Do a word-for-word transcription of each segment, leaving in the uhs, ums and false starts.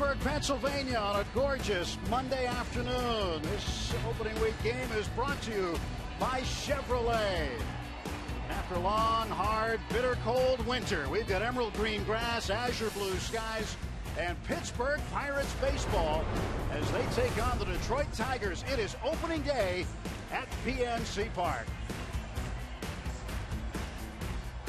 Pittsburgh, Pennsylvania on a gorgeous Monday afternoon. This opening week game is brought to you by Chevrolet. After a long, hard, bitter cold winter, we've got emerald green grass, azure blue skies, and Pittsburgh Pirates baseball as they take on the Detroit Tigers. It is opening day at P N C Park.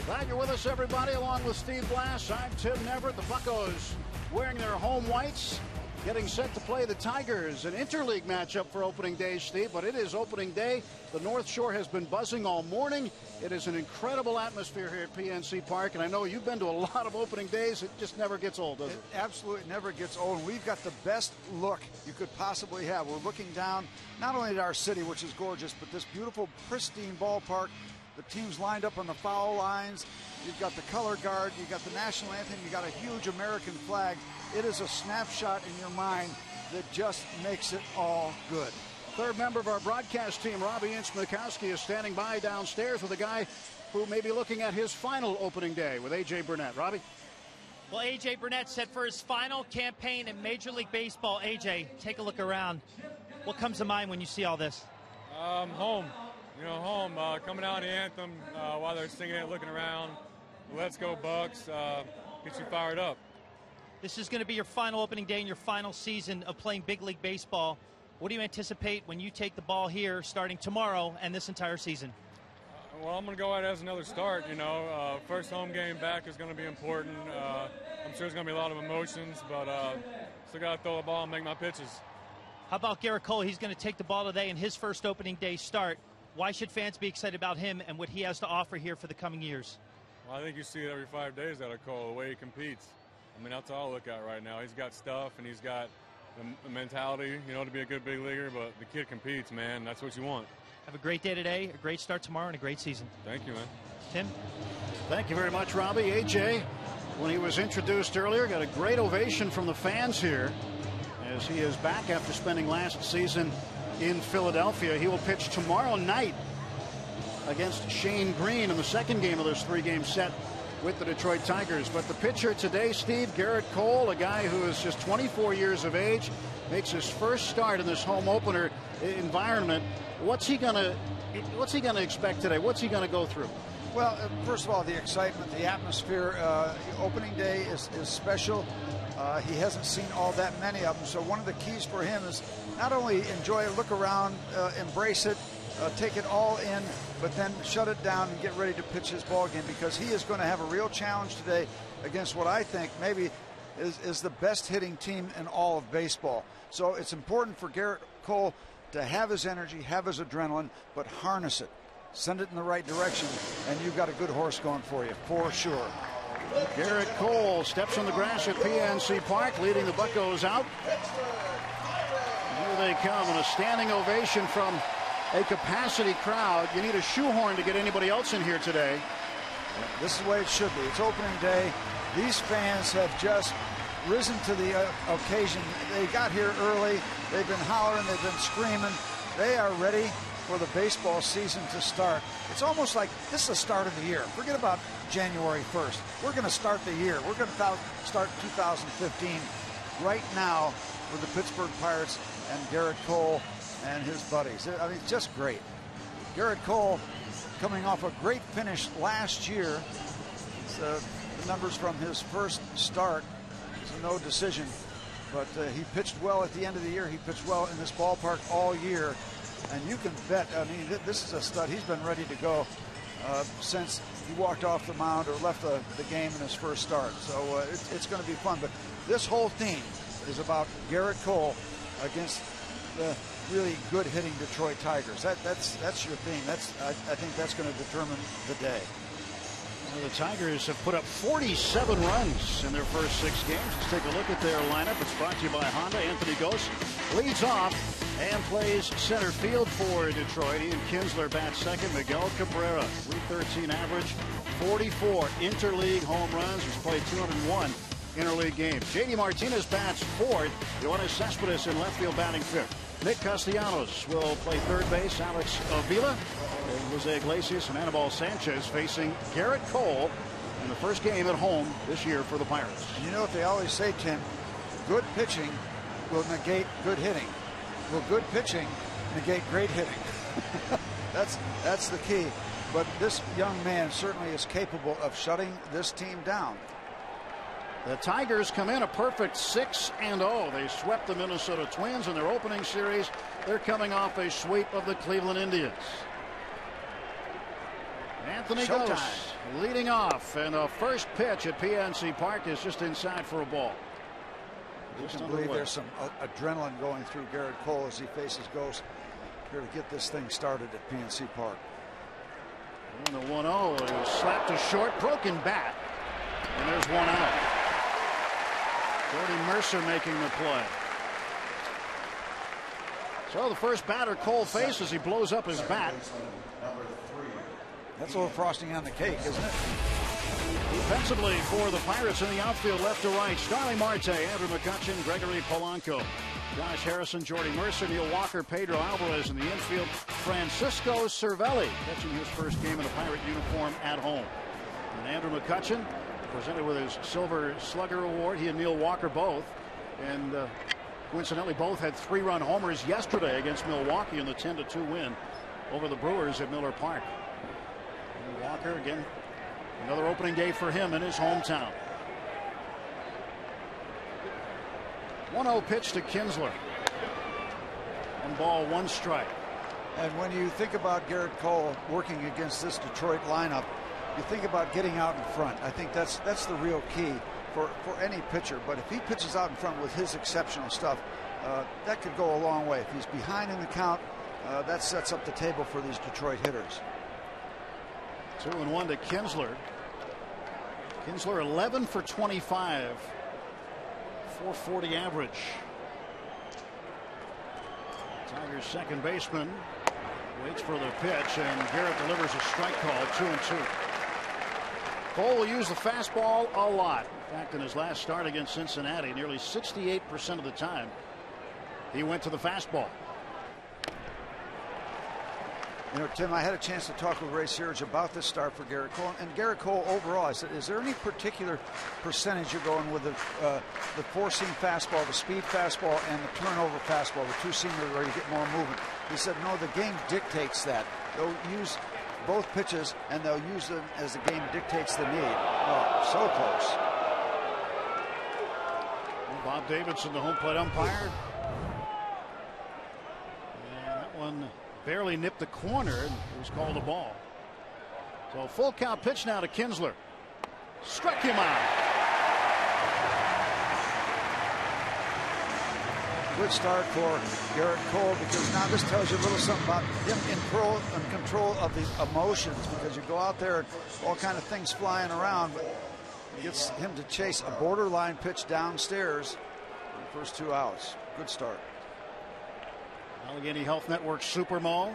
Glad you're with us, everybody, along with Steve Blass. I'm Tim Neverett. The Buccos wearing their home whites, getting set to play the Tigers. An interleague matchup for opening day, Steve, but it is opening day. The North Shore has been buzzing all morning. It is an incredible atmosphere here at P N C Park, and I know you've been to a lot of opening days. It just never gets old, does it? It absolutely never gets old. And we've got the best look you could possibly have. We're looking down not only at our city, which is gorgeous, but this beautiful, pristine ballpark. The teams lined up on the foul lines. You've got the color guard. You've got the national anthem. You've got a huge American flag. It is a snapshot in your mind that just makes it all good. Third member of our broadcast team, Robbie Inch-Mikowski, is standing by downstairs with a guy who may be looking at his final opening day with A J. Burnett. Robbie? Well, A J. Burnett set for his final campaign in Major League Baseball. A J, take a look around. What comes to mind when you see all this? Um, home. You know, home, uh, coming out of the anthem uh, while they're singing it, looking around. Let's go, Bucks. Uh, get you fired up. This is going to be your final opening day in your final season of playing big league baseball. What do you anticipate when you take the ball here starting tomorrow and this entire season? Uh, well, I'm going to go out as another start, you know. Uh, first home game back is going to be important. Uh, I'm sure there's going to be a lot of emotions, but uh, still got to throw the ball and make my pitches. How about Gerrit Cole? He's going to take the ball today in his first opening day start. Why should fans be excited about him and what he has to offer here for the coming years? Well, I think you see it every five days out of Cole, the way he competes. I mean, that's all I look at right now. He's got stuff, and he's got the mentality, you know, to be a good big leaguer, but the kid competes, man. That's what you want. Have a great day today, a great start tomorrow, and a great season. Thank you, man. Tim? Thank you very much, Robbie. A J, when he was introduced earlier, got a great ovation from the fans here as he is back after spending last season in Philadelphia. He will pitch tomorrow night against Shane Green in the second game of this three-game set with the Detroit Tigers. But the pitcher today, Steve, Gerrit Cole, a guy who is just twenty-four years of age, makes his first start in this home opener environment. What's he gonna What's he gonna expect today? What's he gonna go through? Well, first of all, the excitement, the atmosphere. Uh, opening day is, is special. Uh, he hasn't seen all that many of them, so one of the keys for him is not only enjoy it, look around, uh, embrace it, uh, take it all in, but then shut it down and get ready to pitch his ball game, because he is going to have a real challenge today against what I think maybe is, is the best hitting team in all of baseball. So it's important for Gerrit Cole to have his energy, have his adrenaline, but harness it. Send it in the right direction, and you've got a good horse going for you, for sure. Gerrit Cole steps on the grass at P N C Park, leading the Buccos out. Here they come, and a standing ovation from a capacity crowd. You need a shoehorn to get anybody else in here today. This is the way it should be. It's opening day. These fans have just risen to the uh, occasion. They got here early. They've been hollering. They've been screaming. They are ready for the baseball season to start. It's almost like this is the start of the year. Forget about January first. We're going to start the year. We're going to start two thousand fifteen right now with the Pittsburgh Pirates and Gerrit Cole and his buddies. I mean, just great. Gerrit Cole coming off a great finish last year. It's, uh, the numbers from his first start. It's a no decision. But uh, he pitched well at the end of the year. He pitched well in this ballpark all year. And you can bet, I mean, th this is a stud. He's been ready to go uh, since he walked off the mound or left the, the game in his first start. So uh, it, it's going to be fun. But this whole theme is about Gerrit Cole against the really good hitting Detroit Tigers. That, that's that's your theme. That's I, I think that's going to determine the day. Well, the Tigers have put up forty-seven runs in their first six games. Let's take a look at their lineup. It's brought to you by Honda. Anthony Gose leads off and plays center field for Detroit. Ian Kinsler bats second. Miguel Cabrera, three thirteen average, forty-four interleague home runs. He's played two hundred one interleague games. J D. Martinez bats fourth. Yoenis Cespedes in left field batting fifth. Nick Castellanos will play third base. Alex Avila, Jose Iglesias, and Anibal Sanchez facing Gerrit Cole in the first game at home this year for the Pirates. And you know what they always say, Tim? good pitching will negate good hitting. Will good pitching negate great hitting? that's that's the key. But this young man certainly is capable of shutting this team down. The Tigers come in a perfect six and oh. They swept the Minnesota Twins in their opening series. They're coming off a sweep of the Cleveland Indians. Anthony Gose leading off, and the first pitch at P N C Park is just inside for a ball. You can believe there's some adrenaline going through Gerrit Cole as he faces Gose here to get this thing started at P N C Park. And the one oh, he was slapped to short, broken bat, and there's one out. Jordy Mercer making the play. So the first batter Cole faces, he blows up his bat. That's a little frosting on the cake, isn't it? Defensively for the Pirates in the outfield, left to right, Starling Marte, Andrew McCutchen, Gregory Polanco, Josh Harrison, Jordy Mercer, Neil Walker, Pedro Alvarez in the infield, Francisco Cervelli catching his first game in a Pirate uniform at home. And Andrew McCutchen presented with his Silver Slugger Award. He and Neil Walker both. And uh, coincidentally, both had three-run homers yesterday against Milwaukee in the ten to two win over the Brewers at Miller Park. Walker again, another opening day for him in his hometown. one oh pitch to Kinsler. One ball, one strike. And when you think about Gerrit Cole working against this Detroit lineup, you think about getting out in front. I think that's that's the real key for for any pitcher. But if he pitches out in front with his exceptional stuff, uh, that could go a long way. If he's behind in the count, uh, that sets up the table for these Detroit hitters. Two and one to Kinsler. Kinsler eleven for twenty-five, four forty average. Tigers second baseman waits for the pitch, and Gerrit delivers a strike call. Two and two. Cole will use the fastball a lot. In fact, in his last start against Cincinnati, nearly sixty-eight percent of the time he went to the fastball. You know, Tim, I had a chance to talk with Ray Searage about this start for Gerrit Cole. And Gerrit Cole overall, I said, is there any particular percentage you're going with the, uh, the four-seam fastball, the speed fastball, and the turnover fastball, the two-seamer where you get more movement? He said, no, the game dictates that. They'll use both pitches, and they'll use them as the game dictates the need. Oh, so close. Well, Bob Davidson, the home plate umpire. And that one barely nipped the corner, and it was called a ball. So full count pitch now to Kinsler. Struck him out. Good start for Gerrit Cole, because now this tells you a little something about him in control, in control of the emotions, because you go out there and all kind of things flying around, but it gets him to chase a borderline pitch downstairs in the first two outs. Good start. Allegheny Health Network Super Mall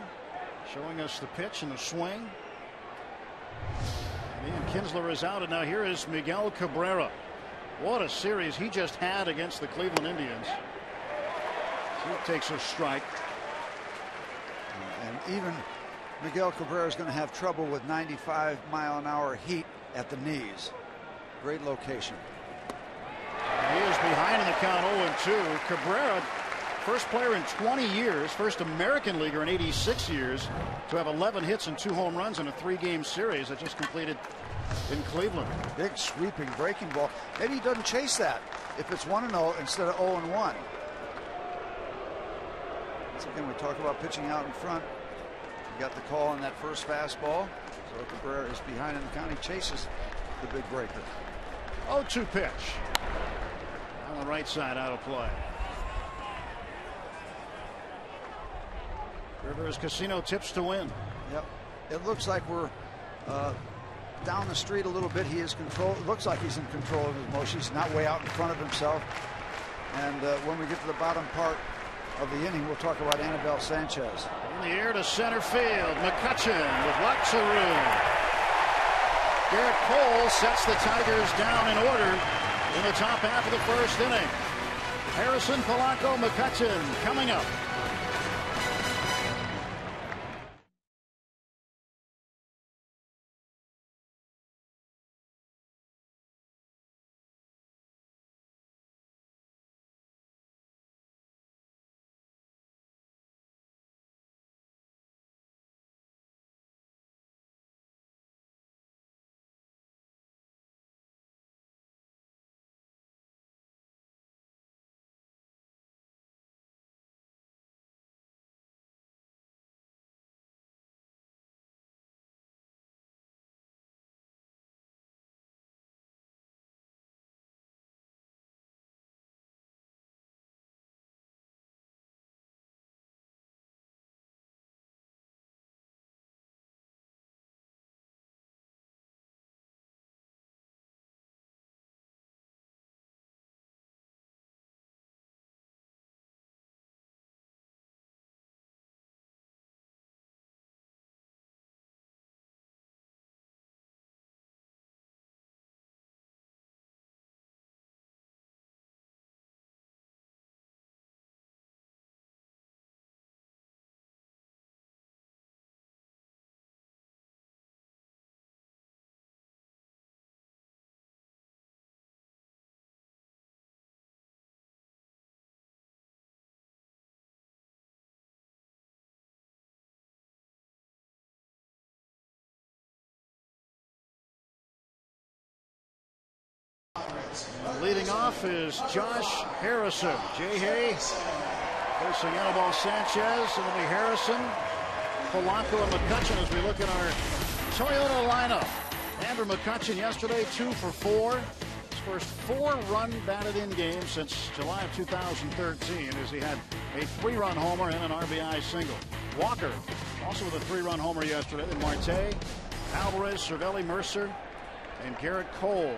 showing us the pitch and the swing. And Ian Kinsler is out, and now here is Miguel Cabrera. What a series he just had against the Cleveland Indians. He takes a strike. And even Miguel Cabrera is going to have trouble with ninety-five mile an hour heat at the knees. Great location. And he is behind in the count, oh and two. Cabrera, first player in twenty years, first American leaguer in eighty-six years to have eleven hits and two home runs in a three-game series that just completed in Cleveland. Big sweeping breaking ball. Maybe he doesn't chase that if it's one and oh instead of oh and one. Once again, we talk about pitching out in front. He got the call on that first fastball. So Cabrera is behind in the count. He chases the big breaker. oh two pitch. On the right side, out of play. Rivers Casino tips to win. Yep. It looks like we're uh, down the street a little bit. He is control. It looks like he's in control of his motions, not way out in front of himself. And uh, when we get to the bottom part of the inning, we'll talk about Anibal Sanchez. In the air to center field. McCutchen with lots of room. Gerrit Cole sets the Tigers down in order in the top half of the first inning. Harrison, Polanco, McCutchen coming up. Leading off is Josh Harrison. Jay Hay facing Anibal Sanchez, and it'll be Harrison, Polanco, and McCutchen as we look at our Toyota lineup. Andrew McCutchen yesterday, two for four. His first four-run batted in game since July of two thousand thirteen, as he had a three-run homer and an R B I single. Walker also with a three-run homer yesterday. Then Marte, Alvarez, Cervelli, Mercer, and Gerrit Cole.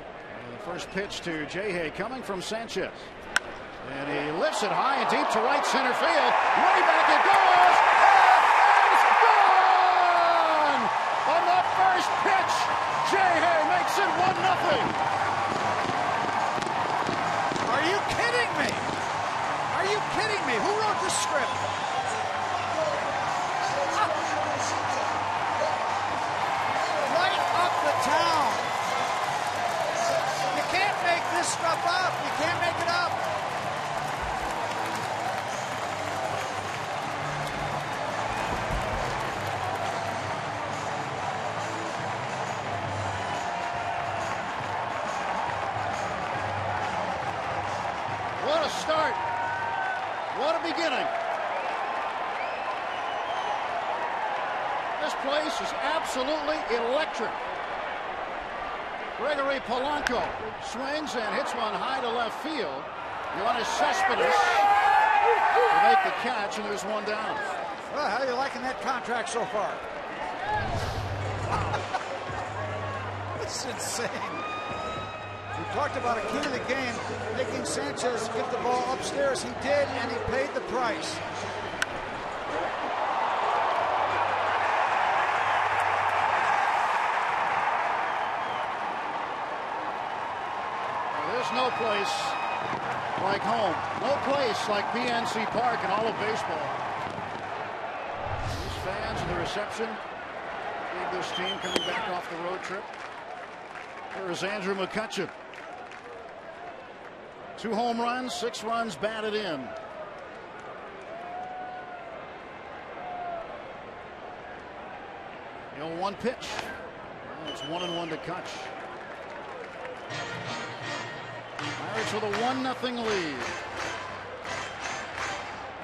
And the first pitch to Jay Hay coming from Sanchez. And he lifts it high and deep to right center field. Way back it goes! And it's gone! On the first pitch, Jay Hay makes it one nothing. Are you kidding me? Are you kidding me? Who wrote the script? Ah. Right up the town. You can't make this stuff up. You can't make it up. Start. What a beginning. This place is absolutely electric. Gregory Polanco swings and hits one high to left field. Yoenis Cespedes to make the catch, and there's one down. Well, how are you liking that contract so far? Wow. It's insane. We talked about a key to the game, making Sanchez get the ball upstairs. He did, and he paid the price. There's no place like home. No place like P N C Park in all of baseball. These fans and the reception gave this team coming back off the road trip. Here is Andrew McCutchen. Two home runs, six runs batted in. The oh one pitch. Well, it's one and one to Kutch. Pirates with a one nothing lead.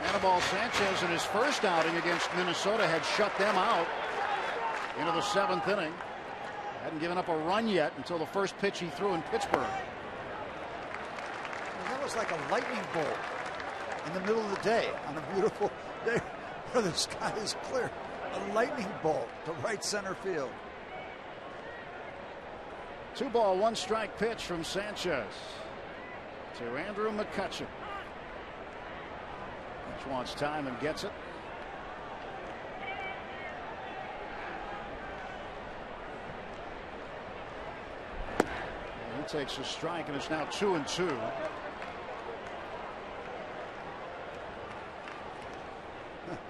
Anibal Sanchez in his first outing against Minnesota had shut them out into the seventh inning. Hadn't given up a run yet until the first pitch he threw in Pittsburgh. And that was like a lightning bolt in the middle of the day on a beautiful day where the sky is clear. A lightning bolt to right center field. Two ball, one strike pitch from Sanchez to Andrew McCutchen. Which wants time and gets it. Takes a strike, and it's now two and two.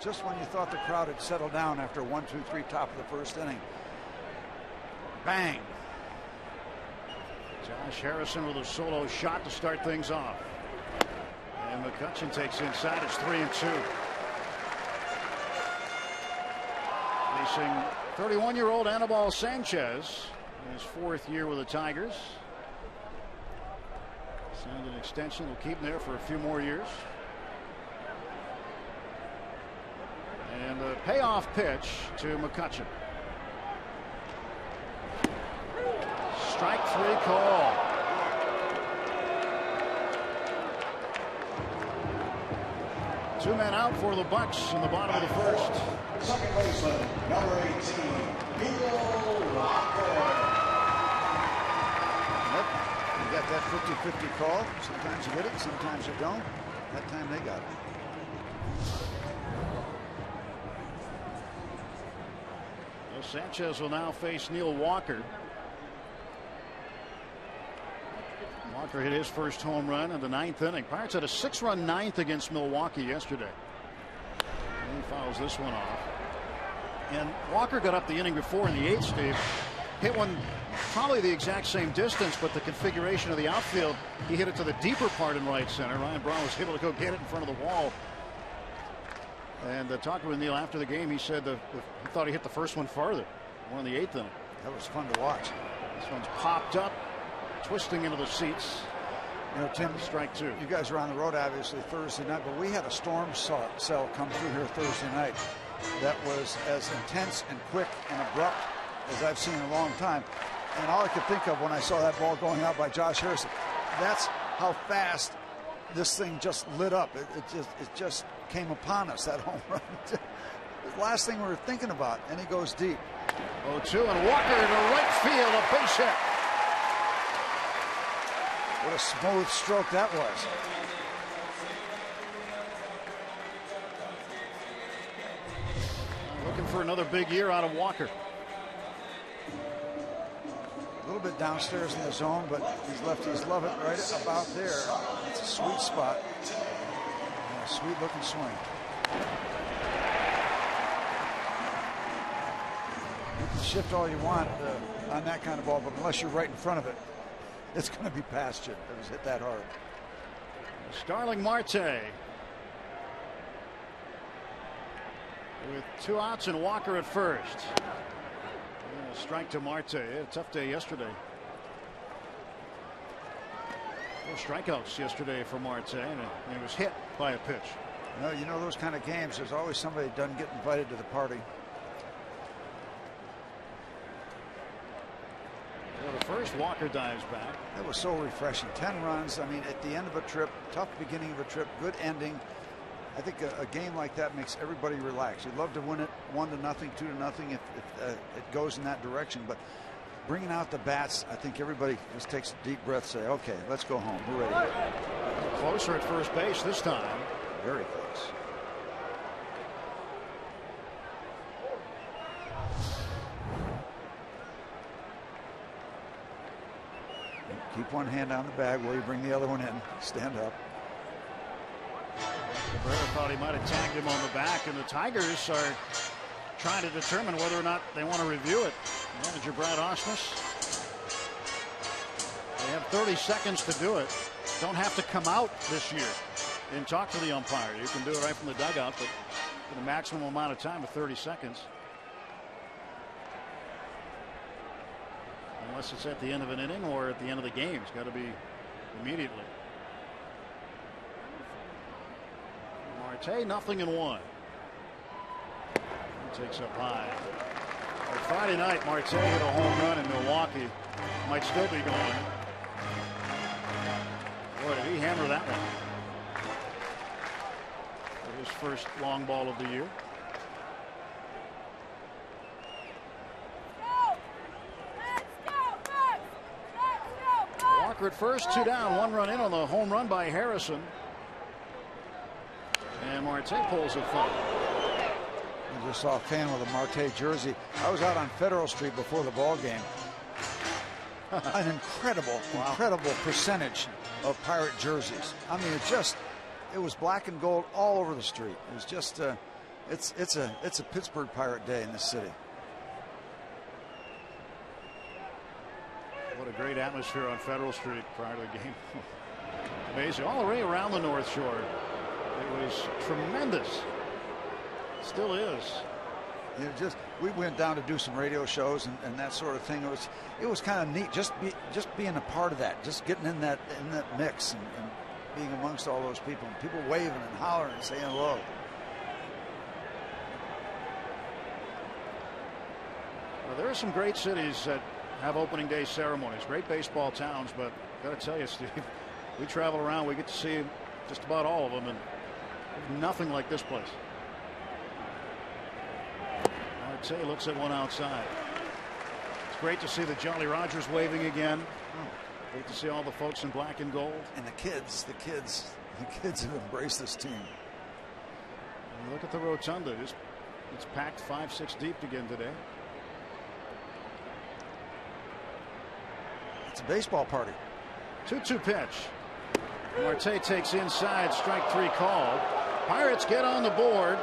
Just when you thought the crowd had settled down after one, two, three, top of the first inning. Bang! Josh Harrison with a solo shot to start things off. And McCutchen takes inside. It's three and two. Facing thirty-one-year-old Anibal Sanchez in his fourth year with the Tigers. Signed an extension. We'll keep him there for a few more years. And the payoff pitch to McCutchen. Strike three call. Two men out for the Bucks in the bottom of the first. Second baseman, number eighteen, Neil Walker. You got that fifty fifty call. Sometimes you get it, sometimes you don't. That time they got it. Well, Sanchez will now face Neil Walker. Walker hit his first home run in the ninth inning. Pirates had a six-run ninth against Milwaukee yesterday. And he fouls this one off. And Walker got up the inning before in the eighth, Steve. Hit one probably the exact same distance, but the configuration of the outfield, he hit it to the deeper part in right center. Ryan Braun was able to go get it in front of the wall. And uh, talking with Neil after the game, he said the, the, he thought he hit the first one farther, one in the eighth inning. That was fun to watch. This one's popped up. twisting into the seats. You know, Tim, strike two. You guys are on the road, obviously, Thursday night, but we had a storm cell come through here Thursday night that was as intense and quick and abrupt as I've seen in a long time. And all I could think of when I saw that ball going out by Josh Harrison, that's how fast this thing just lit up. It, it just it just came upon us, that home run. The last thing we were thinking about, and he goes deep. oh two, and Walker to right field, a base hit. What a smooth stroke that was. Looking for another big year out of Walker. A little bit downstairs in the zone, but these lefties love it right about there. It's a sweet spot. And a sweet looking swing. You can shift all you want uh, on that kind of ball, but unless you're right in front of it, it's going to be past you. It was hit that hard. Starling Marte with two outs and Walker at first. And a strike to Marte. A tough day yesterday. Four strikeouts yesterday for Marte, and it was hit by a pitch. You know, you know those kind of games. There's always somebody that doesn't get invited to the party. First, Walker dives back. That was so refreshing. Ten runs. I mean, at the end of a trip, tough beginning of a trip, good ending. I think a, a game like that makes everybody relax. You'd love to win it one to nothing, two to nothing, if, if uh, it goes in that direction. But bringing out the bats, I think everybody just takes a deep breath, say, "Okay, let's go home. We're ready." Closer at first base this time. Very close. Keep one hand on the bag while you bring the other one in. Stand up. Cabrera thought he might have tagged him on the back, and the Tigers are trying to determine whether or not they want to review it. Manager Brad Ausmus. They have thirty seconds to do it. Don't have to come out this year and talk to the umpire. You can do it right from the dugout, but for the maximum amount of time of thirty seconds. Unless it's at the end of an inning or at the end of the game. It's got to be immediately. Marte, nothing in one. He takes up high. But Friday night, Marte hit a home run in Milwaukee. Might still be going. Boy, did he hammer that one. For his first long ball of the year. At first, two down, one run in on the home run by Harrison, and Marte pulls it foul. I just saw a fan with a Marte jersey. I was out on Federal Street before the ball game. An incredible, wow. incredible percentage of Pirate jerseys. I mean, it just—it was black and gold all over the street. It was just—it's—it's uh, it's a it's a Pittsburgh Pirate day in this city. What a great atmosphere on Federal Street prior to the game. Amazing. All the way around the North Shore. It was tremendous. Still is. You know, just we went down to do some radio shows and, and that sort of thing. It was it was kind of neat just be, just being a part of that, just getting in that in that mix and, and being amongst all those people. And people waving and hollering and saying hello. Well, there are some great cities that have opening day ceremonies. Great baseball towns, but gotta tell you, Steve, we travel around, we get to see just about all of them, and nothing like this place. Marte looks at one outside. It's great to see the Jolly Rogers waving again. Great to see all the folks in black and gold. And the kids, the kids, the kids have embraced this team. And look at the rotunda. It's, it's packed five, six deep again today. It's a baseball party. two two pitch. Marte takes inside, strike three called. Pirates get on the board.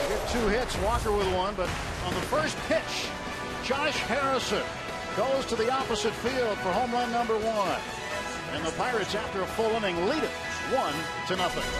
They get two hits, Walker with one, but on the first pitch, Josh Harrison goes to the opposite field for home run number one. And the Pirates, after a full inning, lead it one to nothing.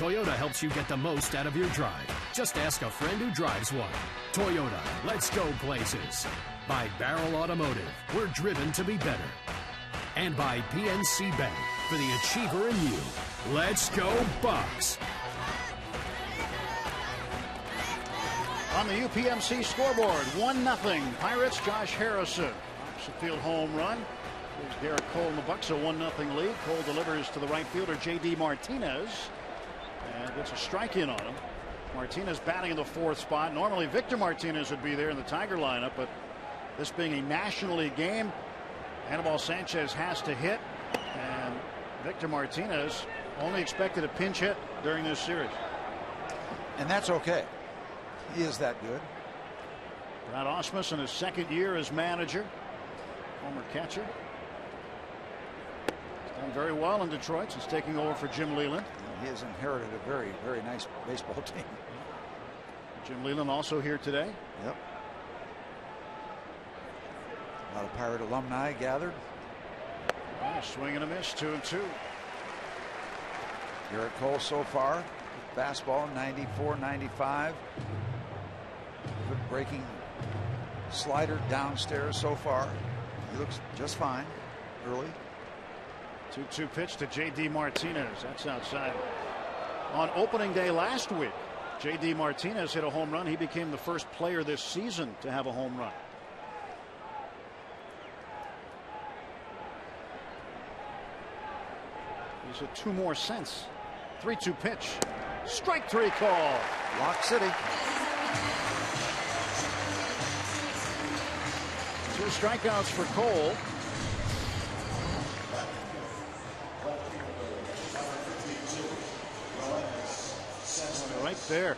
Toyota helps you get the most out of your drive. Just ask a friend who drives one. Toyota, let's go places. By Barrel Automotive, we're driven to be better. And by P N C Bank, for the achiever in you. Let's go Bucks! On the U P M C scoreboard, one nothing Pirates. Josh Harrison knocks the field home run. There's Gerrit Cole in the Bucks, a one nothing lead. Cole delivers to the right fielder J D. Martinez and gets a strike in on him. Martinez batting in the fourth spot. Normally Victor Martinez would be there in the Tiger lineup, but this being a National League game, Anibal Sanchez has to hit, and Victor Martinez only expected a pinch hit during this series. And that's okay. He is that good. Brad Ausmus in his second year as manager. Former catcher. He's done very well in Detroit since taking over for Jim Leland. And he has inherited a very, very nice baseball team. Jim Leland also here today. Yep. A lot of Pirate alumni gathered. Oh, swing and a miss, two and two. Gerrit Cole so far. Fastball ninety-four ninety-five. Good breaking slider downstairs so far. He looks just fine early. two two pitch to J D. Martinez. That's outside. On opening day last week, J D. Martinez hit a home run. He became the first player this season to have a home run. He's at two more cents. three two pitch. Strike three call. Lock City. Two strikeouts for Cole. Right there.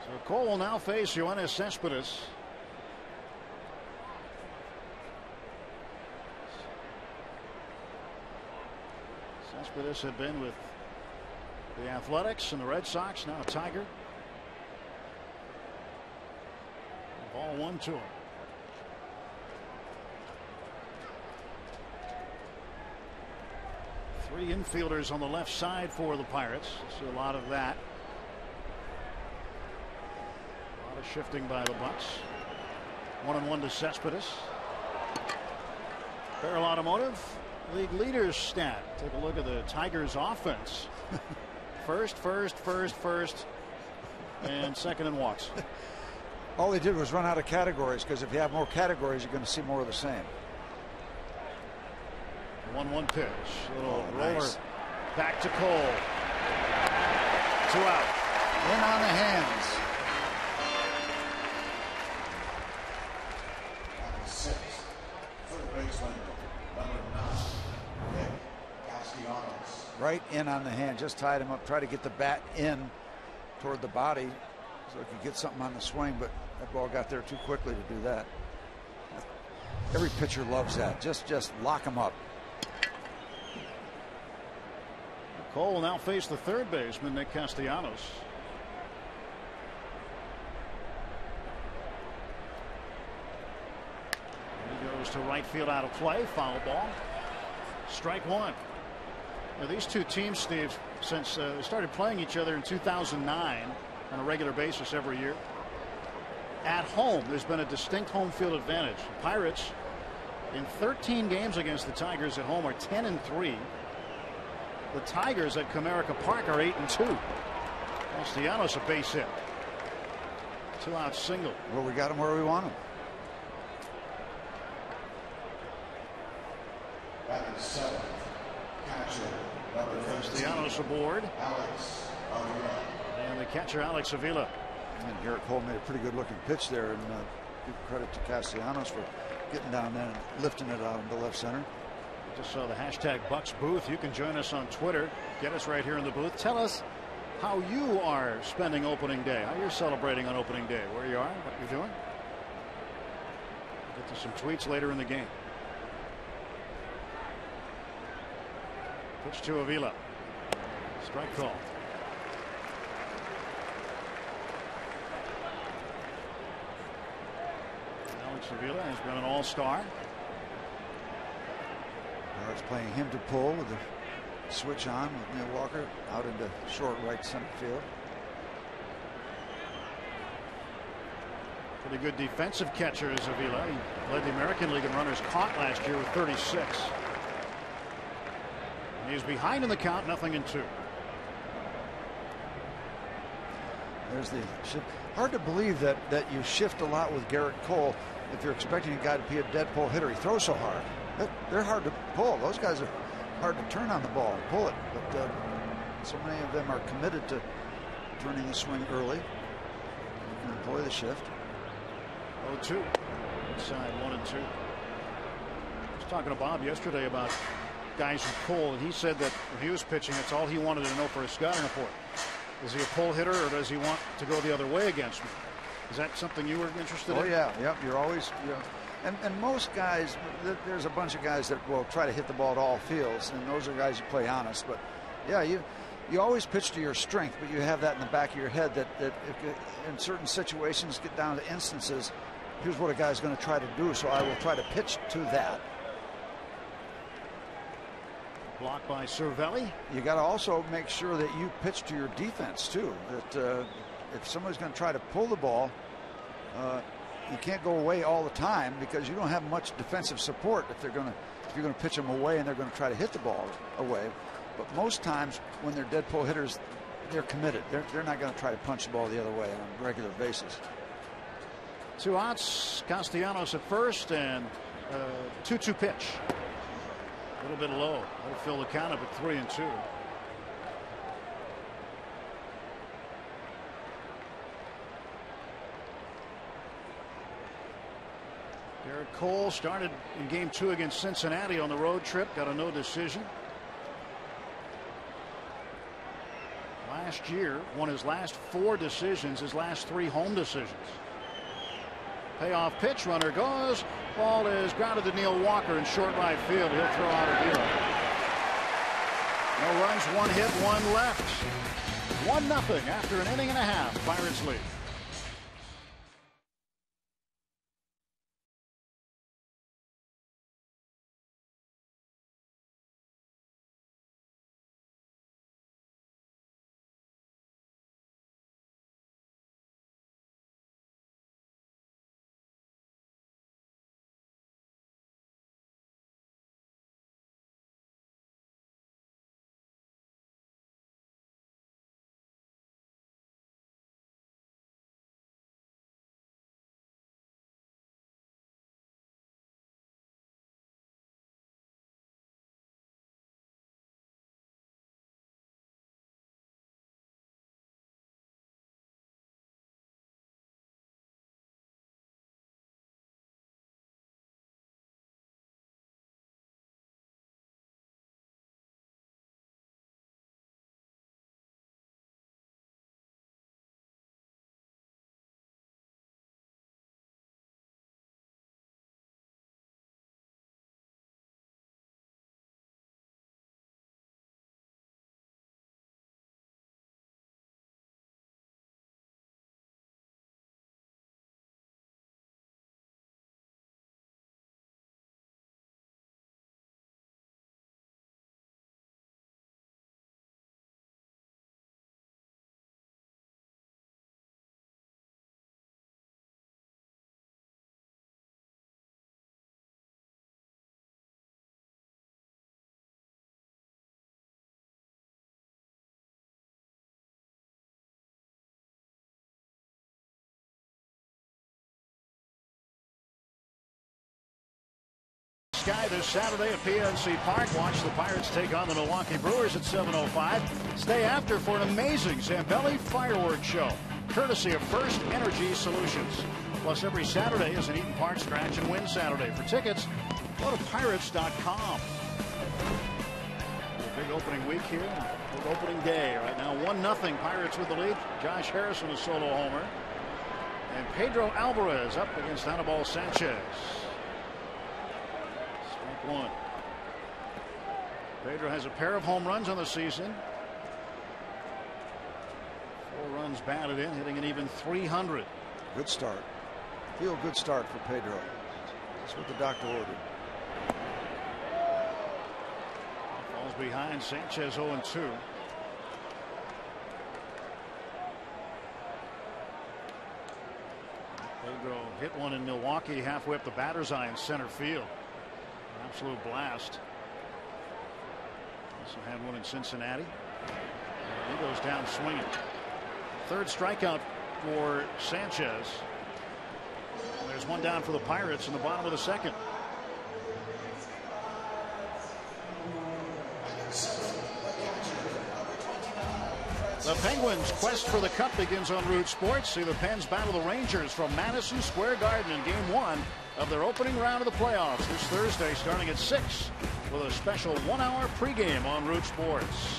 So Cole will now face Yoenis Cespedes. Cespedes had been with the Athletics and the Red Sox, now a Tiger. Ball one to him. Three infielders on the left side for the Pirates. You'll see a lot of that. A lot of shifting by the Bucks. One and one to Cespedes. Barrel Automotive league leaders stat. Take a look at the Tigers offense. First, first, first, first, and second in walks. All they did was run out of categories, because if you have more categories, you're going to see more of the same. one one pitch. Little oh, roller. Nice. Back to Cole. Two out. In on the hands. Right in on the hand, just tied him up. Try to get the bat in toward the body so it could get something on the swing, but that ball got there too quickly to do that. Every pitcher loves that. Just just lock him up. Cole will now face the third baseman, Nick Castellanos. He goes to right field out of play. Foul ball. Strike one. Now, these two teams, Steve, since uh, they started playing each other in two thousand nine on a regular basis every year, at home there's been a distinct home field advantage. The Pirates in thirteen games against the Tigers at home are ten and three. The Tigers at Comerica Park are eight and two. Castellanos a base hit. Two out single. Well, we got him where we want him. That is seven. Castellanos aboard. Alex Avila. And the catcher, Alex Avila. And Gerrit Cole made a pretty good looking pitch there, and uh, give credit to Castellanos for getting down there and lifting it out into left center. Just saw the hashtag Bucks Booth. You can join us on Twitter. Get us right here in the booth. Tell us how you are spending opening day, how you're celebrating on opening day, where you are, what you're doing. Get to some tweets later in the game. Pitch to Avila. Strike call. Alex Avila has been an all-star. Now it's playing him to pull with the switch on with Neil Walker out into short right center field. Pretty good defensive catcher is Avila. He led the American League in runners caught last year with thirty-six. And he's behind in the count, nothing in two. There's the shift. Hard to believe that that you shift a lot with Gerrit Cole if you're expecting a guy to be a dead pull hitter. He throws so hard. They're hard to pull. Those guys are hard to turn on the ball and pull it. But uh, so many of them are committed to turning the swing early. You can employ the shift. oh two. Inside one and two. I was talking to Bob yesterday about guys who pull, and he said that when he was pitching, that's all he wanted to know for a scouting report. Is he a pull hitter, or does he want to go the other way against me? Is that something you were interested oh, in? Oh yeah, yep. You're always, you know, and and most guys, there's a bunch of guys that will try to hit the ball at all fields, and those are guys who play honest. But yeah, you you always pitch to your strength, but you have that in the back of your head that that if, in certain situations, get down to instances. Here's what a guy's going to try to do, so I will try to pitch to that. Blocked by Cervelli. You got to also make sure that you pitch to your defense too. That uh, if somebody's going to try to pull the ball, uh, you can't go away all the time because you don't have much defensive support. If they're going to, if you're going to pitch them away and they're going to try to hit the ball away, but most times when they're dead pull hitters, they're committed. They're they're not going to try to punch the ball the other way on a regular basis. Two outs. Castellanos at first and uh, two two pitch. A little bit low. That'll fill the count up at three and two. Gerrit Cole started in game two against Cincinnati on the road trip. Got a no decision. Last year, won his last four decisions, his last three home decisions. Payoff pitch, runner goes. Ball is grounded to Neil Walker in short right field. He'll throw out a deal. No runs, one hit, one left. One nothing after an inning and a half. Pirates lead. Sky this Saturday at P N C Park. Watch the Pirates take on the Milwaukee Brewers at seven oh five. Stay after for an amazing Zambelli fireworks show, courtesy of First Energy Solutions. Plus, every Saturday is an Eaton Park Scratch and Win Saturday. For tickets, go to Pirates dot com. A big opening week here, big opening day. Right now, one nothing Pirates with the lead. Josh Harrison, a solo homer. And Pedro Alvarez up against Anibal Sanchez. One. Pedro has a pair of home runs on the season. Four runs batted in, hitting an even three hundred. Good start. Feel good start for Pedro. That's what the doctor ordered. Falls behind. Sanchez oh and two. Pedro hit one in Milwaukee halfway up the batter's eye in center field. An absolute blast. Also had one in Cincinnati. And he goes down swinging. Third strikeout for Sanchez. And there's one down for the Pirates in the bottom of the second. The Penguins' quest for the cup begins on Root Sports. See the Pens battle the Rangers from Madison Square Garden in game one of their opening round of the playoffs this Thursday starting at six with a special one-hour pregame on Root Sports.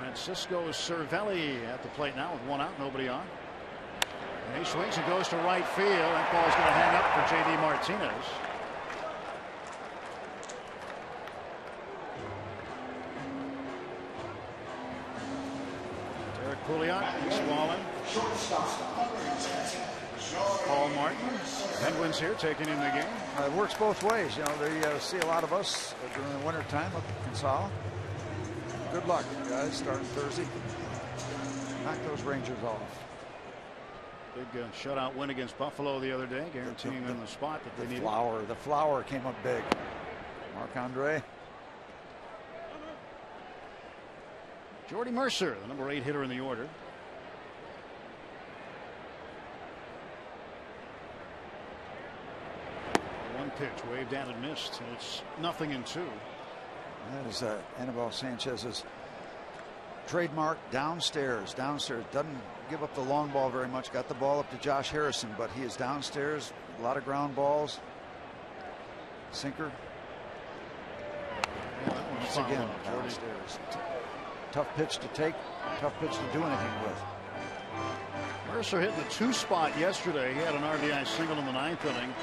Francisco Cervelli at the plate now with one out, nobody on. And he swings and goes to right field. That ball's going to hang up for J D. Martinez. Pouliot, Swallen, Paul Martin. Penguins here taking in the game. Uh, it works both ways. You know, they uh, see a lot of us uh, during the winter time up in Kinsale. Good luck, guys, starting Thursday. Knock those Rangers off. Big uh, shutout win against Buffalo the other day, guaranteeing the, the, them the spot that the they needed. Flower, the flower came up big. Marc-Andre. Jordy Mercer, the number eight hitter in the order. One pitch waved at and missed, and it's nothing in two. That is uh, Anibal Sanchez's trademark downstairs. Downstairs doesn't give up the long ball very much. Got the ball up to Josh Harrison, but he is downstairs. A lot of ground balls. Sinker. Yeah, once again, downstairs. Tough pitch to take, tough pitch to do anything with. Mercer hit in the two spot yesterday. He had an R B I single in the ninth inning.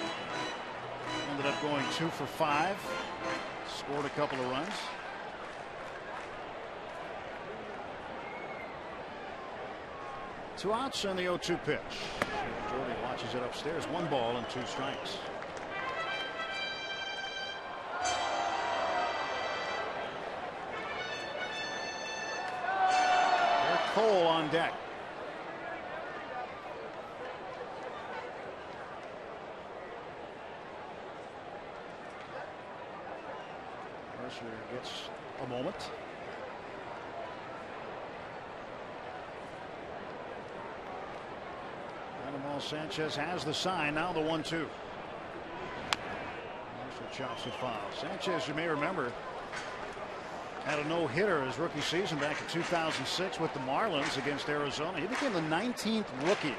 Ended up going two for five. Scored a couple of runs. Two outs and the oh two pitch. Jordy watches it upstairs. One ball and two strikes. Cole on deck. Mercer gets a moment. Anibal Sanchez has the sign. Now the one two. Mercer chops the foul. Sanchez, you may remember, had a no-hitter his rookie season back in two thousand six with the Marlins against Arizona. He became the nineteenth rookie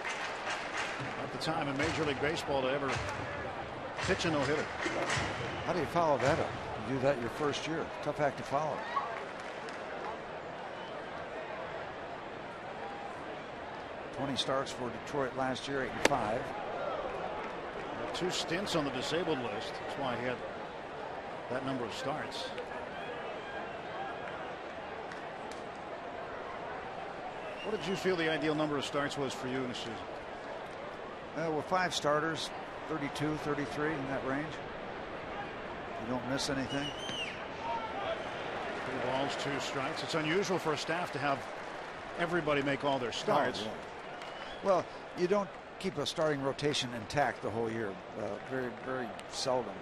at the time in Major League Baseball to ever pitch a no-hitter. How do you follow that up? You do that your first year. Tough act to follow. twenty starts for Detroit last year, eight and five. Two stints on the disabled list. That's why he had that number of starts. What did you feel the ideal number of starts was for you in a season? Uh, well, five starters, thirty-two, thirty-three, in that range. You don't miss anything. Three balls, two strikes. It's unusual for a staff to have everybody make all their starts. Oh, yeah. Well, you don't keep a starting rotation intact the whole year. Uh, very, very seldom.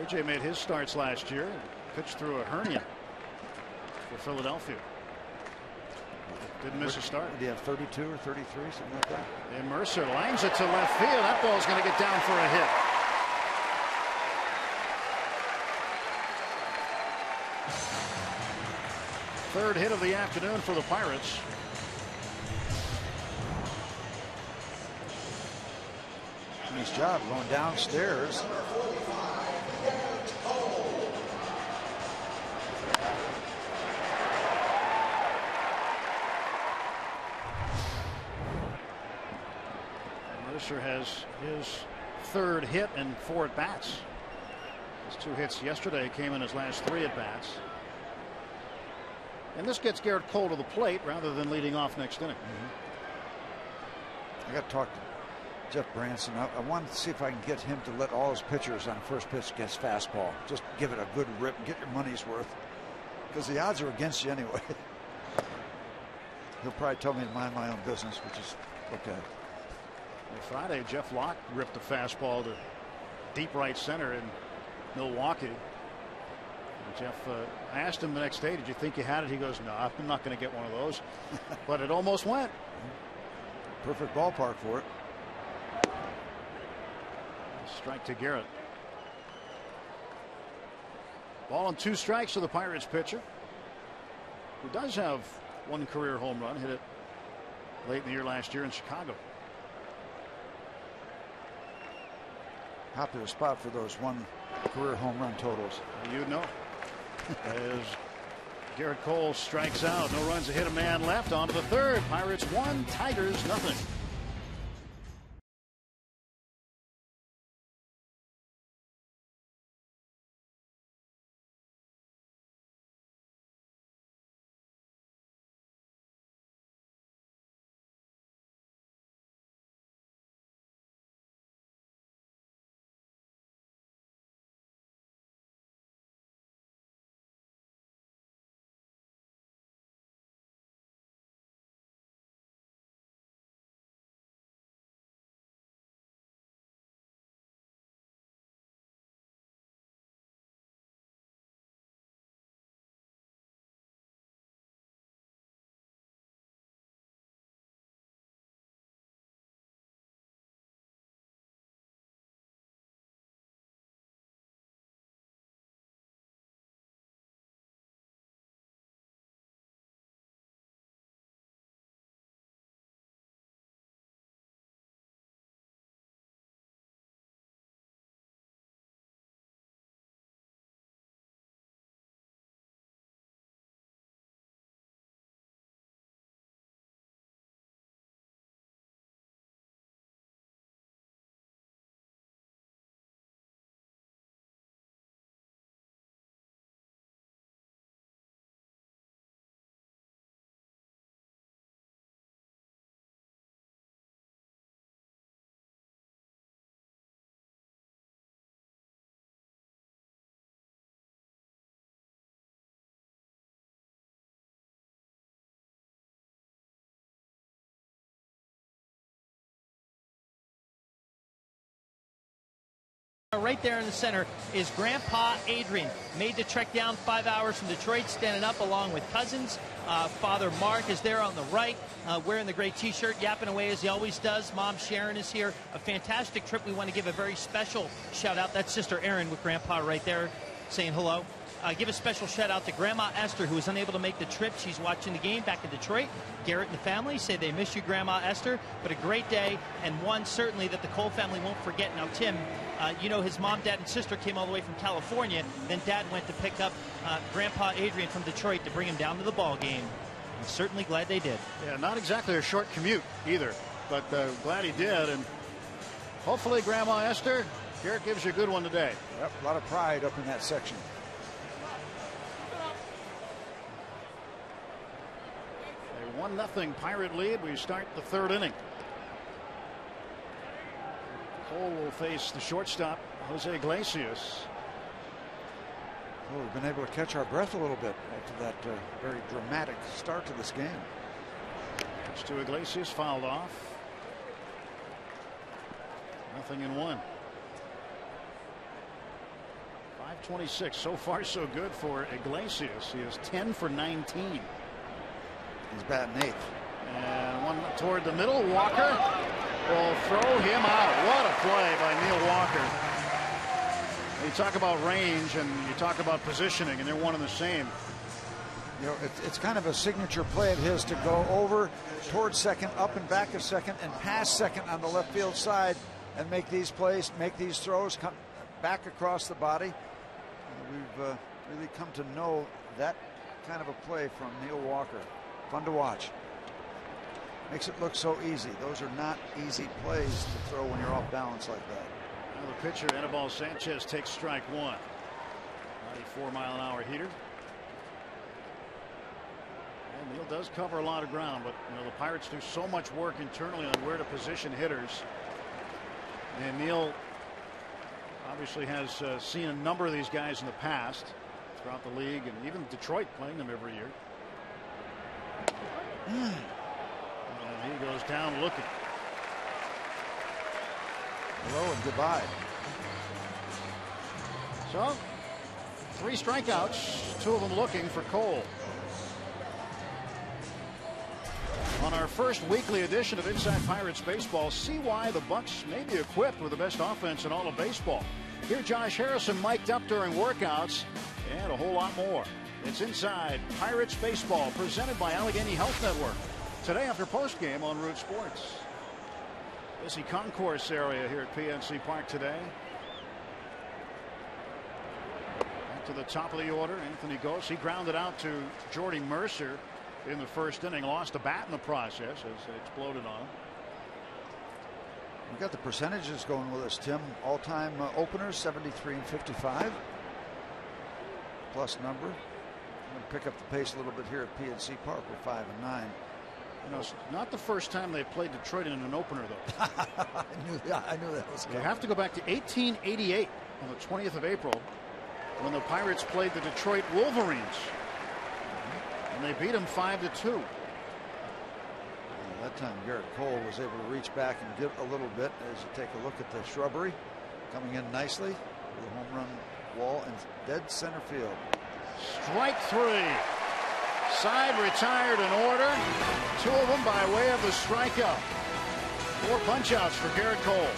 A J made his starts last year and pitched through a hernia for Philadelphia. Didn't miss a start. Did he have thirty-two or thirty-three, something like that? And Mercer lines it to left field. That ball's going to get down for a hit. Third hit of the afternoon for the Pirates. Nice job going downstairs. Has his third hit in four at bats. His two hits yesterday came in his last three at bats. And this gets Gerrit Cole to the plate rather than leading off next inning. Mm-hmm. I got to talk Jeff Branson. I, I want to see if I can get him to let all his pitchers on first pitch against fastball. Just give it a good rip and get your money's worth, because the odds are against you anyway. He'll probably tell me to mind my own business, which is okay. On Friday, Jeff Locke ripped a fastball to deep right center in Milwaukee. And Jeff, uh, I asked him the next day, did you think you had it? He goes, no, I'm not going to get one of those. But it almost went. Perfect ballpark for it. Strike to Gerrit. Ball and two strikes to the Pirates pitcher, who does have one career home run, hit it late in the year last year in Chicago. Popular spot for those one career home run totals. You know, as Gerrit Cole strikes out, no runs to hit, a man left, on to the third. Pirates one, Tigers nothing. Right there in the center is Grandpa Adrian, made the trek down five hours from Detroit, standing up along with Cousins. Uh, Father Mark is there on the right, uh, wearing the great T-shirt, yapping away as he always does. Mom Sharon is here. A fantastic trip. We want to give a very special shout out. That's Sister Erin with Grandpa right there saying hello. Uh, give a special shout out to Grandma Esther, who was unable to make the trip. She's watching the game back in Detroit. Gerrit and the family say they miss you, Grandma Esther, but a great day, and one certainly that the Cole family won't forget. Now, Tim, uh, you know, his mom, dad, and sister came all the way from California. Then dad went to pick up uh, Grandpa Adrian from Detroit to bring him down to the ball game. I'm certainly glad they did. Yeah, not exactly a short commute either, but uh, glad he did. And hopefully, Grandma Esther, Gerrit gives you a good one today. Yep, a lot of pride up in that section. one nothing Pirate lead. We start the third inning. Cole will face the shortstop, Jose Iglesias. Well, we've been able to catch our breath a little bit after that uh, very dramatic start to this game. Pitch to Iglesias, fouled off. Nothing in one. five twenty-six. So far, so good for Iglesias. He is ten for nineteen. He's batting eighth. And one toward the middle. Walker will throw him out. What a play by Neil Walker. You talk about range and you talk about positioning, and they're one and the same. You know, it's, it's kind of a signature play of his to go over towards second, up and back of second, and past second on the left field side, and make these plays, make these throws, come back across the body. And we've uh, really come to know that kind of a play from Neil Walker. Fun to watch. Makes it look so easy. Those are not easy plays to throw when you're off balance like that. Now the pitcher, Anibal Sanchez, takes strike one. ninety-four mile an hour heater. And Neil does cover a lot of ground, but you know the Pirates do so much work internally on where to position hitters. And Neil obviously has uh, seen a number of these guys in the past throughout the league, and even Detroit playing them every year. Mm. And he goes down looking. Hello and goodbye. So three strikeouts, two of them looking for Cole. On our first weekly edition of Inside Pirates Baseball, see why the Bucks may be equipped with the best offense in all of baseball. Hear Josh Harrison mic'd up during workouts and a whole lot more. It's Inside Pirates Baseball, presented by Allegheny Health Network. Today after postgame on Root Sports. Busy concourse area here at P N C Park today. Back to the top of the order, Anthony Gose. He grounded out to Jordy Mercer in the first inning, lost a bat in the process as they exploded on him. We've got the percentages going with us, Tim. All-time uh, openers, seventy-three and fifty-five. Plus number. I'm going to pick up the pace a little bit here at P N C Park with five and nine. You know, it's not the first time they played Detroit in an opener, though. I knew that. I knew that was good. You have to go back to eighteen eighty-eight on the twentieth of April when the Pirates played the Detroit Wolverines. And they beat him five to two. And that time Gerrit Cole was able to reach back and get a little bit as you take a look at the shrubbery coming in nicely with a home run wall in dead center field. Strike three. Side retired in order. Two of them by way of the strikeout. Four punch outs for Gerrit Cole.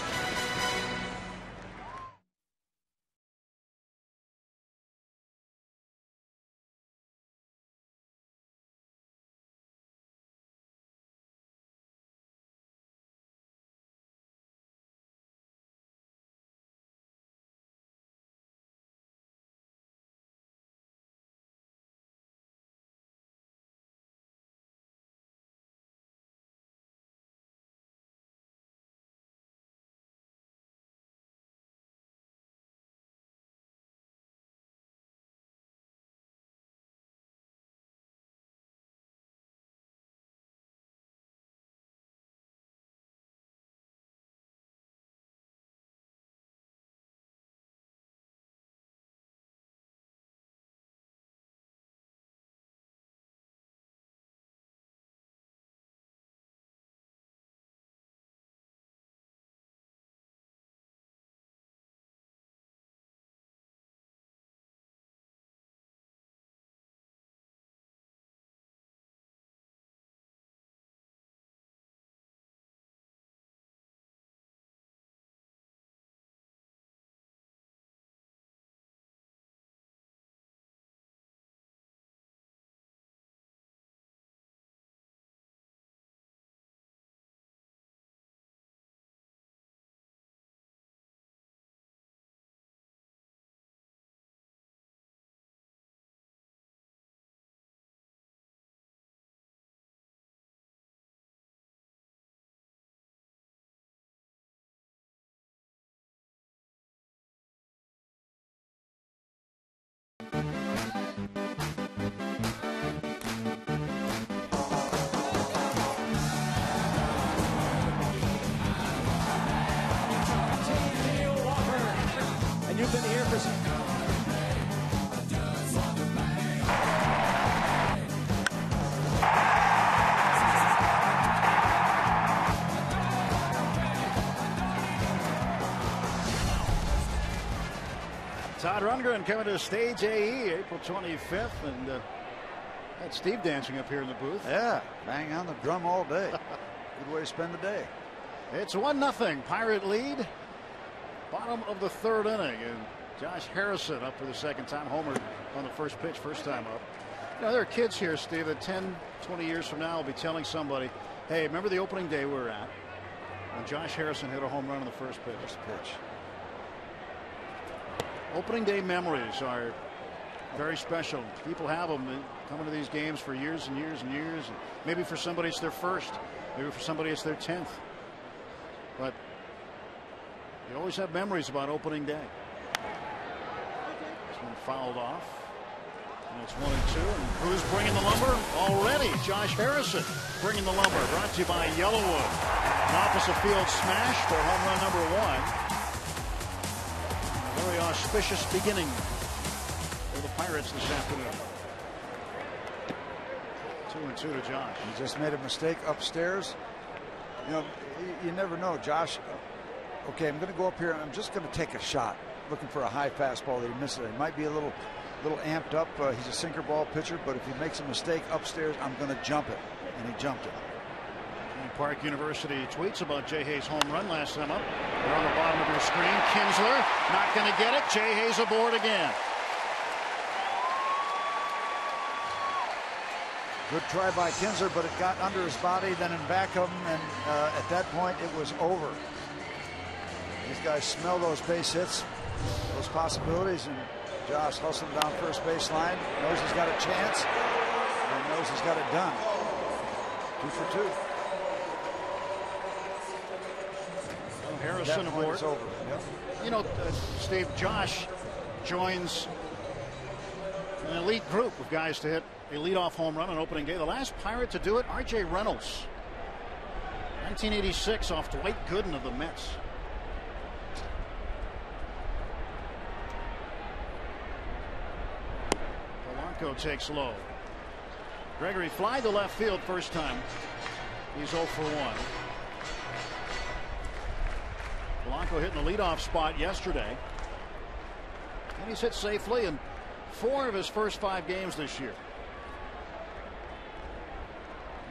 You've been here for some Todd Rundgren coming to Stage A E April twenty-fifth, and uh, had Steve dancing up here in the booth. Yeah, bang on the drum all day. Good way to spend the day. It's one nothing Pirate lead. Bottom of the third inning, and Josh Harrison up for the second time. Homer on the first pitch, first time up. You know, there are kids here, Steve, that ten, twenty years from now will be telling somebody, hey, remember the opening day we were at when Josh Harrison hit a home run on the first pitch? First pitch. Opening day memories are very special. People have them coming to these games for years and years and years. Maybe for somebody it's their first. Maybe for somebody it's their tenth. But you always have memories about opening day. This one fouled off. And it's one and two. And who's bringing the lumber? Already, Josh Harrison bringing the lumber. Brought to you by Yellowwood. Opposite field smash for home run number one. Very auspicious beginning for the Pirates this afternoon. Two and two to Josh. He just made a mistake upstairs. You know, you never know, Josh. Okay, I'm going to go up here and I'm just going to take a shot, looking for a high fastball that he misses. It might be a little, little amped up. Uh, he's a sinker ball pitcher, but if he makes a mistake upstairs, I'm going to jump it, and he jumped it. Park University tweets about Jay Hayes' home run last time up. They're on the bottom of your screen. Kinsler not going to get it. Jay Hayes aboard again. Good try by Kinsler, but it got under his body, then in back of him, and uh, at that point it was over. These guys smell those base hits, those possibilities, and Josh hustled down first baseline. Knows he's got a chance, and knows he's got it done. Two for two. Harrison aboard. Yep. You know, uh, Steve, Josh joins an elite group of guys to hit a leadoff home run on opening day. The last Pirate to do it, R J. Reynolds, nineteen eighty-six, off Dwight Gooden of the Mets. Polanco takes low. Gregory fly to left field first time. He's oh for one. Polanco hitting the leadoff spot yesterday, and he's hit safely in four of his first five games this year.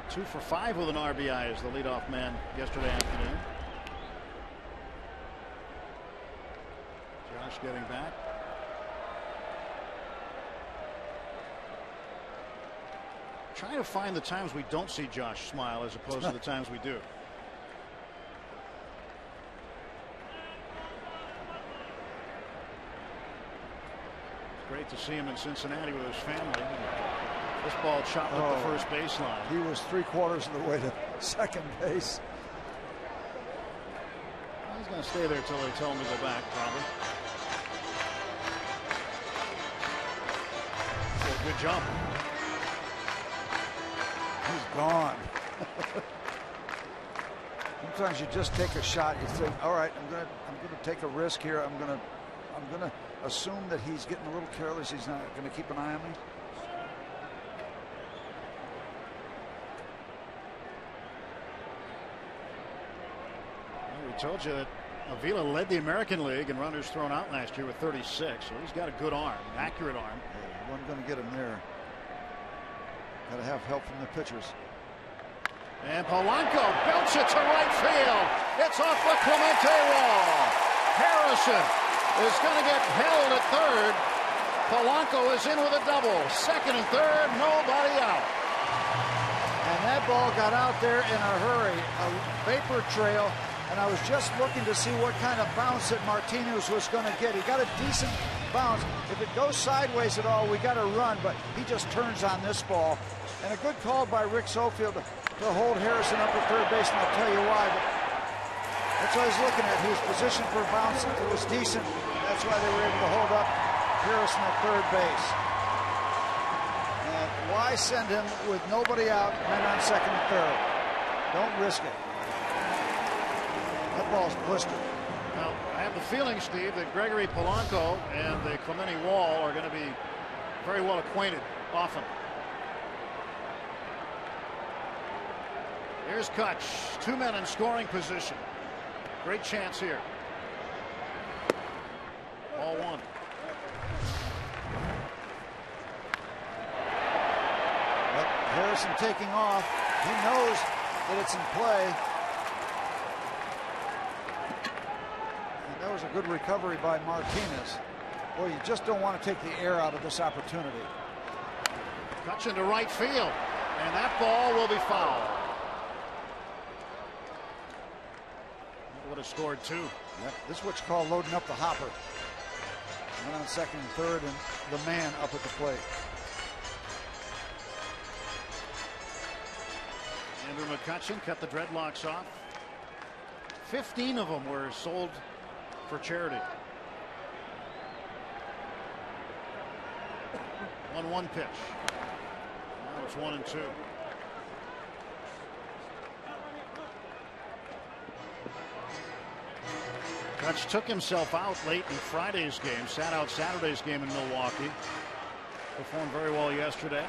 Two for five with an R B I as the leadoff man yesterday afternoon. Josh getting back. Trying to find the times we don't see Josh smile as opposed to the times we do. Great to see him in Cincinnati with his family. This ball chopped oh, up the first baseline. He was three quarters of the way to second base. He's going to stay there till they tell him to go back, probably. So good jump. He's gone. Sometimes you just take a shot. You think, all right, I'm going to, I'm going to take a risk here. I'm going to, I'm going to. Assume that he's getting a little careless. He's not going to keep an eye on me. Well, we told you that Avila led the American League in runners thrown out last year with thirty-six. So he's got a good arm, an accurate arm. Yeah, wasn't going to get him there. Got to have help from the pitchers. And Polanco belts it to right field. It's off the Clemente wall. Harrison is going to get held at third. Polanco is in with a double. Second and third, nobody out. And that ball got out there in a hurry, a vapor trail, and I was just looking to see what kind of bounce that Martinez was going to get. He got a decent bounce. If it goes sideways at all, we got to run, but he just turns on this ball. And a good call by Rick Sofield to, to hold Harrison up at third base, and I'll tell you why. But that's what I was looking at. He was positioned for a bounce. It was decent. That's why they were able to hold up Harrison at third base. And why send him with nobody out, men on second and third? Don't risk it. That ball's blistered. Now, I have the feeling, Steve, that Gregory Polanco and the Clemente wall are going to be very well acquainted often. Here's Kutch. Two men in scoring position. Great chance here. Ball one. Yep, Harrison taking off. He knows that it's in play. And that was a good recovery by Martinez. Boy, you just don't want to take the air out of this opportunity. Cuts into right field. And that ball will be fouled. Would have scored two. Yep. This is what's called loading up the hopper. One on second and third, and the man up at the plate. Andrew McCutchen cut the dreadlocks off. fifteen of them were sold for charity. One one pitch. Now it's one and two. Dutch took himself out late in Friday's game, sat out Saturday's game in Milwaukee. Performed very well yesterday.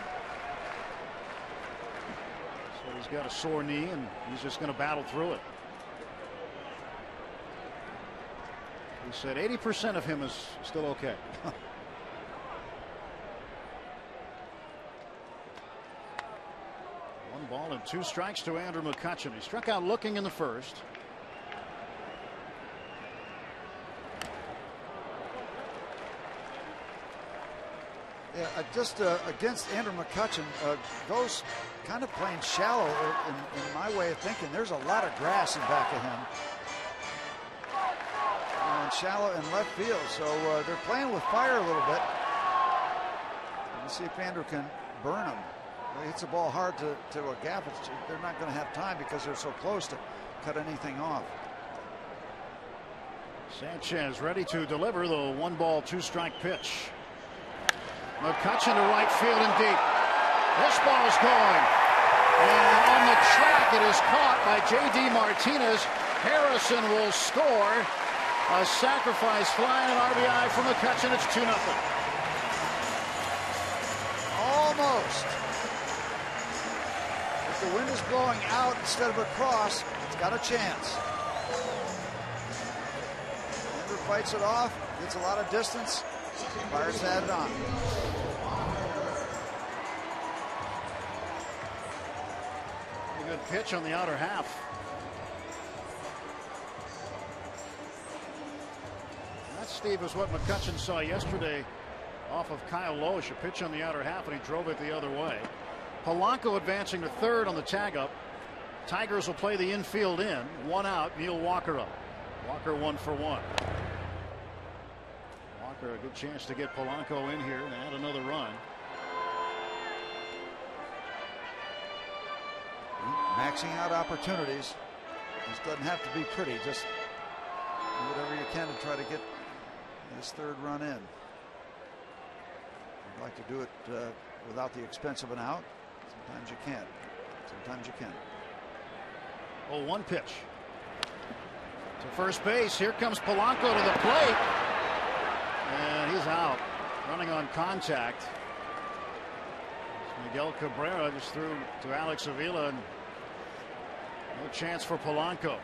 So he's got a sore knee, and he's just going to battle through it. He said eighty percent of him is still okay. One ball and two strikes to Andrew McCutchen. He struck out looking in the first. Yeah, uh, just uh, against Andrew McCutchen, uh, Gose kind of playing shallow in, in my way of thinking. There's a lot of grass in back of him. And shallow in left field, so uh, they're playing with fire a little bit. Let's see if Andrew can burn him. He hits the ball hard to, to a gap. It's, they're not going to have time because they're so close to cut anything off. Sanchez ready to deliver the one ball, two strike pitch. McCutchen to right field and deep. This ball is going. And on the track, it is caught by J D. Martinez. Harrison will score. A sacrifice fly and an R B I from McCutchen. It's two nothing. Almost. If the wind is blowing out instead of across, it's got a chance. Andrew fights it off, gets a lot of distance. Fires that on. A good pitch on the outer half. That, Steve, is what McCutchen saw yesterday off of Kyle Loesch. A pitch on the outer half, and he drove it the other way. Polanco advancing to third on the tag up. Tigers will play the infield in. One out, Neil Walker up. Walker one for one. A good chance to get Polanco in here and add another run. Maxing out opportunities. This doesn't have to be pretty. Just do whatever you can to try to get this third run in. I'd like to do it uh, without the expense of an out. Sometimes you can't. Sometimes you can. Oh, one pitch. To first base. Here comes Polanco to the plate. And he's out, running on contact. Miguel Cabrera just threw to Alex Avila, and no chance for Polanco.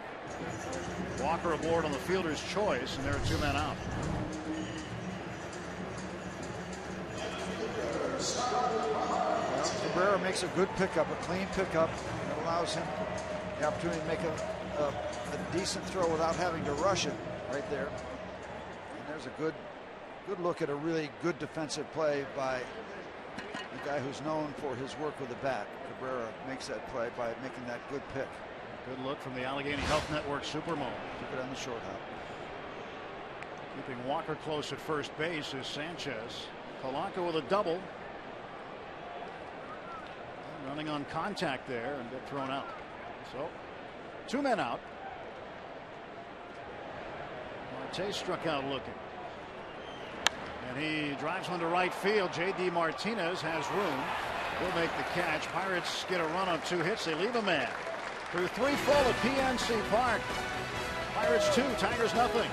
Walker aboard on the fielder's choice, and there are two men out. Well, Cabrera makes a good pickup, a clean pickup, that allows him the opportunity to make a, a, a decent throw without having to rush it right there. And there's a good. Good look at a really good defensive play by the guy who's known for his work with the bat. Cabrera makes that play by making that good pick. Good look from the Allegheny Health Network Supermo. Keep it on the short hop. Keeping Walker close at first base is Sanchez. Polanco with a double. Running on contact there and get thrown out. So two men out. Marte struck out looking. And he drives one to right field. J D. Martinez has room. He'll make the catch. Pirates get a run on two hits. They leave a man. Through three full at P N C Park. Pirates two, Tigers nothing.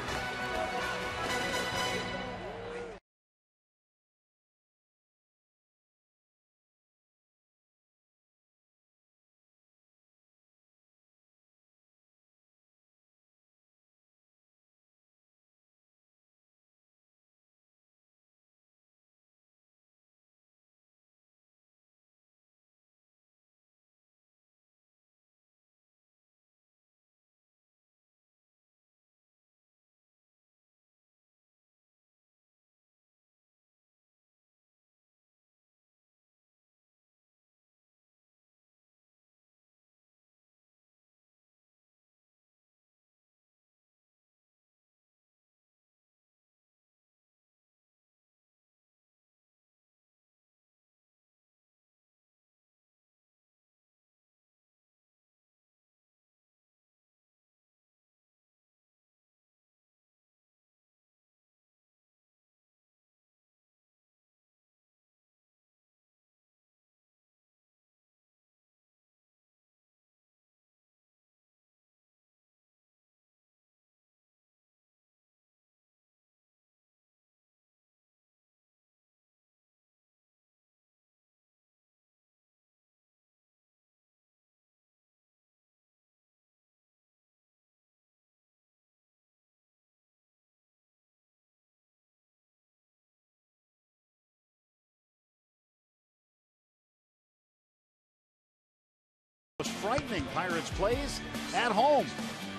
Most frightening Pirates plays at home.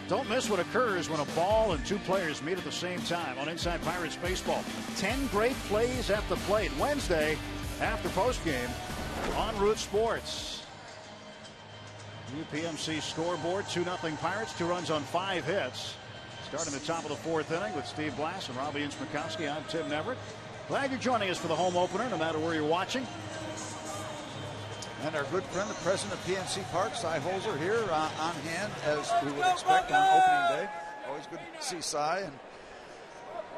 Don't miss what occurs when a ball and two players meet at the same time on Inside Pirates Baseball. Ten great plays at the plate Wednesday after postgame on Root Sports. New P M C scoreboard, two nothing Pirates, two runs on five hits. Starting the top of the fourth inning with Steve Blass and Robbie Inchmikowski. I'm Tim Neverett. Glad you're joining us for the home opener, no matter where you're watching. And our good friend, the president of P N C Park, Cy Holzer, here uh, on hand, as we would expect on opening day. Always good to see Cy, and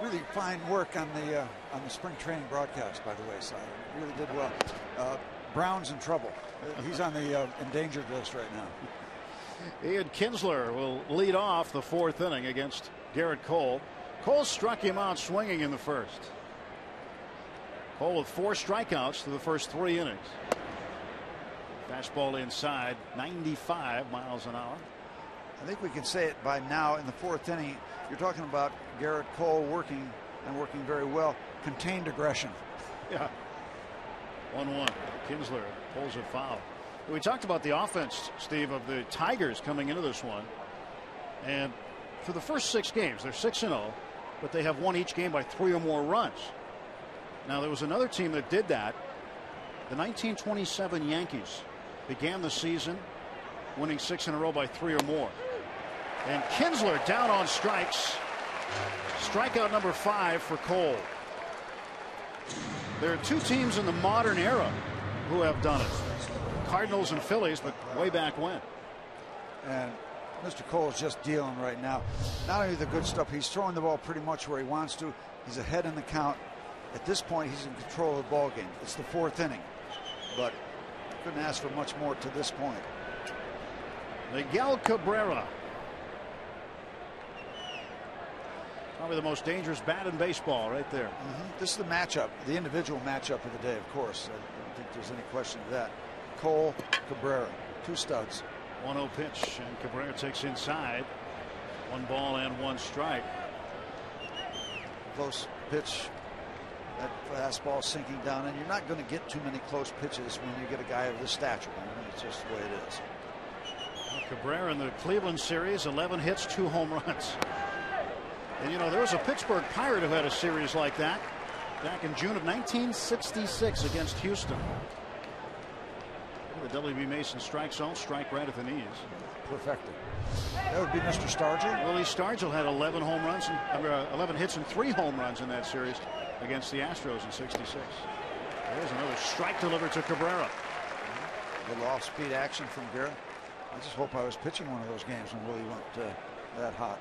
really fine work on the uh, on the spring training broadcast, by the way, Cy. Really did well. Uh, Brown's in trouble. He's on the uh, endangered list right now. Ian Kinsler will lead off the fourth inning against Gerrit Cole. Cole struck him out swinging in the first. Cole with four strikeouts through the first three innings. Fastball inside, ninety-five miles an hour. I think we can say it by now in the fourth inning. You're talking about Gerrit Cole working and working very well. Contained aggression. Yeah. one one. Kinsler pulls a foul. We talked about the offense, Steve, of the Tigers coming into this one. And for the first six games, they're six and oh, but they have won each game by three or more runs. Now, there was another team that did that. The nineteen twenty-seven Yankees began the season winning six in a row by three or more. And Kinsler down on strikes. Strikeout number five for Cole. There are two teams in the modern era who have done it. Cardinals and Phillies, but way back when. And Mister Cole is just dealing right now. Not only the good stuff, he's throwing the ball pretty much where he wants to. He's ahead in the count. At this point, he's in control of the ball game. It's the fourth inning, but couldn't ask for much more to this point. Miguel Cabrera, probably the most dangerous bat in baseball, right there. Mm-hmm. This is the matchup, the individual matchup of the day, of course. I don't think there's any question of that. Cole, Cabrera, two studs. one oh pitch, and Cabrera takes inside. One ball and one strike. Close pitch. That fastball sinking down, and you're not going to get too many close pitches when you get a guy of this stature. I mean, it's just the way it is. Well, Cabrera in the Cleveland series, eleven hits, two home runs. And you know, there was a Pittsburgh Pirate who had a series like that back in June of nineteen sixty-six against Houston. The W B. Mason strike zone, strike right at the knees. Perfected. That would be Mister Stargell. Willie Stargell had eleven home runs, and, uh, eleven hits, and three home runs in that series against the Astros in sixty-six. There's another strike delivered to Cabrera. A little off-speed action from Garrett. I just hope I was pitching one of those games when Willie went uh, that hot.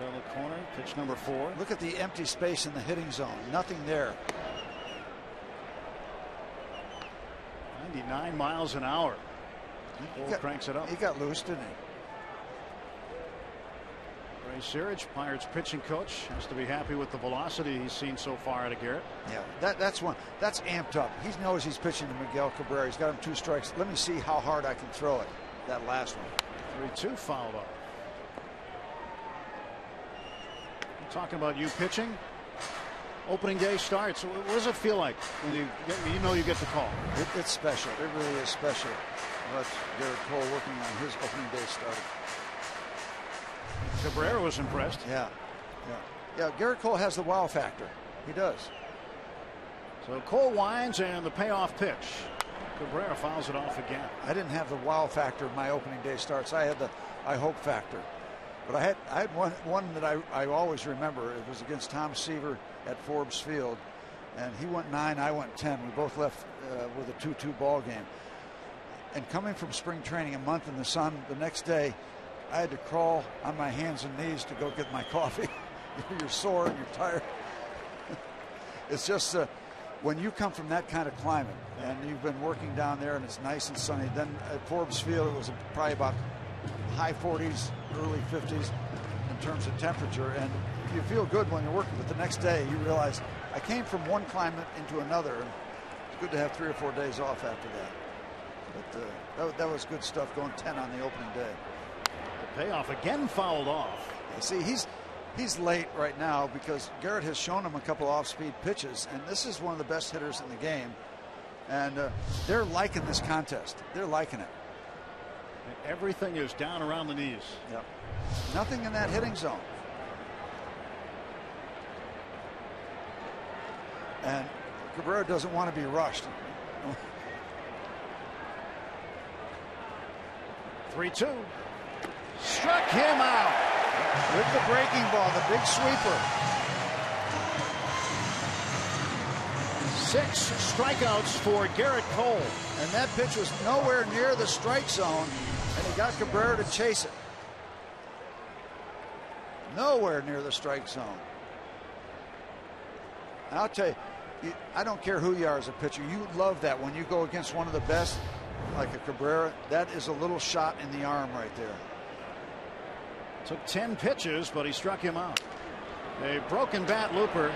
Right on the corner, pitch number four. Look at the empty space in the hitting zone. Nothing there. ninety-nine miles an hour. Cole cranks it up. He got loose, didn't he? Ray Searage, Pirates pitching coach, has to be happy with the velocity he's seen so far out of Garrett. Yeah, that, that's one. That's amped up. He knows he's pitching to Miguel Cabrera. He's got him two strikes. Let me see how hard I can throw it. That last one. three two fouled off. Talking about you pitching. Opening day starts. What does it feel like when you get, you know you get the call? It, it's special. It really is special. But Gerrit Cole working on his opening day starter. Cabrera was impressed. Yeah. Yeah. Yeah. Gerrit Cole has the wow factor. He does. So Cole winds, and the payoff pitch. Cabrera fouls it off again. I didn't have the wow factor of my opening day starts. I had the I hope factor. But I had I had one one that I, I always remember. It was against Tom Seaver at Forbes Field, and he went nine, I went ten. We both left uh, with a two two ball game. And coming from spring training, a month in the sun, the next day, I had to crawl on my hands and knees to go get my coffee. You're sore and you're tired. It's just uh, when you come from that kind of climate and you've been working down there and it's nice and sunny. Then at Forbes Field, it was probably about high forties, early fifties in terms of temperature, and you feel good when you're working, but the next day you realize I came from one climate into another. It's good to have three or four days off after that. But uh, that, that was good stuff going ten on the opening day. Payoff again fouled off. You see, he's he's late right now because Gerrit has shown him a couple off-speed pitches, and this is one of the best hitters in the game. And uh, they're liking this contest. They're liking it. And everything is down around the knees. Yep. Nothing in that hitting zone. And Cabrera doesn't want to be rushed. three two. Struck him out with the breaking ball, the big sweeper. Six strikeouts for Gerrit Cole. And that pitch was nowhere near the strike zone, and he got Cabrera to chase it. Nowhere near the strike zone. And I'll tell you, I don't care who you are as a pitcher, you love that when you go against one of the best like a Cabrera. That is a little shot in the arm right there. Took ten pitches, but he struck him out. A broken bat looper.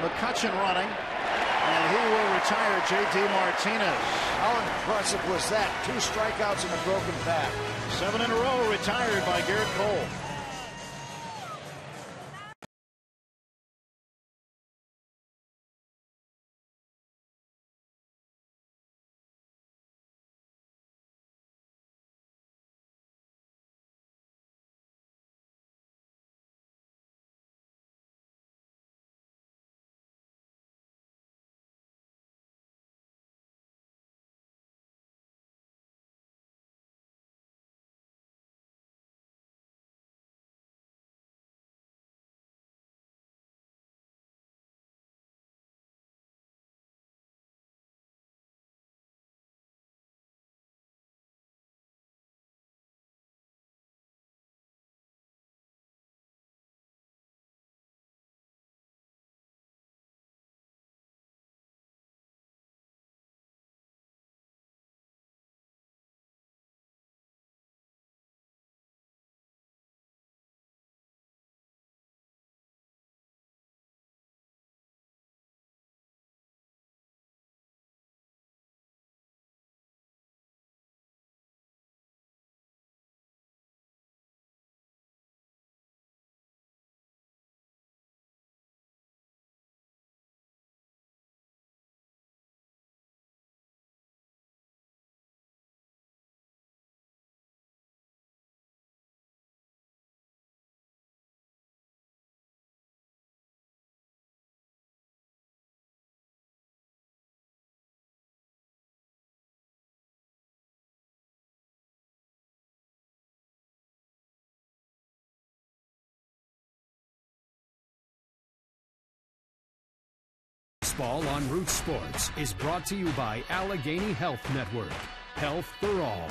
McCutchen running, and he will retire J D. Martinez. How impressive was that? Two strikeouts and a broken bat. Seven in a row retired by Gerrit Cole. Ball on Root Sports is brought to you by Allegheny Health Network, health for all,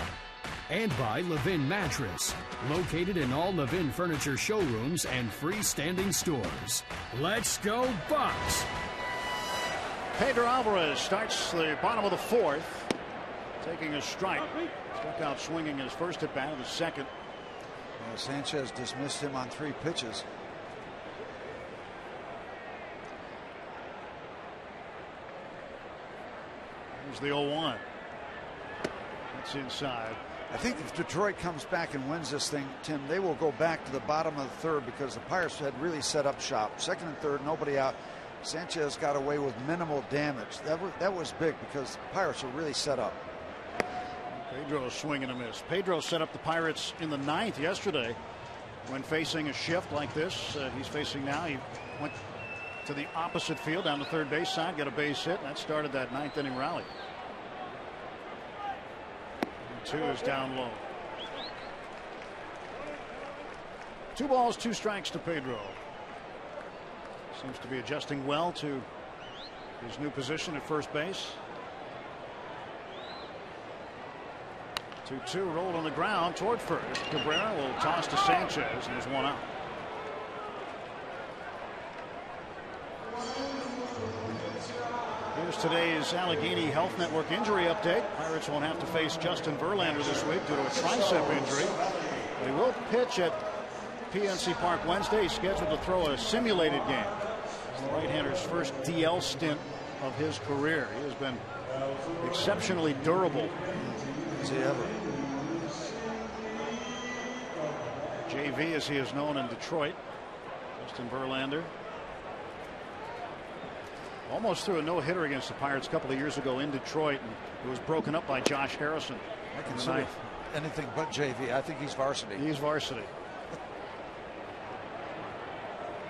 and by Levin Mattress, located in all Levin Furniture showrooms and freestanding stores. Let's go Bucks! Pedro Alvarez starts the bottom of the fourth, taking a strike. Struck out swinging his first at bat of the second. Well, Sanchez dismissed him on three pitches. Here's the oh one. That's inside. I think if Detroit comes back and wins this thing, Tim, they will go back to the bottom of the third because the Pirates had really set up shop. Second and third, nobody out. Sanchez got away with minimal damage. That was, that was big because the Pirates were really set up. Pedro swinging a miss. Pedro set up the Pirates in the ninth yesterday when facing a shift like this. Uh, he's facing now. He went to the opposite field down the third base side, got a base hit, and that started that ninth inning rally. And two is down low. Two balls, two strikes to Pedro. Seems to be adjusting well to his new position at first base. two two rolled on the ground toward first. Cabrera will toss to Sanchez, and there's one out. Here's today's Allegheny Health Network injury update. Pirates won't have to face Justin Verlander this week due to a tricep injury. But he will pitch at P N C Park Wednesday. He's scheduled to throw a simulated game. It's the right-hander's first D L stint of his career. He has been exceptionally durable. Is he ever? J V, as he is known in Detroit. Justin Verlander almost threw a no-hitter against the Pirates a couple of years ago in Detroit, and it was broken up by Josh Harrison. I consider anything but J V. I think he's varsity. He's varsity.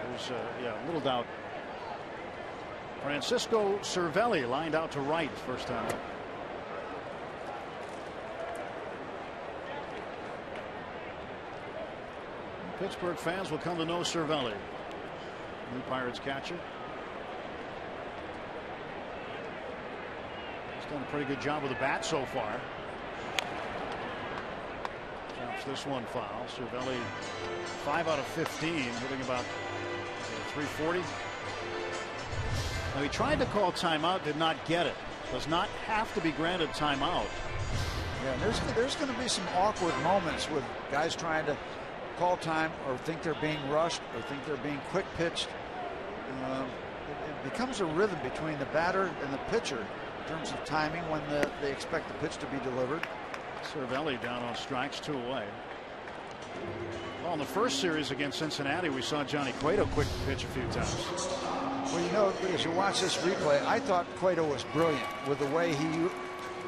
There's, uh, yeah, little doubt. Francisco Cervelli lined out to right first time. Pittsburgh fans will come to know Cervelli, new Pirates catcher. He's done a pretty good job with the bat so far. Chops this one foul. Cervelli, five out of fifteen, hitting about three forty. Now he tried to call timeout, did not get it. Does not have to be granted timeout. Yeah, and there's there's going to be some awkward moments with guys trying to call time or think they're being rushed or think they're being quick pitched. Uh, it, it becomes a rhythm between the batter and the pitcher in terms of timing when the, they expect the pitch to be delivered. Cervelli down on strikes, two away. Well, in the first series against Cincinnati, we saw Johnny Cueto quick pitch a few times. Well, you know, as you watch this replay, I thought Cueto was brilliant with the way he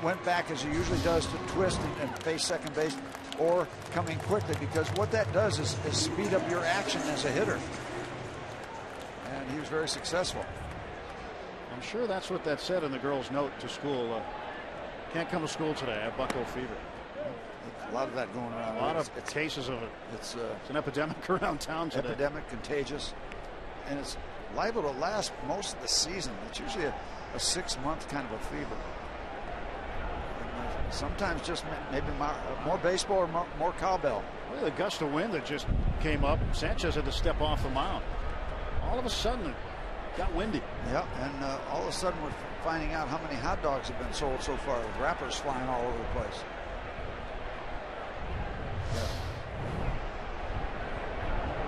went back, as he usually does, to twist and, and face second base, or coming quickly, because what that does is, is speed up your action as a hitter. And he was very successful. I'm sure that's what that said in the girls' note to school. Uh, can't come to school today. I have buccal fever. A lot of that going around. A lot it's, of it's, cases of it. It's, uh, it's an epidemic around town today. Epidemic, contagious, and it's liable to last most of the season. It's usually a, a six-month kind of a fever. Sometimes just maybe more baseball or more, more cowbell. Well, the gust of wind that just came up, Sanchez had to step off the mound. All of a sudden, it got windy. Yep, and uh, all of a sudden we're finding out how many hot dogs have been sold so far, with wrappers flying all over the place. Yeah.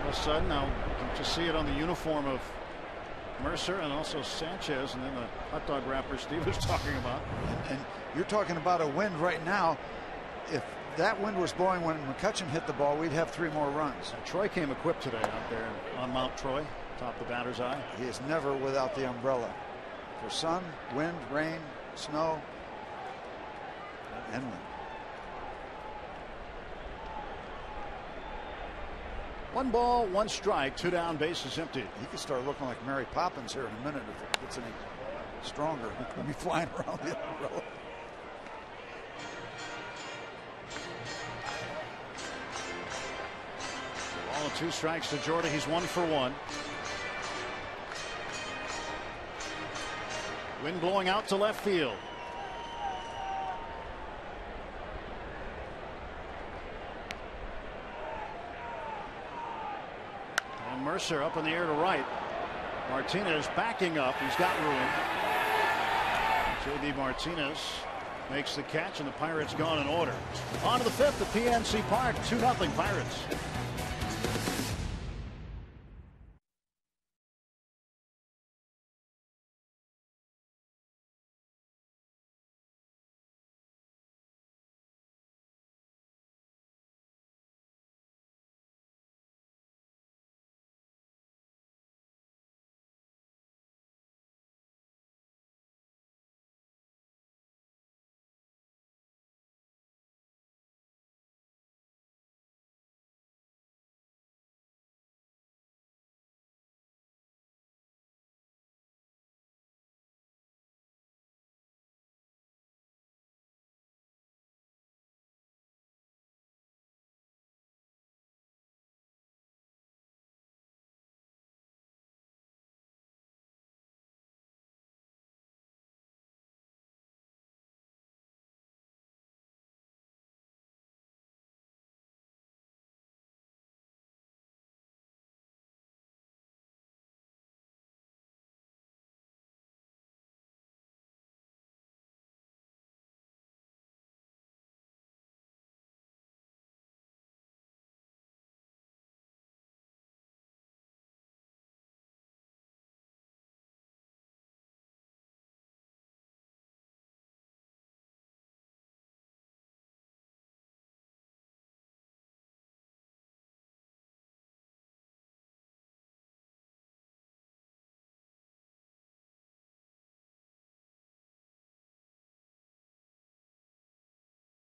All of a sudden, now you can just see it on the uniform of Mercer and also Sanchez, and then the hot dog wrapper Steve was talking about. And, and you're talking about a wind right now. If that wind was blowing when McCutchen hit the ball, we'd have three more runs. And Troy came equipped today out there on Mount Troy, top the batter's eye. He is never without the umbrella for sun, wind, rain, snow, and wind. One ball, one strike, two down, bases empty. He could start looking like Mary Poppins here in a minute if it gets any stronger. He'll be flying around the umbrella. Ball and two strikes to Jordy. He's one for one. Wind blowing out to left field. Mercer up in the air to right. Martinez backing up. He's got room. J D. Martinez makes the catch, and the Pirates gone in order. On to the fifth at P N C Park. two nothing Pirates.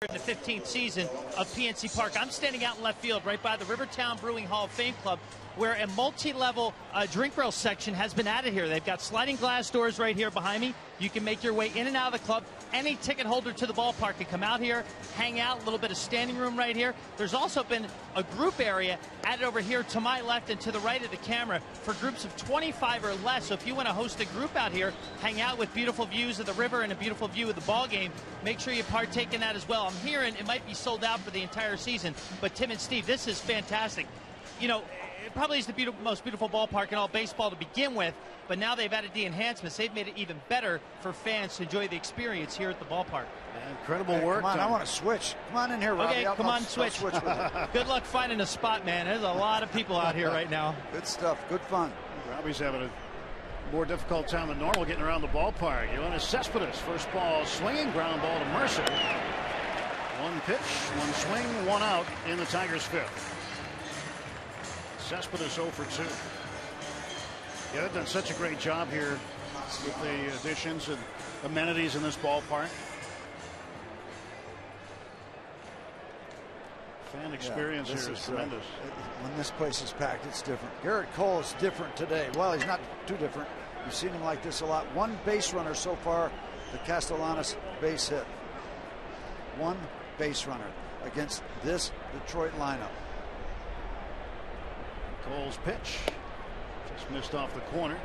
in the fifteenth season of P N C Park. I'm standing out in left field right by the Rivertown Brewing Hall of Fame Club, where a multi-level uh, drink rail section has been added here. They've got sliding glass doors right here behind me. You can make your way in and out of the club. Any ticket holder to the ballpark can come out here, hang out, a little bit of standing room right here. There's also been a group area added over here to my left and to the right of the camera for groups of twenty-five or less. So if you want to host a group out here, hang out with beautiful views of the river and a beautiful view of the ball game, make sure you partake in that as well. I'm hearing it might be sold out for the entire season, but Tim and Steve, this is fantastic. You know, it probably is the beautiful, most beautiful ballpark in all baseball to begin with, but now they've added the enhancements. They've made it even better for fans to enjoy the experience here at the ballpark. Incredible hey, work. Come on, I want to switch. Come on in here, Robbie. Okay, I'll, come I'll, on, I'll switch. switch Good luck finding a spot, man. There's a lot of people out here right now. Good stuff. Good fun. Robbie's having a more difficult time than normal getting around the ballpark. Yoenis Cespedes, first ball, swinging ground ball to Mercer. One pitch, one swing, one out in the Tigers' fifth. Cespedes zero for two. Yeah, they've done such a great job here with the additions and amenities in this ballpark. Fan experience yeah, here is, is tremendous. Uh, when this place is packed, it's different. Gerrit Cole is different today. Well, he's not too different. You've seen him like this a lot. One base runner so far, the Castellanos base hit. One base runner against this Detroit lineup. Cole's pitch just missed off the corner.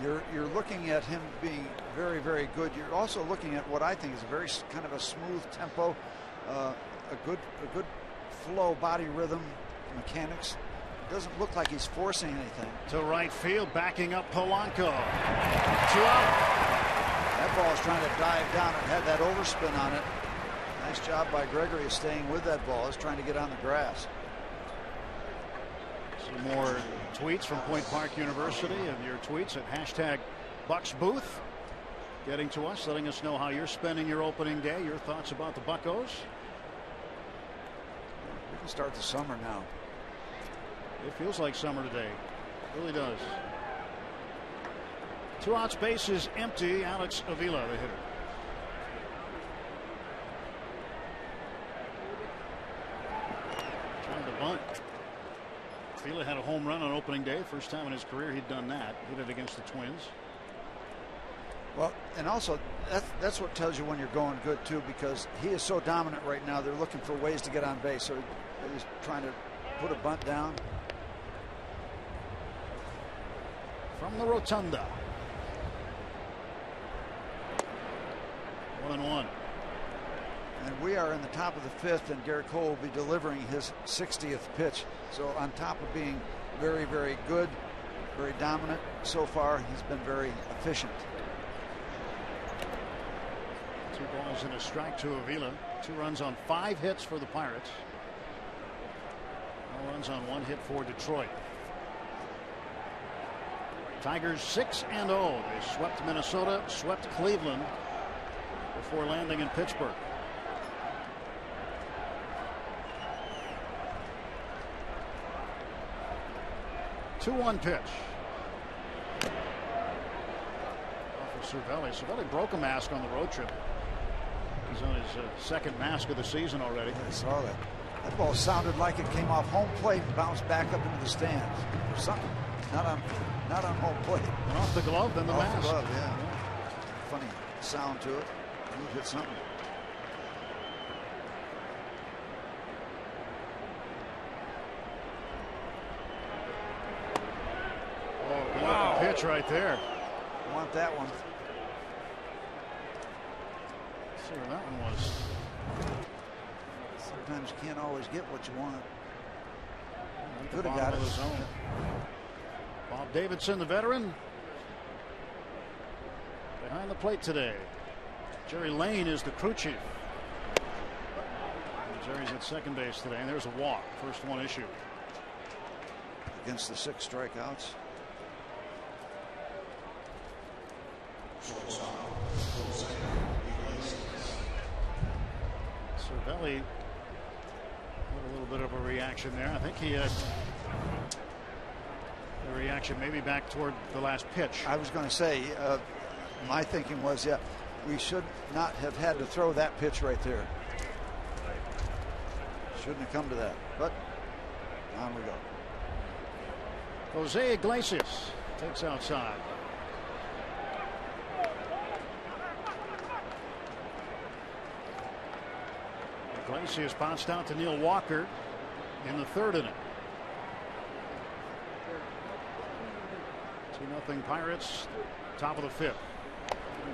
You're you're looking at him being very, very good. You're also looking at what I think is a very kind of a smooth tempo, uh, a good a good flow, body rhythm, mechanics. It doesn't look like he's forcing anything. To right field, backing up Polanco. Two out. That ball is trying to dive down. It had that overspin on it. Nice job by Gregory of staying with that ball. It's trying to get on the grass. Some more tweets from Point Park University, and your tweets at hashtag Bucks Booth, getting to us, letting us know how you're spending your opening day, your thoughts about the Buccos. We can start the summer now. It feels like summer today. It really does. Two outs, bases empty. Alex Avila, the hitter. Trying to bunt. Avila had a home run on opening day. First time in his career he'd done that. Hit it against the Twins. Well, and also that's, that's what tells you when you're going good too, because he is so dominant right now. They're looking for ways to get on base, so he's trying to put a bunt down. From the rotunda. One and one. And we are in the top of the fifth, and Gerrit Cole will be delivering his sixtieth pitch. So on top of being very, very good, very dominant so far, he's been very efficient. Two balls and a strike to Avila. Two runs on five hits for the Pirates. No runs on one hit for Detroit. Tigers six and oh. They swept Minnesota, swept Cleveland before landing in Pittsburgh. two one pitch. Off of Cervelli. Cervelli broke a mask on the road trip. He's on his uh, second mask of the season already. I saw that. That ball sounded like it came off home plate and bounced back up into the stands. Or something. Not on, not on home plate. And off the glove, then the off mask. Off the glove, yeah. yeah. Funny sound to it. You hit something. Pitch right there. I want that one. Let's see where that one was. Sometimes you can't always get what you want. Right, could have got it. Zone. Bob Davidson, the veteran, behind the plate today. Jerry Lane is the crew chief. And Jerry's at second base today, and there's a walk. First one issued. Against the six strikeouts. Cervelli had a little bit of a reaction there. I think he had a reaction maybe back toward the last pitch. I was going to say, uh, my thinking was, yeah, we should not have had to throw that pitch right there. Shouldn't have come to that, but on we go. Jose Iglesias takes outside. Iglesias bounced out to Neil Walker in the third inning. two nothing Pirates, top of the fifth.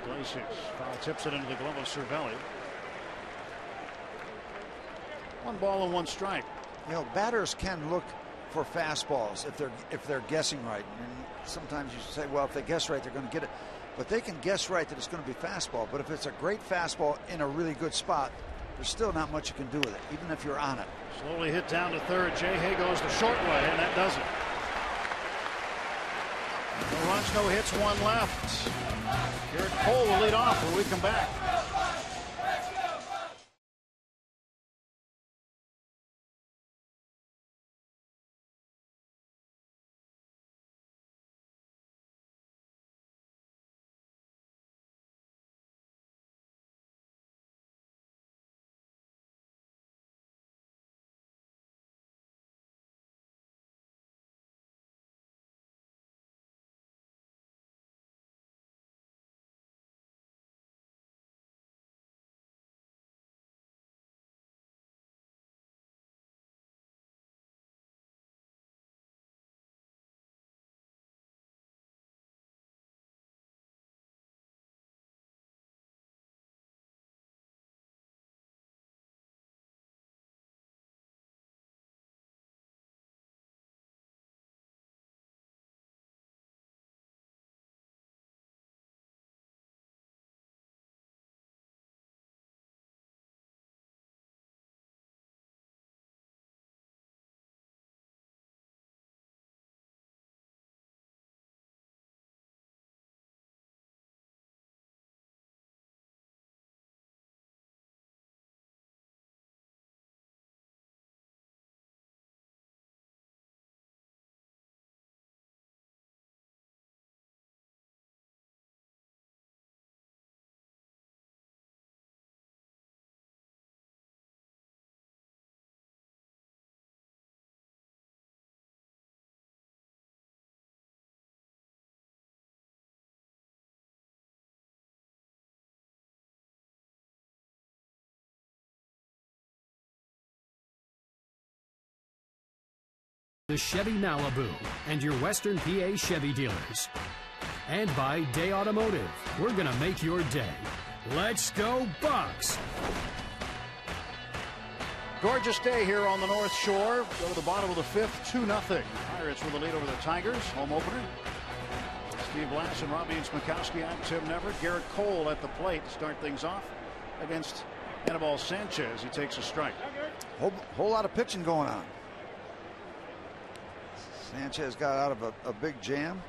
Iglesias foul tips it into the glove of Cervelli. One ball and one strike. You know, batters can look for fastballs if they're if they're guessing right. And sometimes you say, well, if they guess right, they're going to get it. But they can guess right that it's going to be fastball. But if it's a great fastball in a really good spot, there's still not much you can do with it, even if you're on it. Slowly hit down to third. J Hay goes the short way, and that does it. No runs, no hits, one left. Gerrit Cole will lead off when we come back. The Chevy Malibu and your Western P A Chevy dealers. And by Day Automotive, we're going to make your day. Let's go Bucks! Gorgeous day here on the North Shore. Go to the bottom of the fifth, two nothing. Pirates with the lead over the Tigers, home opener. Steve Blass and Robbie Smikowski. I'm Tim Neverett. Gerrit Cole at the plate to start things off against Anibal Sanchez. He takes a strike. Whole, whole lot of pitching going on. Sanchez got out of a, a big jam.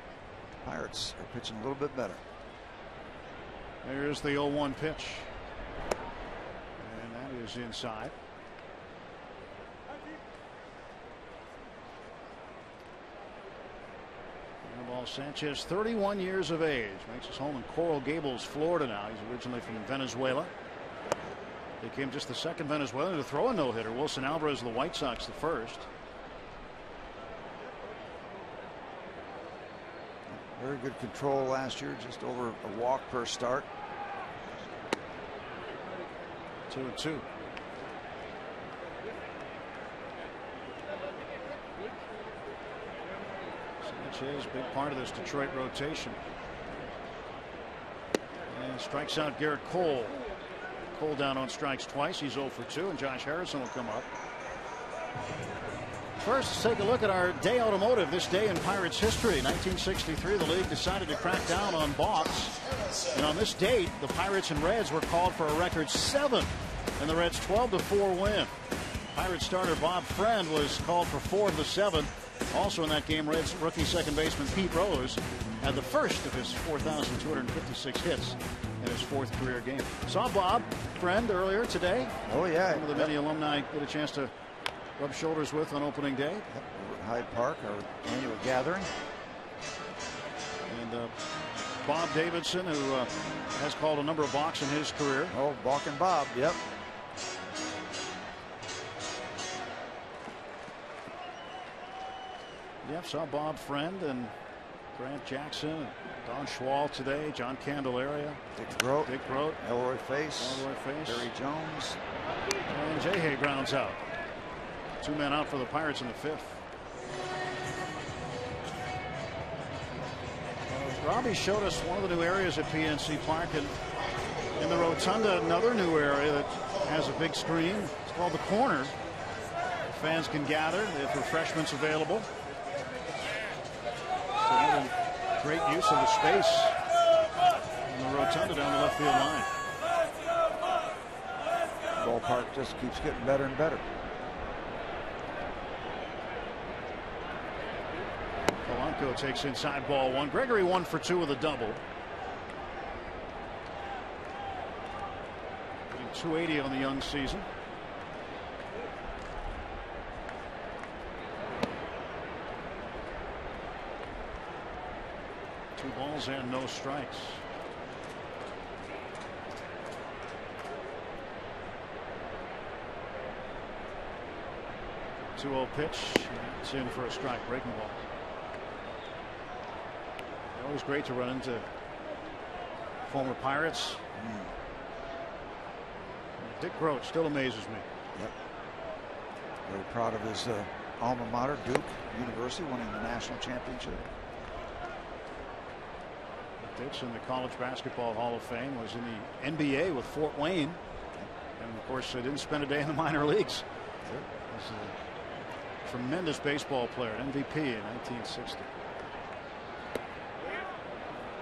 Pirates are pitching a little bit better. There's the oh one pitch. And that is inside. Anibal Sanchez, thirty-one years of age. Makes his home in Coral Gables, Florida now. He's originally from Venezuela. Became just the second Venezuelan to throw a no-hitter. Wilson Alvarez of the White Sox the first. Very good control last year, just over a walk per start. Two and two. Sanchez, big part of this Detroit rotation. And strikes out Gerrit Cole. Cole down on strikes twice. He's oh for two, and Josh Harrison will come up. First, let's take a look at our Day Automotive, this day in Pirates history. nineteen sixty-three, the league decided to crack down on balks. And on this date, the Pirates and Reds were called for a record seven, and the Reds twelve to four win. Pirate starter Bob Friend was called for four of the seven. Also in that game, Reds rookie second baseman Pete Rose had the first of his four thousand two hundred fifty-six hits in his fourth career game. Saw Bob Friend earlier today. Oh, yeah. Some of the many alumni get a chance to rub shoulders with on opening day. Yep, Hyde Park, our annual gathering. And uh, Bob Davidson, who uh, has called a number of balks in his career. Oh, balking Bob, yep. Yep, saw Bob Friend and Grant Jackson, Don Schwal today, John Candelaria, Dick Grote, Dick Grote, Elroy Face, Elroy Face, Barry Jones, and Jahey grounds out. Two men out for the Pirates in the fifth. Robbie showed us one of the new areas at P N C Park, and in the rotunda, another new area that has a big screen. It's called the Corner. Fans can gather. They have refreshments available. So another great use of the space in the rotunda down the left field line. Ballpark just keeps getting better and better. Polanco takes inside, ball one. Gregory one for two with a double. Getting two eighty on the young season. Two balls and no strikes. two oh pitch. It's in for a strike, breaking ball. Always great to run into former Pirates. Mm. Dick Grote still amazes me. Yep. Very proud of his uh, alma mater, Duke University, winning the national championship. Dick's in the College Basketball Hall of Fame, was in the N B A with Fort Wayne, and of course they didn't spend a day in the minor leagues. Sure. He's a tremendous baseball player, M V P in nineteen sixty.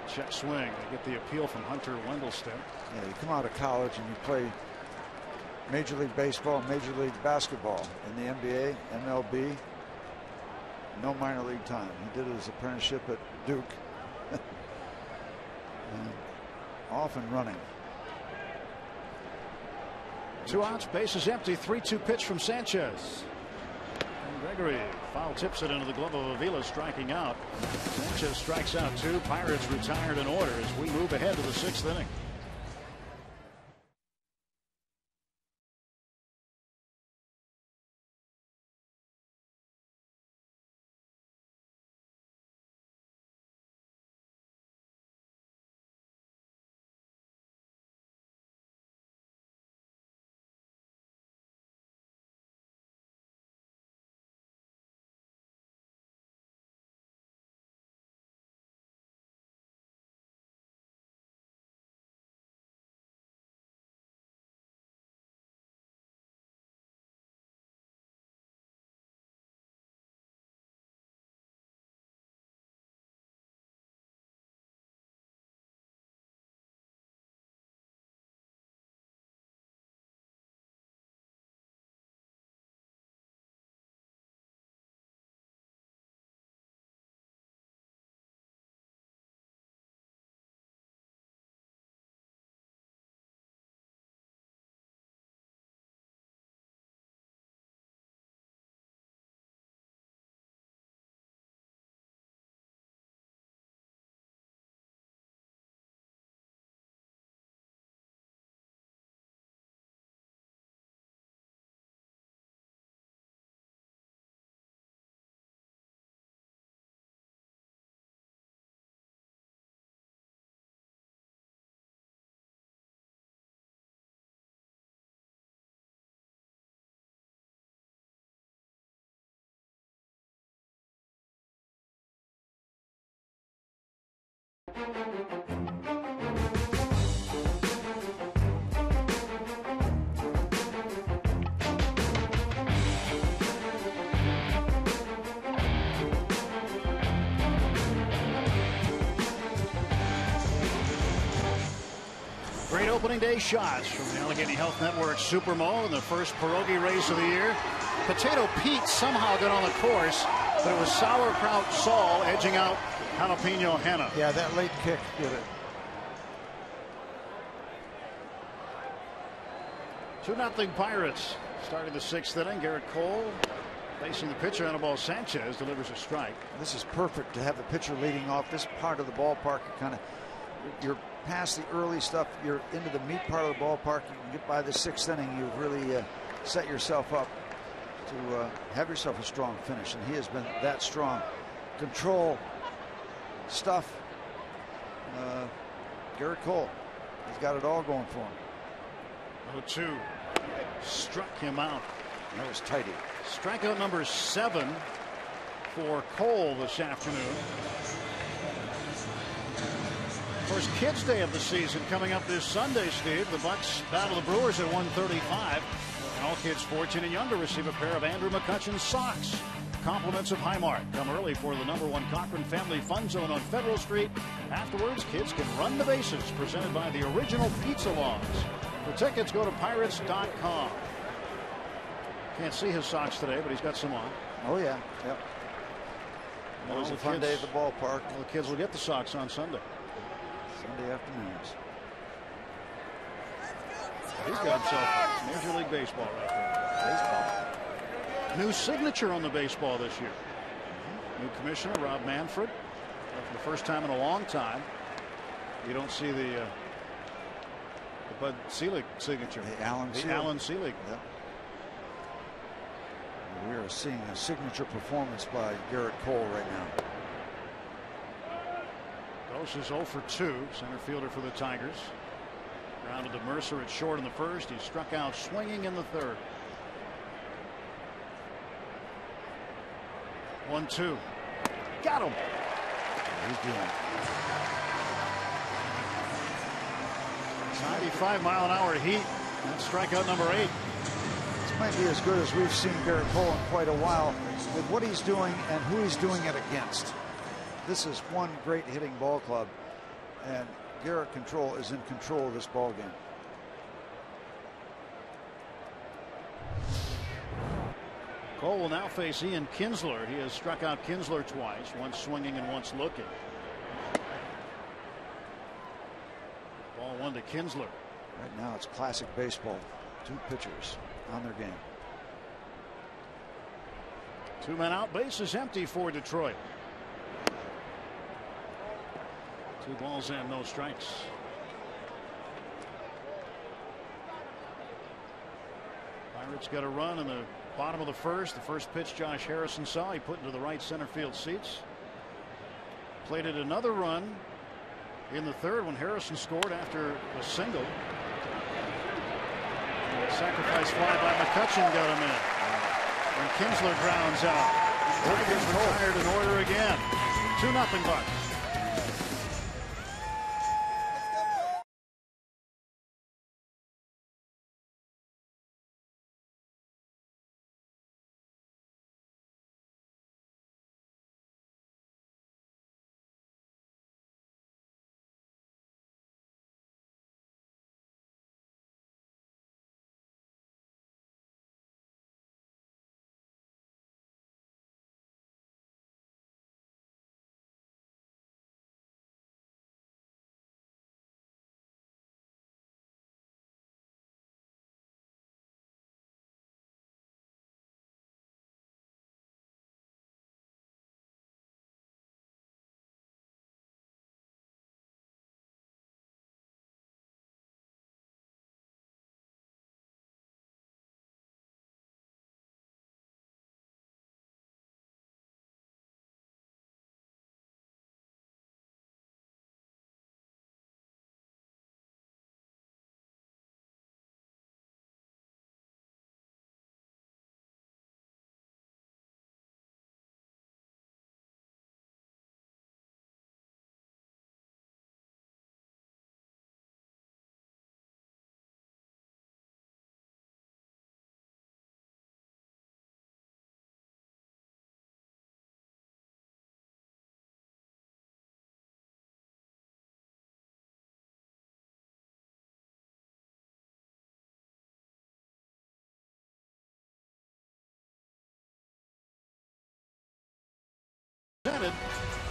Check swing. They get the appeal from Hunter Wendelstedt. Yeah, you come out of college and you play Major League Baseball, Major League Basketball in the N B A, M L B. No minor league time. He did his apprenticeship at Duke. And off and running. Two outs, base is empty. three two pitch from Sanchez. Gregory foul tips it into the glove of Avila, striking out. Sanchez strikes out two. Pirates retired in order as we move ahead to the sixth inning. Great opening day shots from the Allegheny Health Network Super Mo in the first pierogi race of the year. Potato Pete somehow got on the course, but it was Sauerkraut Saul edging out Jalapeno Hanna. Yeah, that late kick did it. two nothing Pirates. Starting the sixth inning. Gerrit Cole facing the pitcher. Anibal Sanchez delivers a strike. This is perfect to have the pitcher leading off this part of the ballpark. It kind of you're past the early stuff, you're into the meat part of the ballpark, you can get by the sixth inning, you've really uh, set yourself up to uh, have yourself a strong finish, and he has been that strong. Control stuff. Uh, Gerrit Cole, he's got it all going for him. oh two struck him out. That was tidy. Strikeout number seven for Cole this afternoon. First kids' day of the season coming up this Sunday, Steve. The Bucks battle the Brewers at one thirty-five. And all kids fourteen and younger receive a pair of Andrew McCutchen socks. Compliments of Highmark. Come early for the number one Cochran Family Fun Zone on Federal Street. Afterwards, kids can run the bases, presented by the original Pizza Laws. For tickets, go to pirates dot com. Can't see his socks today, but he's got some on. Oh, yeah. Yep. Well, it's a fun day at the ballpark. All the kids will get the socks on Sunday. Sunday afternoons. He's got himself Major League Baseball right there. Baseball. New signature on the baseball this year. New commissioner, Rob Manfred. For the first time in a long time, you don't see the, uh, the Bud Selig signature. The Alan the Selig. Alan Selig. Yep. We are seeing a signature performance by Gerrit Cole right now. Gose is oh for two, center fielder for the Tigers. Grounded to Mercer at short in the first. He struck out swinging in the third. one two. Got him. He's doing it. ninety-five mile an hour heat. That's strikeout number eight. This might be as good as we've seen Gerrit Cole in quite a while with what he's doing and who he's doing it against. This is one great hitting ball club, and Gerrit Control is in control of this ball game. Cole will now face Ian Kinsler. He has struck out Kinsler twice, once swinging and once looking. Ball one to Kinsler. Right now it's classic baseball. Two pitchers on their game. Two men out, bases empty for Detroit. Two balls and no strikes. Pirates got a run in the bottom of the first. The first pitch Josh Harrison saw, he put into the right center field seats. Plated another run in the third when Harrison scored after a single. And a sacrifice fly by McCutchen got him in. And Kinsler grounds out. Hogan retired in order again. two nothing Bucks.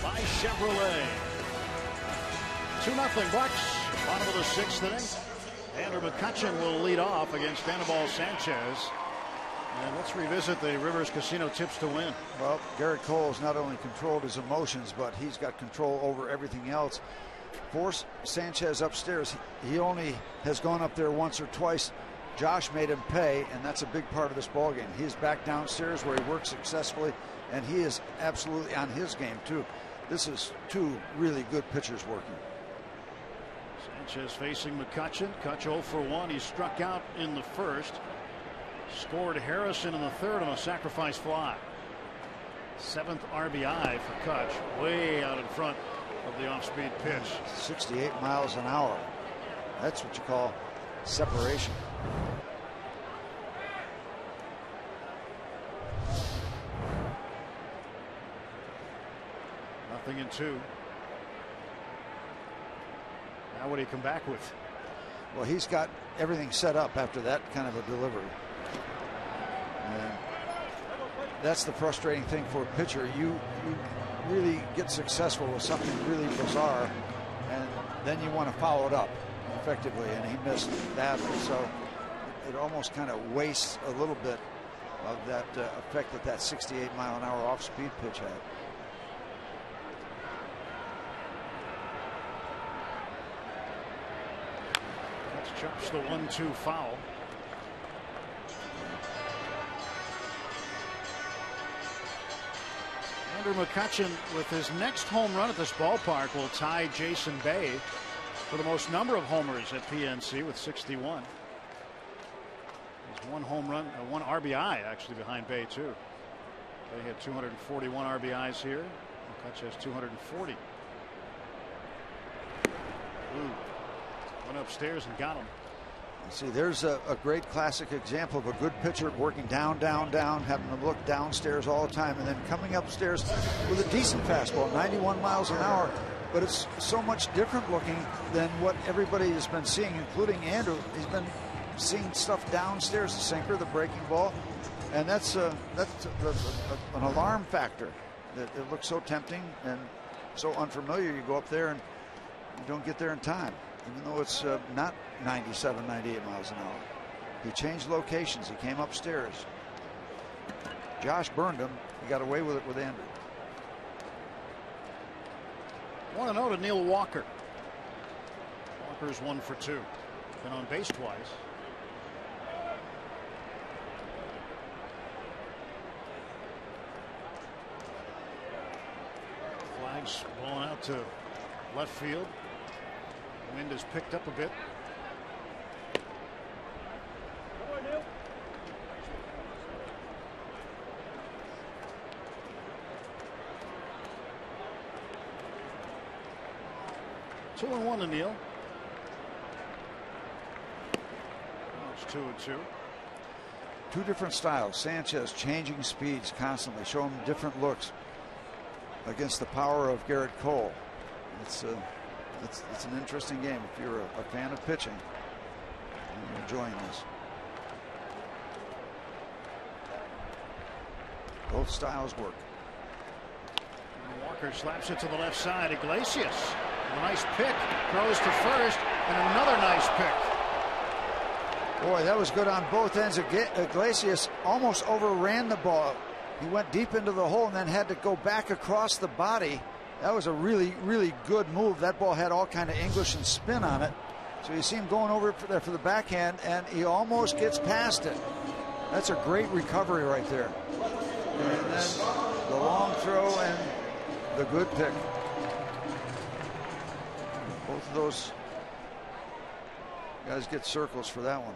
By Chevrolet. two nothing Bucks. Bottom of the sixth inning. Andrew McCutchen will lead off against Anibal Sanchez. And let's revisit the Rivers Casino tips to win. Well, Gerrit Cole's not only controlled his emotions, but he's got control over everything else. force Sanchez upstairs. He only has gone up there once or twice. Josh made him pay, and that's a big part of this ballgame. He is back downstairs where he works successfully, and he is absolutely on his game, too. This is two really good pitchers working. Sanchez facing McCutchen. Cutch oh for one. He struck out in the first. Scored Harrison in the third on a sacrifice fly. Seventh R B I for Cutch. Way out in front of the off-speed pitch. sixty-eight miles an hour. That's what you call separation. Nothing in two. Now what do you come back with? Well, he's got everything set up after that kind of a delivery. And that's the frustrating thing for a pitcher. You, you really get successful with something really bizarre, and then you want to follow it up effectively, and he missed that. So it almost kind of wastes a little bit of that uh, effect that that sixty-eight mile an hour off-speed pitch had. That chops the one two foul. Andrew McCutchen with his next home run at this ballpark will tie Jason Bay for the most number of homers at P N C with sixty-one. He's one home run, uh, one R B I actually behind Bay too. They had two hundred forty-one R B Is here. McCutchen has two hundred forty. Ooh, went upstairs and got him. You see, there's a, a great classic example of a good pitcher working down, down, down, having to look downstairs all the time, and then coming upstairs with a decent fastball, ninety-one miles an hour. But it's so much different looking than what everybody has been seeing, including Andrew. He's been seeing stuff downstairs, the sinker, the breaking ball, and that's a, that's, a, that's a, an alarm factor. It, it looks so tempting and so unfamiliar. You go up there and you don't get there in time, even though it's uh, not ninety-seven, ninety-eight miles an hour. He changed locations. He came upstairs. Josh burned him. He got away with it with Andrew. one and oh to Neil Walker. Walker's one for two. Been on base twice. Flags blown out to left field. Wind has picked up a bit. Two and one to Neil. It's two and two. Two different styles. Sanchez changing speeds constantly, showing different looks against the power of Gerrit Cole. It's a, it's, it's an interesting game if you're a, a fan of pitching. I'm enjoying this. Both styles work. Walker slaps it to the left side. Iglesias. A nice pick, throws to first, and another nice pick. Boy, that was good on both ends. Iglesias almost overran the ball. He went deep into the hole and then had to go back across the body. That was a really, really good move. That ball had all kind of English and spin on it. So you see him going over for there for the backhand, and he almost gets past it. That's a great recovery right there. And then the long throw and the good pick. Both of those guys get circles for that one.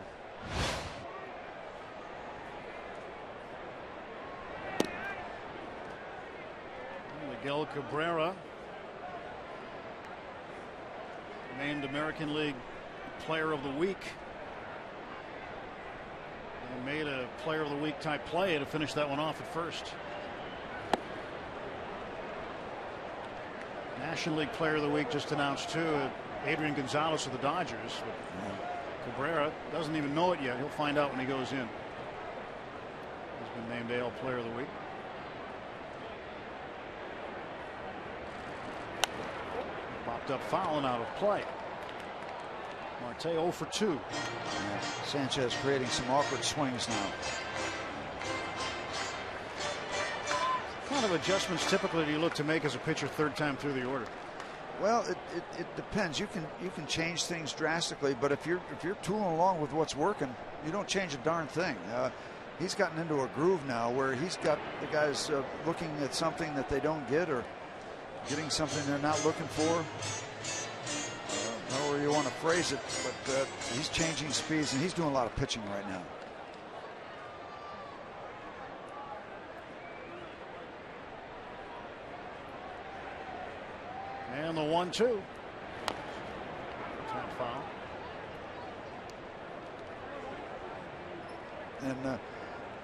Miguel Cabrera, named American League Player of the Week. And made a Player of the Week type play to finish that one off at first. National League Player of the Week just announced too. Adrian Gonzalez of the Dodgers. But Cabrera doesn't even know it yet. He'll find out when he goes in. He's been named A L Player of the Week. Popped up foul and out of play. Marte oh for two. Yeah, Sanchez creating some awkward swings now. Kind of adjustments typically you look to make as a pitcher third time through the order. Well, it, it, it depends. You can you can change things drastically, but if you're if you're tooling along with what's working, you don't change a darn thing. Uh, he's gotten into a groove now where he's got the guys uh, looking at something that they don't get or getting something they're not looking for. I don't know where you want to phrase it, but uh, he's changing speeds and he's doing a lot of pitching right now. And the one two. Time foul. And uh,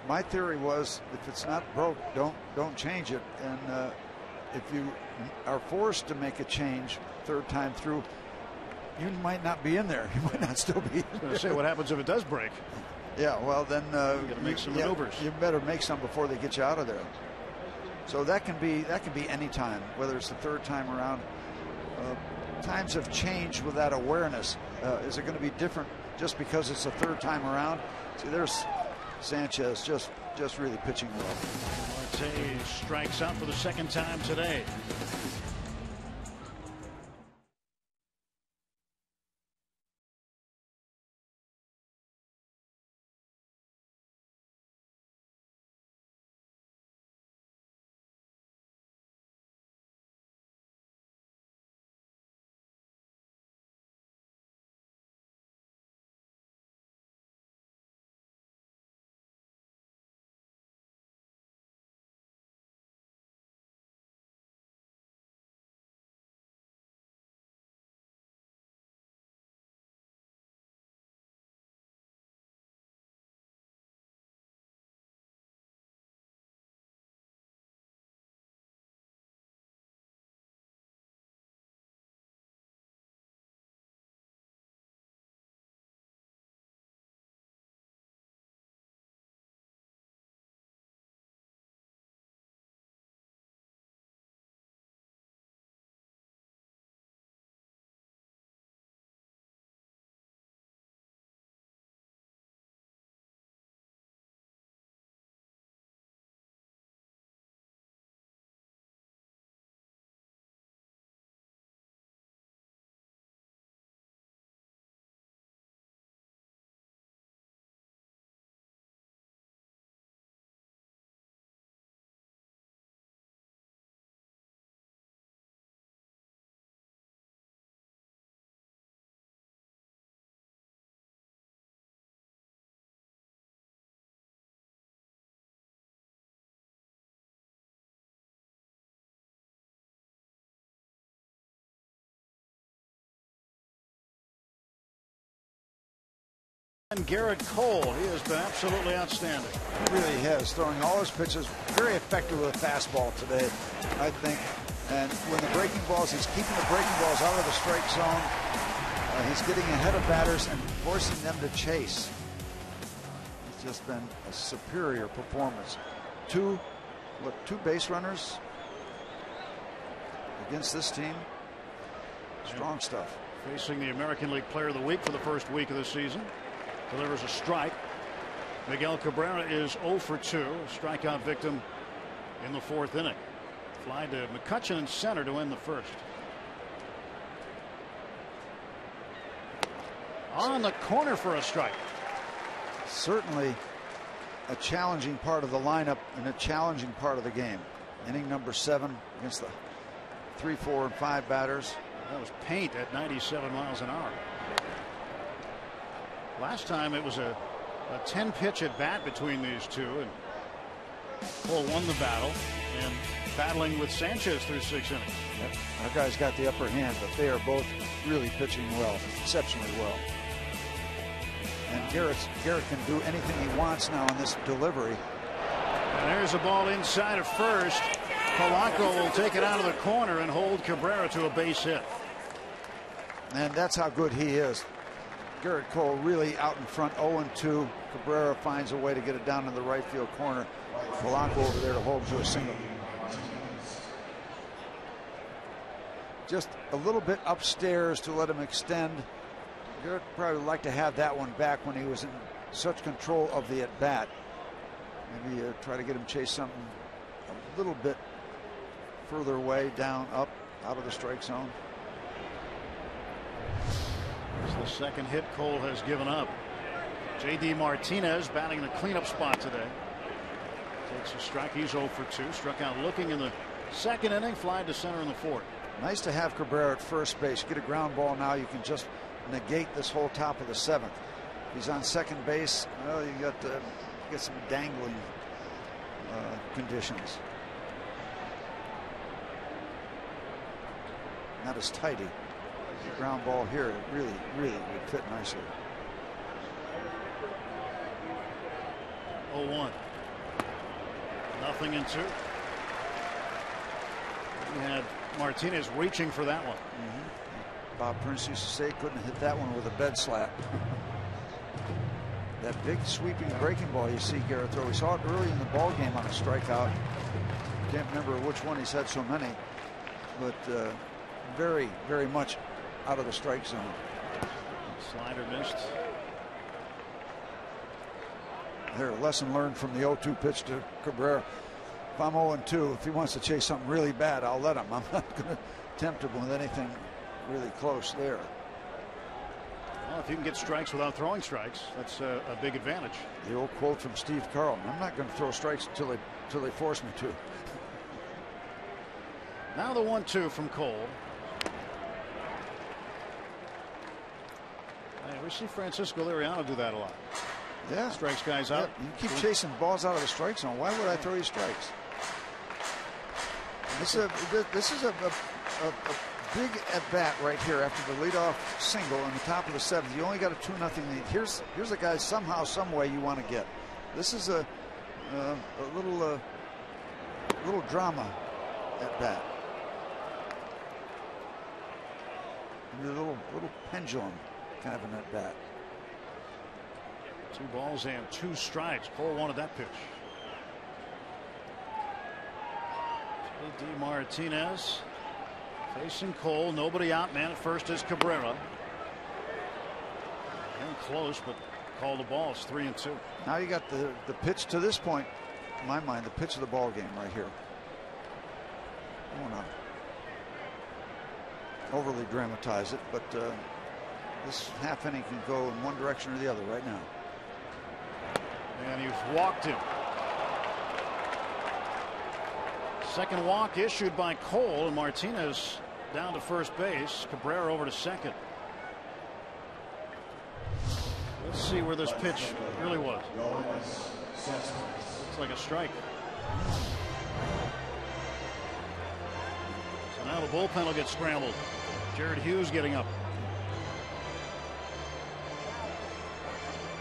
my theory was, if it's not broke, don't don't change it. And uh, if you are forced to make a change third time through, you might not be in there. You might not still be in there. I was going to say, what happens if it does break? Yeah, well, then uh, you, make you, some maneuvers. Yeah, you better make some before they get you out of there. So that can be that can be any time, whether it's the third time around. Uh, times have changed with that awareness. Uh, is it going to be different just because it's the third time around? See, there's Sanchez just just really pitching well. Marte strikes out for the second time today. And Gerrit Cole, he has been absolutely outstanding. He really has, throwing all his pitches, very effective with a fastball today, I think. And when the breaking balls, he's keeping the breaking balls out of the strike zone. Uh, he's getting ahead of batters and forcing them to chase. It's just been a superior performance. Two, what, two base runners against this team. Strong stuff. Facing the American League Player of the Week for the first week of the season. Delivers a strike. Miguel Cabrera is oh for two. Strikeout victim in the fourth inning. Fly to McCutchen in center to end the first. On the corner for a strike. Certainly a challenging part of the lineup and a challenging part of the game. Inning number seven against the three, four, and five batters. That was paint at ninety-seven miles an hour. Last time it was a, a ten pitch at bat between these two, and Cole won the battle, and battling with Sanchez through six innings. Yep. Our guy's got the upper hand, but they are both really pitching well, exceptionally well. And Gerrit Gerrit can do anything he wants now in this delivery. And there's a ball inside of first. Polanco will take it out of the corner and hold Cabrera to a base hit. And that's how good he is. Gerrit Cole really out in front, oh and two. Cabrera finds a way to get it down in the right field corner. Polanco over there to hold to a single. Just a little bit upstairs to let him extend. Gerrit probably would like to have that one back when he was in such control of the at bat. Maybe uh, try to get him chase something a little bit further away, down, up, out of the strike zone. It's the second hit Cole has given up. J D. Martinez batting in the cleanup spot today. Takes a strike. He's oh for two. Struck out looking in the second inning. Fly to center in the fourth. Nice to have Cabrera at first base. Get a ground ball now. You can just negate this whole top of the seventh. He's on second base. Well, you got the, you got some dangling uh, conditions. Not as tidy. The ground ball here really, really would fit nicely. oh one. Nothing in two. We had Martinez reaching for that one. Mm-hmm. Bob Prince used to say couldn't hit that one with a bed slap. That big sweeping breaking ball you see Garrett throw. We saw it early in the ball game on a strikeout. Can't remember which one. He's had so many, but uh, very, very much out of the strike zone. Slider missed. There, lesson learned from the oh two pitch to Cabrera. If I'm oh and two, if he wants to chase something really bad, I'll let him. I'm not going to tempt him with anything really close there. Well, if you can get strikes without throwing strikes, that's a, a big advantage. The old quote from Steve Carlton: I'm not going to throw strikes until they, until they force me to. Now the one two from Cole. Hey, we see Francisco Liriano do that a lot. Yeah. Strikes guys out. Yeah. You keep chasing balls out of the strike zone. Why would I throw you strikes? This is a, this is a, a, a, a big at-bat right here after the leadoff single in the top of the seventh. You only got a two nothing lead. Here's, here's a guy somehow, some way you want to get. This is a, uh, a little, uh, little drama at-bat. A little, little pendulum kind of an at-bat. Two balls and two strikes. Cole wanted that pitch. J D. Martinez facing Cole. Nobody out, man. At first is Cabrera. And close, but called the ball. It's three and two. Now you got the, the pitch to this point. In my mind, the pitch of the ball game right here. I don't want to overly dramatize it, but uh, this half inning can go in one direction or the other right now. And he's walked him. Second walk issued by Cole, and Martinez down to first base. Cabrera over to second. Let's see where this pitch really was. It's like a strike. So now the bullpen will get scrambled. Jared Hughes getting up.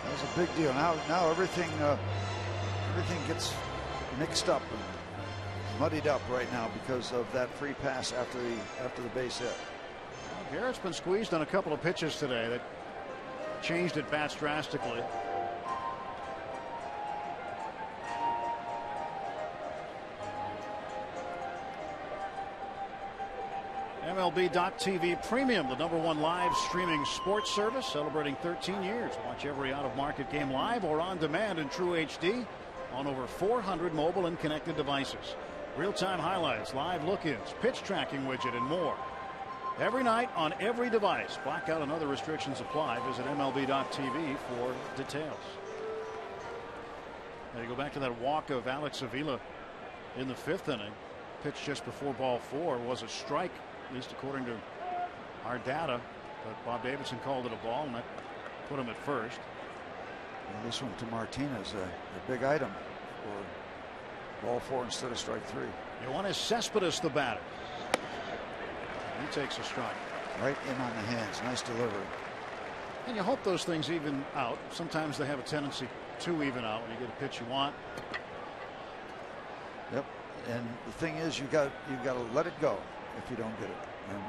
That was a big deal. Now, now everything, uh, everything gets mixed up and muddied up right now because of that free pass after the after the base hit. Well, Garrett's been squeezed on a couple of pitches today that changed at bats drastically. M L B dot T V Premium, the number one live streaming sports service, celebrating thirteen years. Watch every out-of-market game live or on demand in True H D on over four hundred mobile and connected devices. Real-time highlights, live look-ins, pitch tracking widget, and more. Every night on every device. Blackout and other restrictions apply. Visit M L B dot T V for details. Now you go back to that walk of Alex Avila in the fifth inning. Pitch just before ball four was a strike, at least according to our data, but Bob Davidson called it a ball and that put him at first. And this one to Martinez, a, a big item for ball four instead of strike three. Yoenis Cespedes, the batter. He takes a strike. Right in on the hands. Nice delivery. And you hope those things even out. Sometimes they have a tendency to even out when you get a pitch you want. Yep. And the thing is, you got you got to let it go if you don't get it, and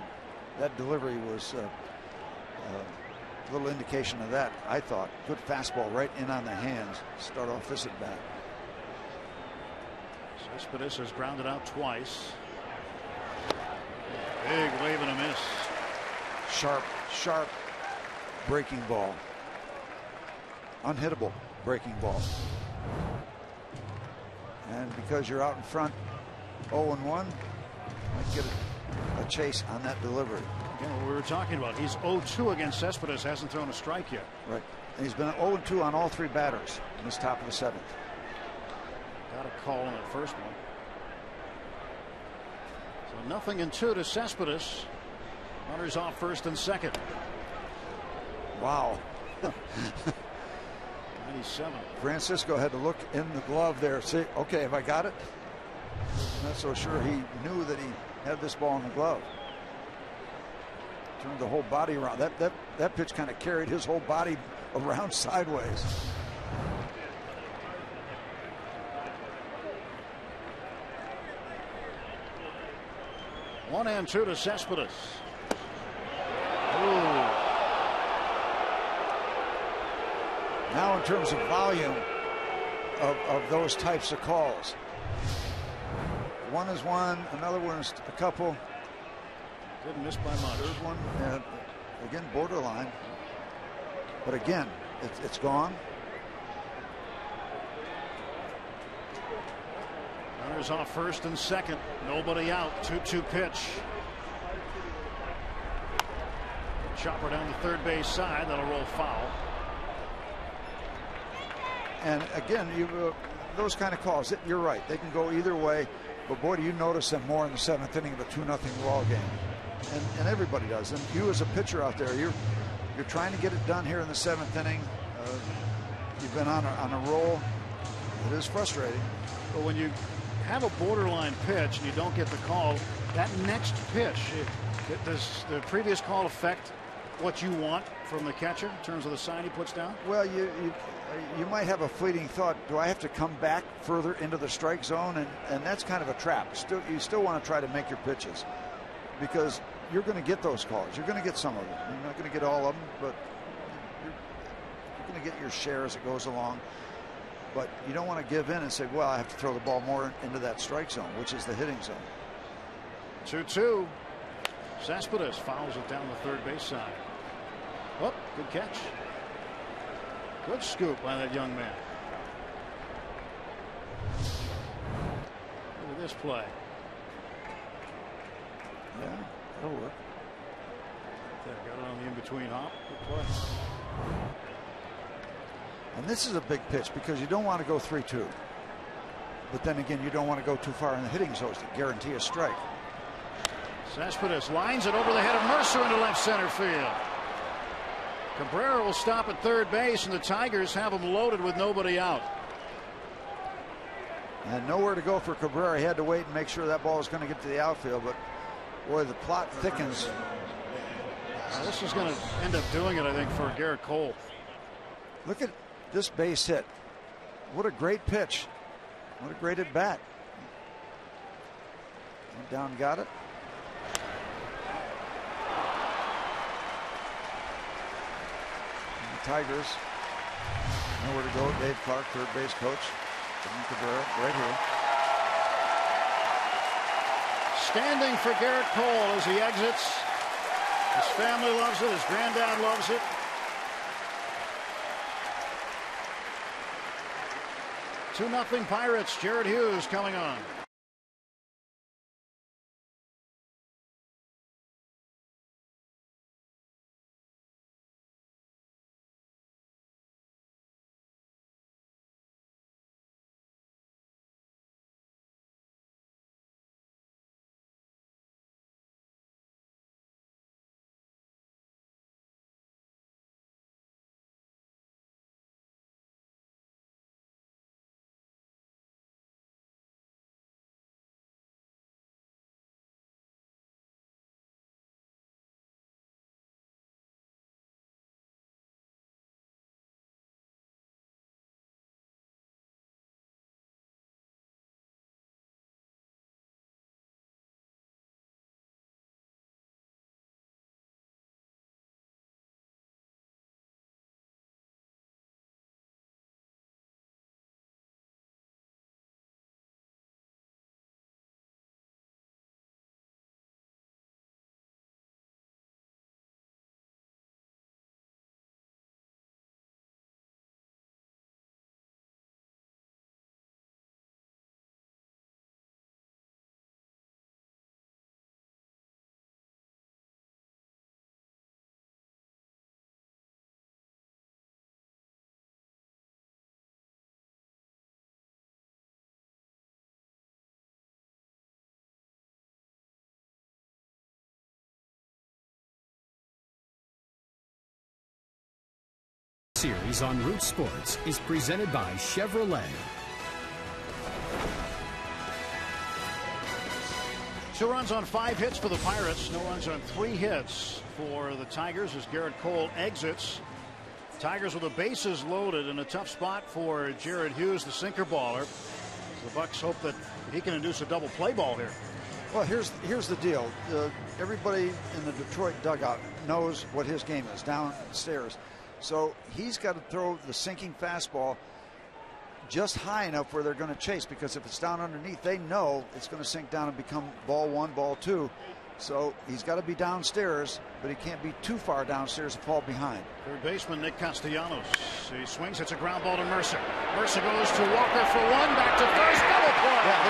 that delivery was uh, uh, a little indication of that. I thought good fastball right in on the hands. Start off this at bat. Cespedes has grounded out twice. Big wave and a miss. Sharp, sharp breaking ball. Unhittable breaking ball. And because you're out in front, oh and one. Might get a, a Jamar Chase on that delivery. You know, we were talking about, he's oh two against Cespedes, hasn't thrown a strike yet. Right. And he's been oh and two on all three batters in this top of the seventh. Got a call on that first one. So nothing in two to Cespedes. Runners off first and second. Wow. ninety-seven. Francisco had to look in the glove there. See, okay, have I got it? I'm not so sure he knew that he had this ball in the glove. Turned the whole body around. That that that pitch kind of carried his whole body around sideways. One and two to Cespedes. Ooh. Now in terms of volume of, of those types of calls. One is one, another one is a couple. Didn't miss by much. Third one, and again, borderline. But again, it's, it's gone. Runners off first and second. Nobody out. two two pitch. Chopper down the third base side. That'll roll foul. And again, you uh, those kind of calls, you're right, they can go either way, but boy, do you notice them more in the seventh inning of a two nothing ball game. And, and everybody does. And you as a pitcher out there, you're you're trying to get it done here in the seventh inning. Uh, you've been on a, on a roll. It is frustrating. But when you have a borderline pitch and you don't get the call, that next pitch, it, it, does the previous call affect what you want from the catcher in terms of the sign he puts down? Well, you, you you might have a fleeting thought, do I have to come back further into the strike zone? And, and that's kind of a trap. Still, you still want to try to make your pitches, because you're going to get those calls. You're going to get some of them. You're not going to get all of them, but you're, you're going to get your share as it goes along. But you don't want to give in and say, well, I have to throw the ball more into that strike zone, which is the hitting zone. two two. Cespedes fouls it down the third base side. Oh, good catch. Good scoop by that young man. Look at this play. Yeah, that'll work. There, got it on the in-between hop. Good play. And this is a big pitch, because you don't want to go three two. But then again, you don't want to go too far in the hitting zones to guarantee a strike. Cespedes lines it over the head of Mercer into left center field. Cabrera will stop at third base, and the Tigers have him loaded with nobody out. And nowhere to go for Cabrera. He had to wait and make sure that ball was going to get to the outfield, but boy, the plot thickens. Now, this is going to end up doing it, I think, for Gerrit Cole. Look at this base hit. What a great pitch. What a great at bat. Went down, got it. Tigers, nowhere to go. Dave Clark, third base coach. Cabrera, right here. Standing for Gerrit Cole as he exits. His family loves it. His granddad loves it. two nothing Pirates. Jared Hughes coming on. Series on Root Sports is presented by Chevrolet. Two runs on five hits for the Pirates. No runs on three hits for the Tigers as Gerrit Cole exits. Tigers with the bases loaded in a tough spot for Jared Hughes, the sinker baller. The Bucks hope that he can induce a double play ball here. Well, here's here's the deal. Uh, everybody in the Detroit dugout knows what his game is downstairs. So he's got to throw the sinking fastball just high enough where they're going to chase, because if it's down underneath, they know it's going to sink down and become ball one, ball two. So he's got to be downstairs, but he can't be too far downstairs to fall behind. Third baseman Nick Castellanos. He swings. It's a ground ball to Mercer. Mercer goes to Walker for one. Back to first. Double play. Yeah,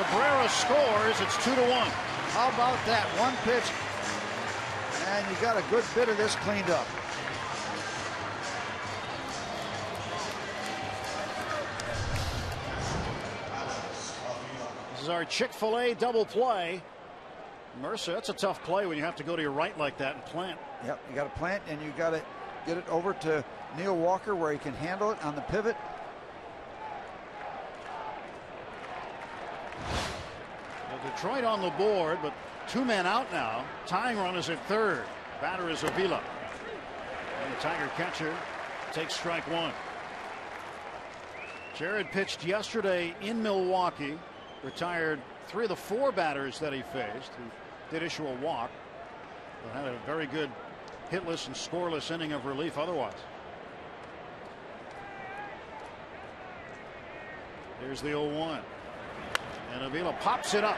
there you go. Cabrera scores. It's two to one. How about that? One pitch. And you got a good bit of this cleaned up. This is our Chick-fil-A double play. Mercer, that's a tough play when you have to go to your right like that and plant. Yep, you got to plant, and you got to get it over to Neil Walker where he can handle it on the pivot. Well, Detroit on the board, but two men out now. Tying runners at third. Batter is Avila. And the Tiger catcher takes strike one. Jared pitched yesterday in Milwaukee. Retired three of the four batters that he faced. He did issue a walk, but had a very good hitless and scoreless inning of relief otherwise. Here's the oh one. And Avila pops it up.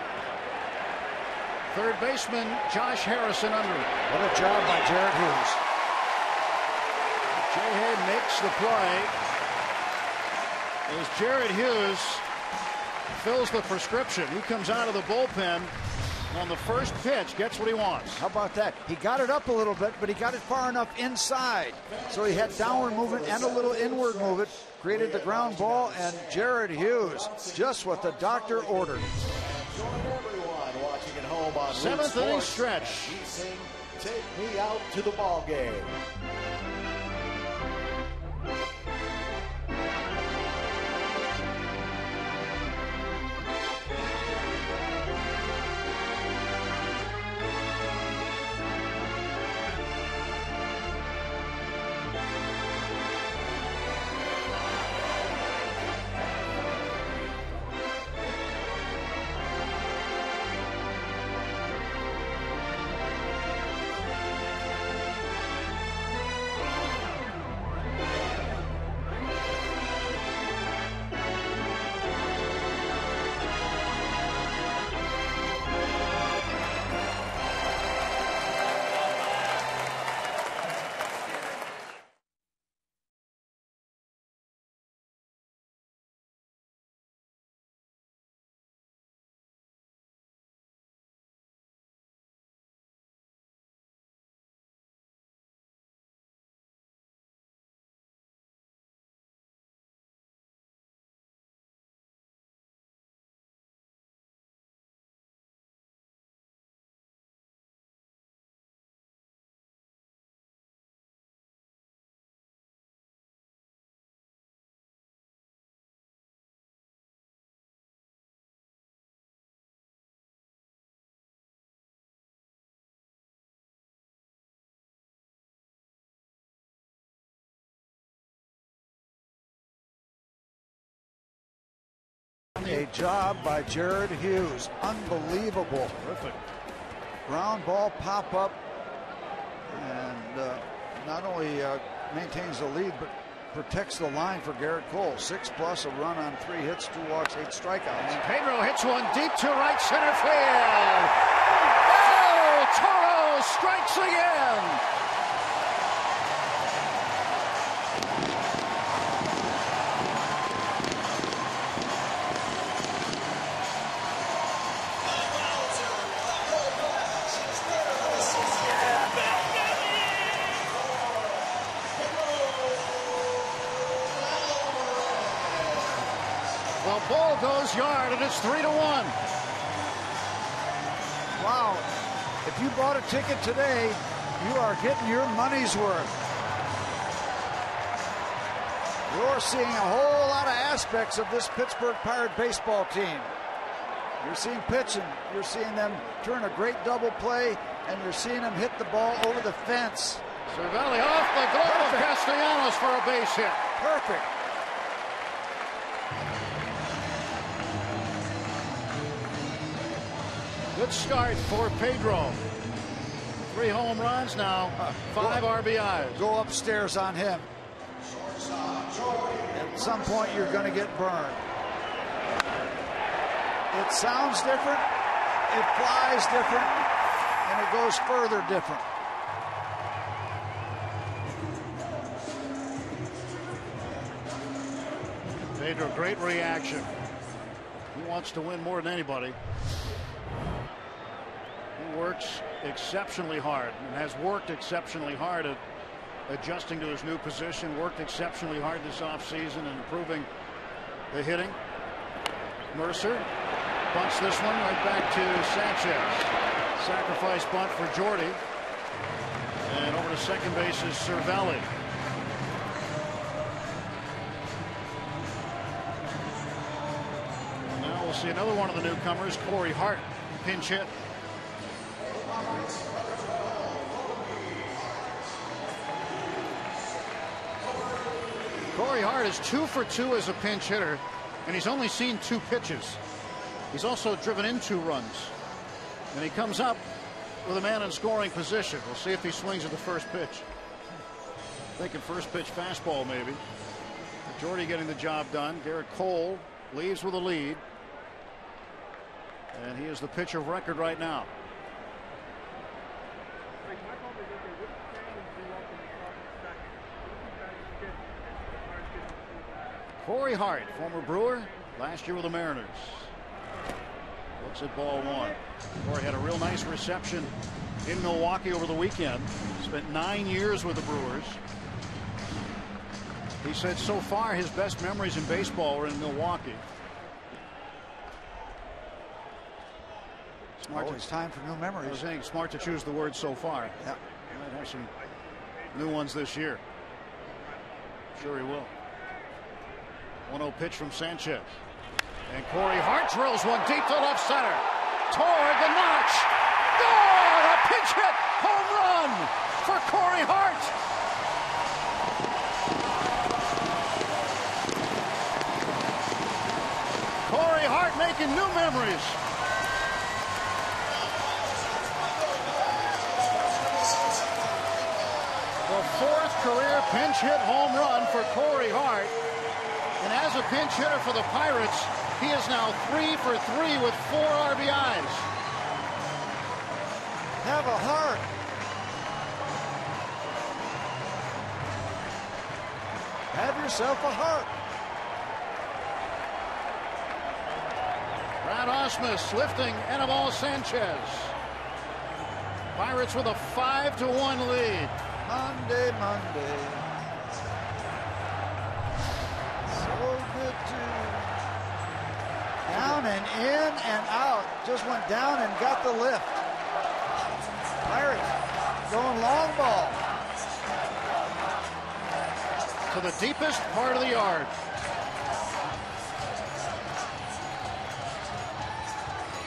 Third baseman Josh Harrison under it. What a job by Jared Hughes. J-Head makes the play as Jared Hughes fills the prescription. He comes out of the bullpen on the first pitch, gets what he wants. How about that? He got it up a little bit, but he got it far enough inside. So he had downward movement and a little inward movement, created the ground ball, and Jared Hughes, just what the doctor ordered. Seventh inning stretch. Sing, take me out to the ball game. A job by Jared Hughes. Unbelievable. Terrific. Ground ball pop up, and uh, not only uh, maintains the lead, but protects the line for Gerrit Cole. Six plus, a run on three hits, two walks, eight strikeouts. And Pedro hits one deep to right center field. Oh, Toro strikes again. Yard, and it's three to one. Wow! If you bought a ticket today, You are getting your money's worth. You're seeing a whole lot of aspects of this Pittsburgh Pirate baseball team. You're seeing pitching. You're seeing them turn a great double play, and you're seeing them hit the ball over the fence. Cervelli off the glove of Castellanos for a base hit. Perfect. Good start for Pedro. Three home runs now, five go, R B Is. Go upstairs on him. At some point, you're going to get burned. It sounds different, it flies different, and it goes further different. Pedro, great reaction. He wants to win more than anybody. He works exceptionally hard and has worked exceptionally hard at adjusting to his new position, worked exceptionally hard this offseason and improving the hitting. Mercer bunts this one right back to Sanchez. Sacrifice bunt for Jordy. And over to second base is Cervelli. Now we'll see another one of the newcomers, Corey Hart, pinch hit. Corey Hart is two for two as a pinch hitter, and he's only seen two pitches. He's also driven in two runs, and he comes up with a man in scoring position. We'll see if he swings at the first pitch. Thinking first pitch fastball maybe. Jordy getting the job done. Gerrit Cole leaves with a lead, and he is the pitcher of record right now. Corey Hart, former Brewer, last year with the Mariners. Looks at ball one. Corey had a real nice reception in Milwaukee over the weekend. Spent nine years with the Brewers. He said so far his best memories in baseball were in Milwaukee. Smart. Always time for new memories. I was saying smart to choose the word so far. Yeah. Might have some new ones this year. Sure he will. one oh pitch from Sanchez. And Corey Hart drills one deep to left center. Toward the notch. Good! A pinch hit. Home run for Corey Hart. Corey Hart making new memories. The fourth career pinch hit home run for Corey Hart. And as a pinch hitter for the Pirates, he is now three for three with four R B Is. Have a heart. Have yourself a heart. Brad Ausmus lifting Anibal Sanchez. Pirates with a five to one lead. Monday, Monday. Down and in and out. Just went down and got the lift. Pirates going long ball. To the deepest part of the yard.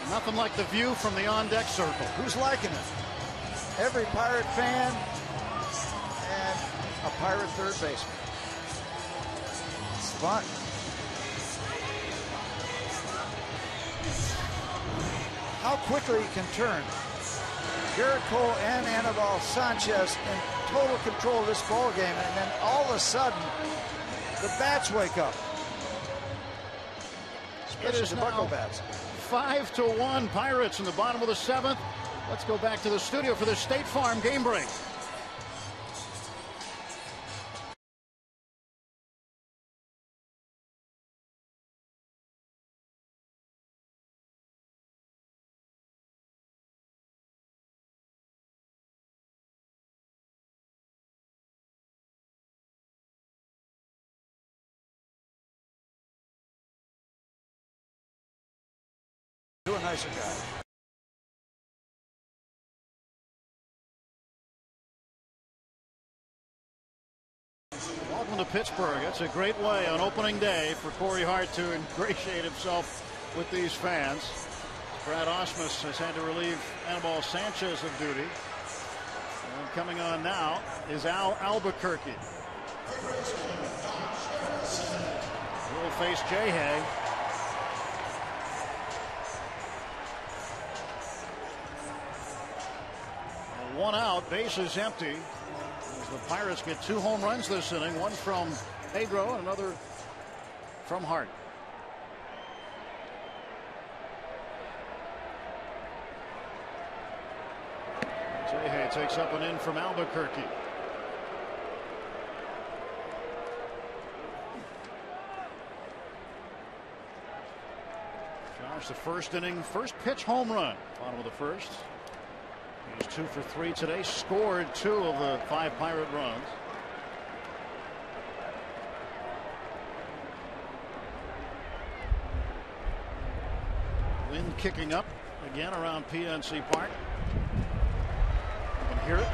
Nothing like the view from the on-deck circle. Who's liking it? Every Pirate fan and a Pirate third baseman. It's fun. How quickly he can turn. Gerrit Cole and Anibal Sanchez in total control of this ball game, and then all of a sudden the bats wake up. Especially the buckle bats. Five to one Pirates in the bottom of the seventh. Let's go back to the studio for the State Farm game break. Nicer guy. to Pittsburgh. That's a great way on opening day for Corey Hart to ingratiate himself with these fans. Brad Ausmus has had to relieve Anibal Sanchez of duty. And coming on now is Al Albuquerque. We'll face Jay Hay. One out, base is empty. As the Pirates get two home runs this inning, one from Pedro and another from Hart. Jay Hay takes up an in from Albuquerque. Josh, the first inning, first pitch home run. Bottom of the first. He's two for three today, scored two of the five Pirate runs. Wind kicking up again around P N C Park. You can hear it.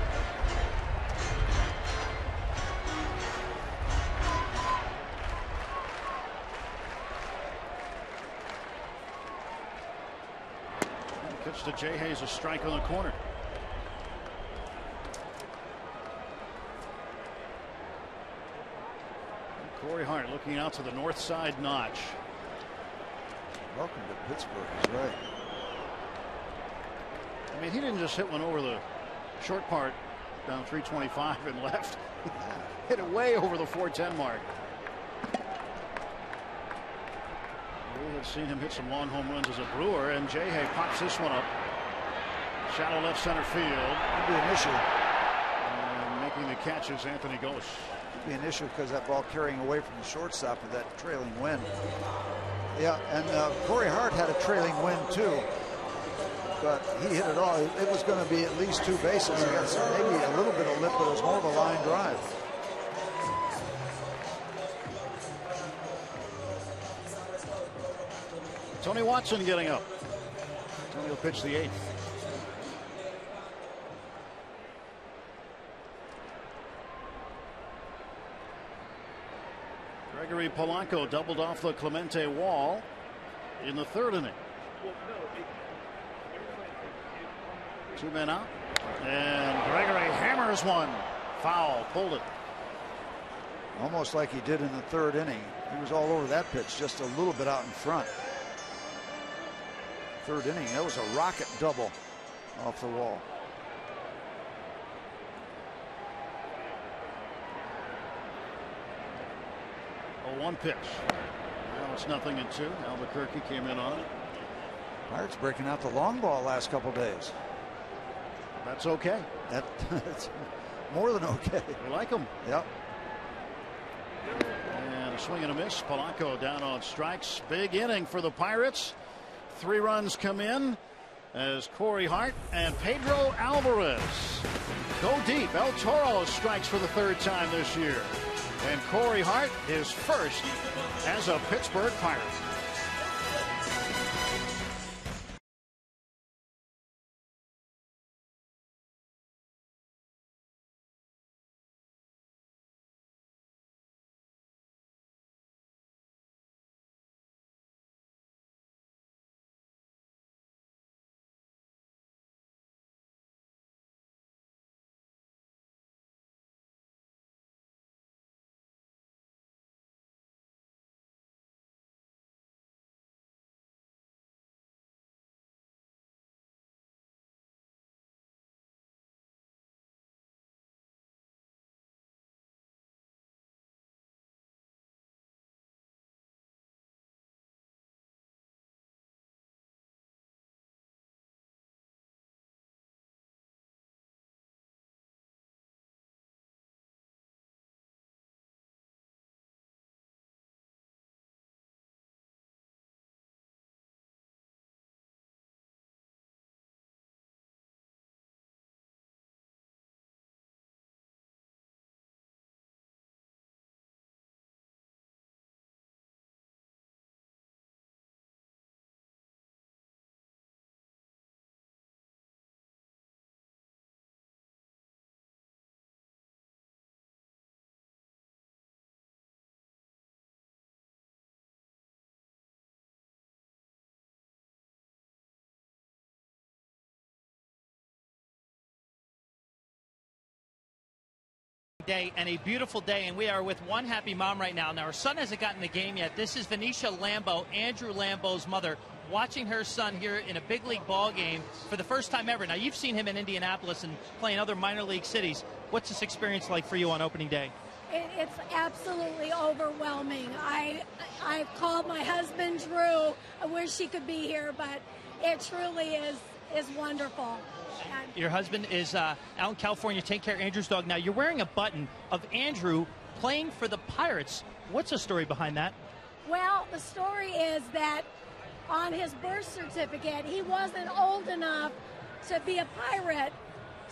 Pitch to Jay Hayes, a strike on the corner. Corey Hart looking out to the north side notch. Welcome to Pittsburgh, he's right. I mean, he didn't just hit one over the short part down three twenty-five and left. Hit it way over the four ten mark. We had seen him hit some long home runs as a Brewer, and Jay Hay pops this one up. Shallow left center field. It'd be an issue. And making the catch is Anthony Gose. Be an issue because that ball carrying away from the shortstop with that trailing wind. Yeah, and uh, Corey Hart had a trailing wind too, but he hit it all. It was going to be at least two bases, against maybe a little bit of lip, but it was more of a line drive. Tony Watson getting up. Tony will pitch the eighth. Gregory Polanco doubled off the Clemente wall in the third inning. Two men out. And Gregory hammers one. Foul. Pulled it. Almost like he did in the third inning. He was all over that pitch, just a little bit out in front. Third inning. That was a rocket double off the wall. One pitch. Now it's nothing in two. Albuquerque came in on it. Pirates breaking out the long ball last couple days. That's okay. That, that's more than okay. We like them. Yep. And a swing and a miss. Polanco down on strikes. Big inning for the Pirates. Three runs come in as Corey Hart and Pedro Alvarez go deep. El Toro strikes for the third time this year. And Corey Hart, his first as a Pittsburgh Pirate. Day and a beautiful day, and we are with one happy mom right now. Now her son hasn't gotten the game yet. This is Venetia Lambeau, Andrew Lambeau's mother, watching her son here in a big league ball game for the first time ever. Now you've seen him in Indianapolis and playing other minor league cities. What's this experience like for you on opening day? It, it's absolutely overwhelming. I I've called my husband Drew. I wish he could be here, but it truly is is wonderful. Your husband is uh, out in California taking care of Andrew's dog. Now, you're wearing a button of Andrew playing for the Pirates. What's the story behind that? Well, the story is that on his birth certificate, he wasn't old enough to be a pirate,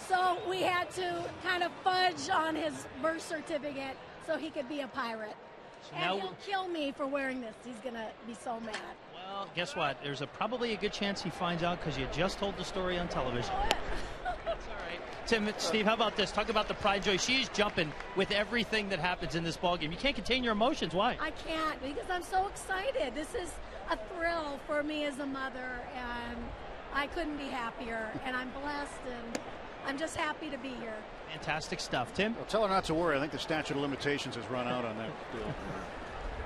so we had to kind of fudge on his birth certificate so he could be a pirate. So and now he'll kill me for wearing this. He's going to be so mad. Well, guess what? There's a, probably a good chance he finds out because you just told the story on television. That's all right. Tim, Steve, how about this? Talk about the pride joy. She's jumping with everything that happens in this ballgame. You can't contain your emotions. Why? I can't, because I'm so excited. This is a thrill for me as a mother, and I couldn't be happier. And I'm blessed, and I'm just happy to be here. Fantastic stuff. Tim? Well, tell her not to worry. I think the statute of limitations has run out on that deal.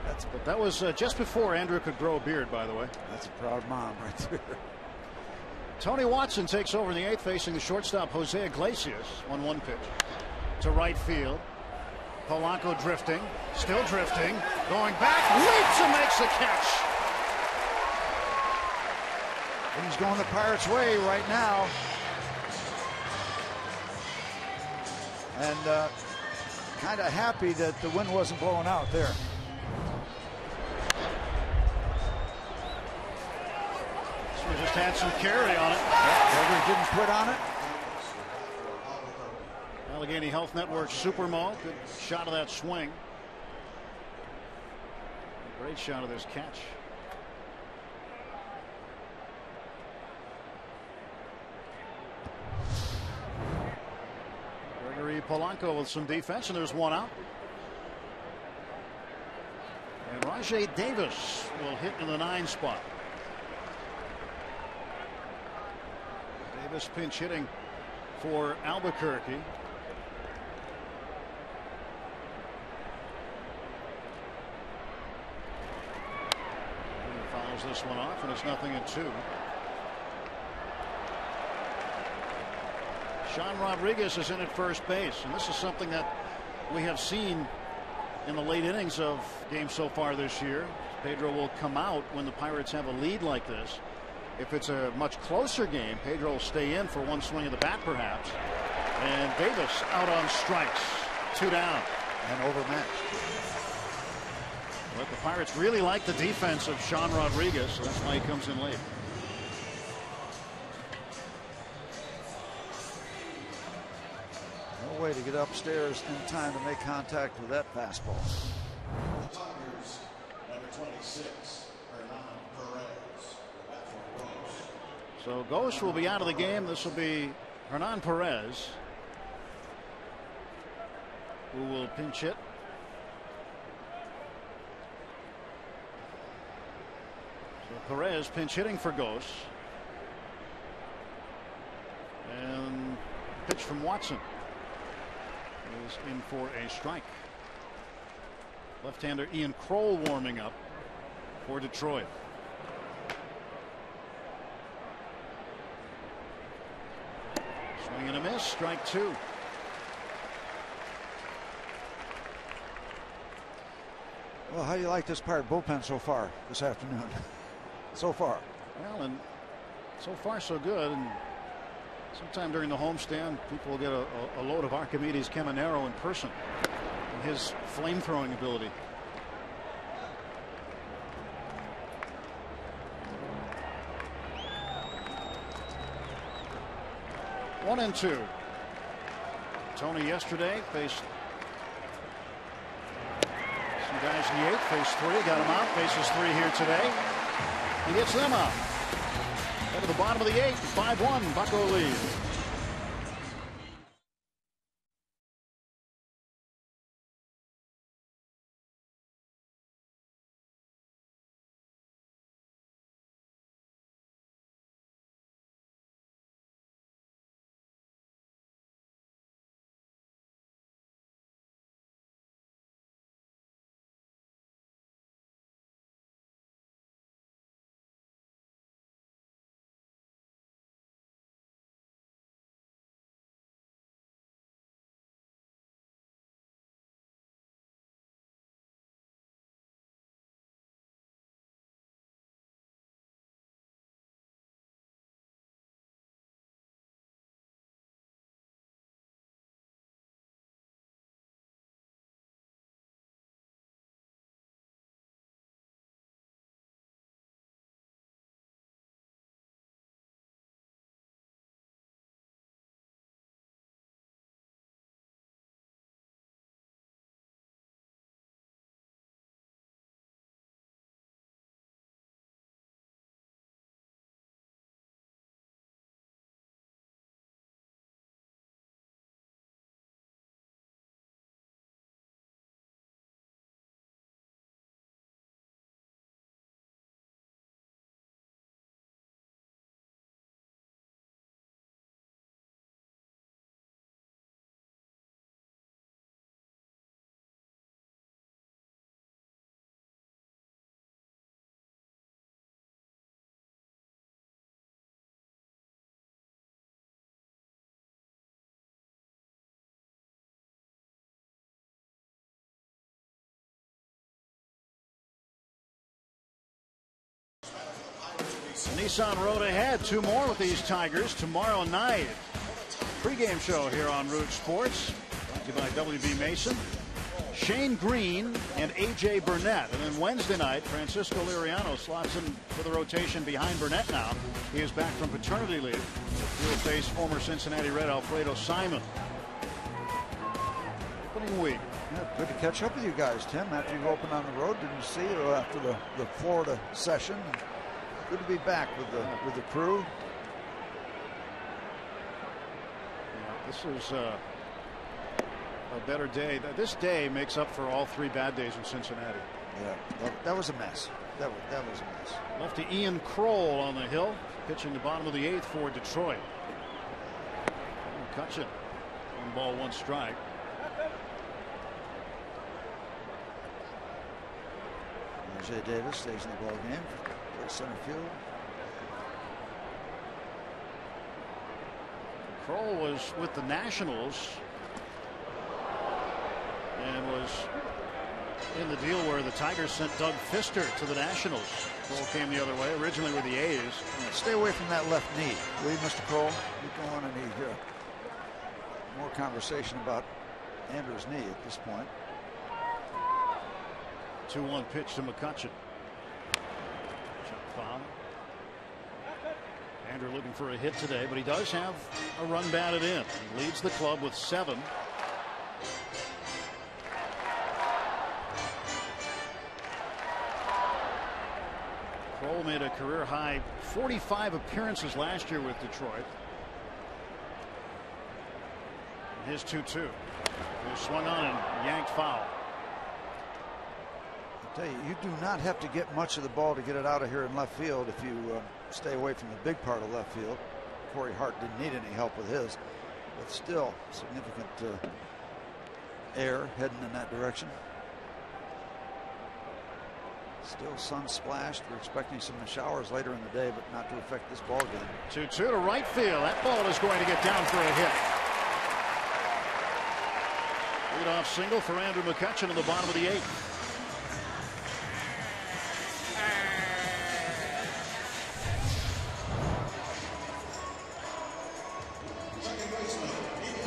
That's, but that was uh, just before Andrew could grow a beard, by the way. That's a proud mom right there. Tony Watson takes over in the eighth, facing the shortstop Jose Iglesias on one pitch. To right field. Polanco drifting. Still drifting. Going back. Leaps and makes the catch. He's going the Pirates' way right now. And uh, kind of happy that the wind wasn't blowing out there. So we just had some carry on it. Gregory didn't put on it. Allegheny Health Network Super Mall. Good shot of that swing. Great shot of this catch. Polanco with some defense, and there's one out. And Rajay Davis will hit in the nine spot. Davis pinch hitting for Albuquerque. And fouls this one off, and it's nothing in two. Sean Rodriguez is in at first base, and this is something that we have seen in the late innings of games so far this year. Pedro will come out when the Pirates have a lead like this. If it's a much closer game, Pedro will stay in for one swing of the bat perhaps. And Davis out on strikes. Two down and overmatched. But the Pirates really like the defense of Sean Rodriguez, so that's why he comes in late. Way to get upstairs in time to make contact with that fastball. The Tigers, number twenty-six, Hernan Perez. So Gose will be out of the game. This will be Hernan Perez, who will pinch hit. So Perez pinch hitting for Gose. And pitch from Watson is in for a strike. Left-hander Ian Kroll warming up for Detroit. Swing and a miss, strike two. Well, how do you like this Pirate bullpen so far this afternoon? So far. Well, and so far so good. And sometime during the homestand, people will get a, a load of Archimedes Caminero in person and his flamethrowing ability. One and two. Tony yesterday faced some guys in the eighth, faced three, got him out, faces three here today. He gets them out. Over the bottom of the eighth, five one, Bucko lead. Nissan Road ahead. Two more with these Tigers tomorrow night. Pre-game show here on Root Sports. Brought to you by W B Mason, Shane Green, and A J. Burnett. And then Wednesday night, Francisco Liriano slots in for the rotation behind Burnett now. He is back from paternity leave. He'll face former Cincinnati Red Alfredo Simon. Opening week. Yeah, good to catch up with you guys, Tim. After you opened on the road, didn't see you after the, the Florida session. Good to be back with the, with the crew. Yeah, this is... Uh, a better day. This day makes up for all three bad days in Cincinnati. Yeah, that, that was a mess. That was, that was a mess. Lefty Ian Kroll on the hill, pitching the bottom of the eighth for Detroit. McCutchen, one ball, one strike. Jay Davis stays in the ball game for center field. Kroll was with the Nationals. And was in the deal where the Tigers sent Doug Fister to the Nationals. Kroll came the other way, originally with the A's. Stay away from that left knee, will you, Mister Kroll? We don't want to need uh, more conversation about Andrew's knee at this point. two one pitch to McCutchen. Foul. Andrew looking for a hit today, but he does have a run batted in. He leads the club with seven. Kroll made a career-high forty-five appearances last year with Detroit. His two two. He was swung on and yanked foul. I tell you, you do not have to get much of the ball to get it out of here in left field if you uh, stay away from the big part of left field. Corey Hart didn't need any help with his, but still significant uh, air heading in that direction. Still sun splashed. We're expecting some showers later in the day, but not to affect this ball game. two two to right field. That ball is going to get down for a hit. Leadoff single for Andrew McCutchen in the bottom of the eighth.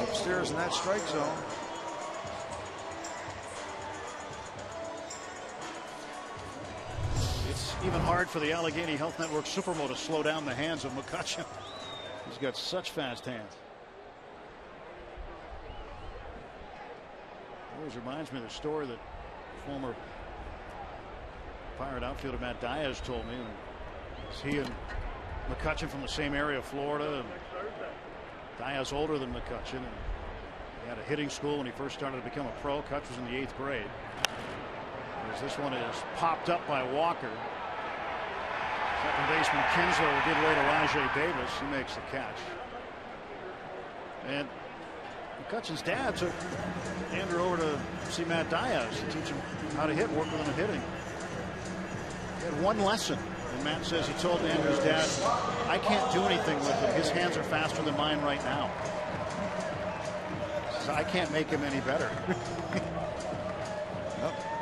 Upstairs in that strike zone. Even hard for the Allegheny Health Network Supermo to slow down the hands of McCutchen. He's got such fast hands. Always reminds me of the story that former Pirate outfielder Matt Diaz told me. It's he and McCutchen from the same area of Florida. And Diaz older than McCutchen. And he had a hitting school when he first started to become a pro. Cutch was in the eighth grade. As this one is popped up by Walker. Second baseman Kinsler will give way to Rajay Davis. He makes the catch. And McCutchen's dad took Andrew over to see Matt Diaz to teach him how to hit, work with him at hitting. He had one lesson. And Matt says he told Andrew's dad, I can't do anything with him. His hands are faster than mine right now. So I can't make him any better.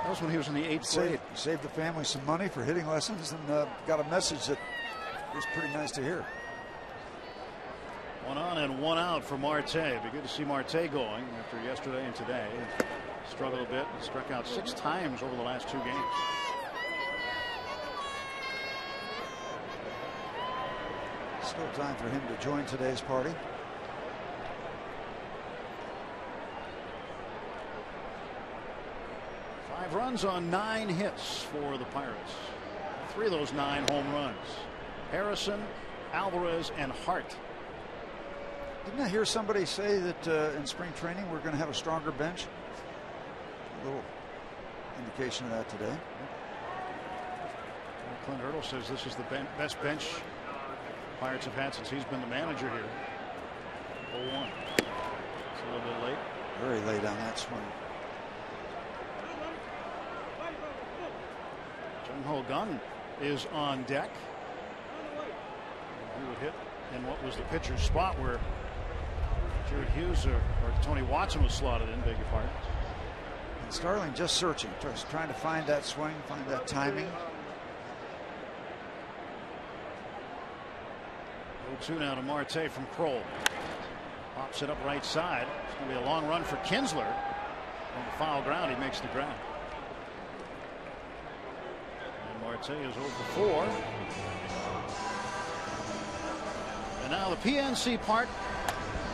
That was when he was in the eighth grade. Saved, saved the family some money for hitting lessons and uh, got a message that was pretty nice to hear. One on and one out for Marte. It'd be good to see Marte going after yesterday and today. Struggled a bit and struck out six times over the last two games. Still time for him to join today's party. Five runs on nine hits for the Pirates. Three of those nine home runs. Harrison, Alvarez, and Hart. Didn't I hear somebody say that uh, in spring training we're going to have a stronger bench? A little indication of that today. Clint Hurdle says this is the ben best bench Pirates have had since he's been the manager here. oh one. It's a little bit late. Very late on that swing. Jung Ho Kang is on deck. He would hit in what was the pitcher's spot where Jared Hughes or, or Tony Watson was slotted in, beg your pardon. And Starling just searching, just trying to find that swing, find that timing. two now to Marte from Kroll. Pops it up right side. It's going to be a long run for Kinsler. On the foul ground, he makes the grab. And Marte is oh for four. And now the P N C Park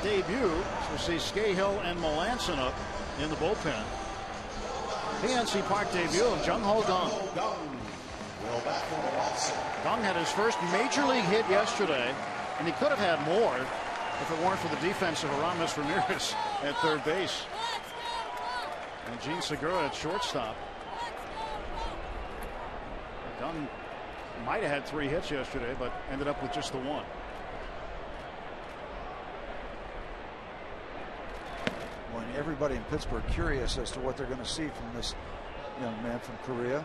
debut. So see Scahill and Melancon up in the bullpen. P N C Park debut of Jung Ho Kang. Kang had his first major league hit yesterday, and he could have had more if it weren't for the defense of Aramis Ramirez at third base and Gene Segura at shortstop. Kang might have had three hits yesterday, but ended up with just the one. When everybody in Pittsburgh curious as to what they're going to see from this young man from Korea.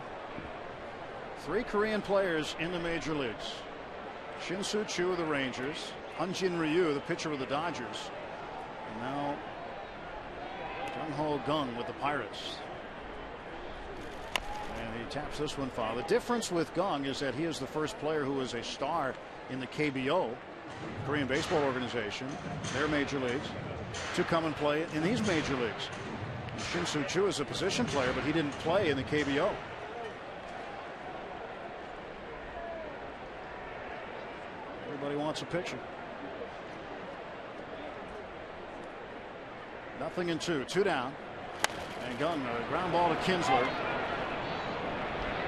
Three Korean players in the major leagues. Shin-Soo Choo of the Rangers, Hyun-Jin Ryu, the pitcher of the Dodgers, and now Jung Ho Kang with the Pirates. And he taps this one foul. The difference with Kang is that he is the first player who is a star in the K B O, Korean Baseball Organization, their major leagues, to come and play in these major leagues. And Shin-Soo Choo is a position player, but he didn't play in the K B O. Everybody wants a pitcher. Nothing in two. Two down. And Kang, a ground ball to Kinsler.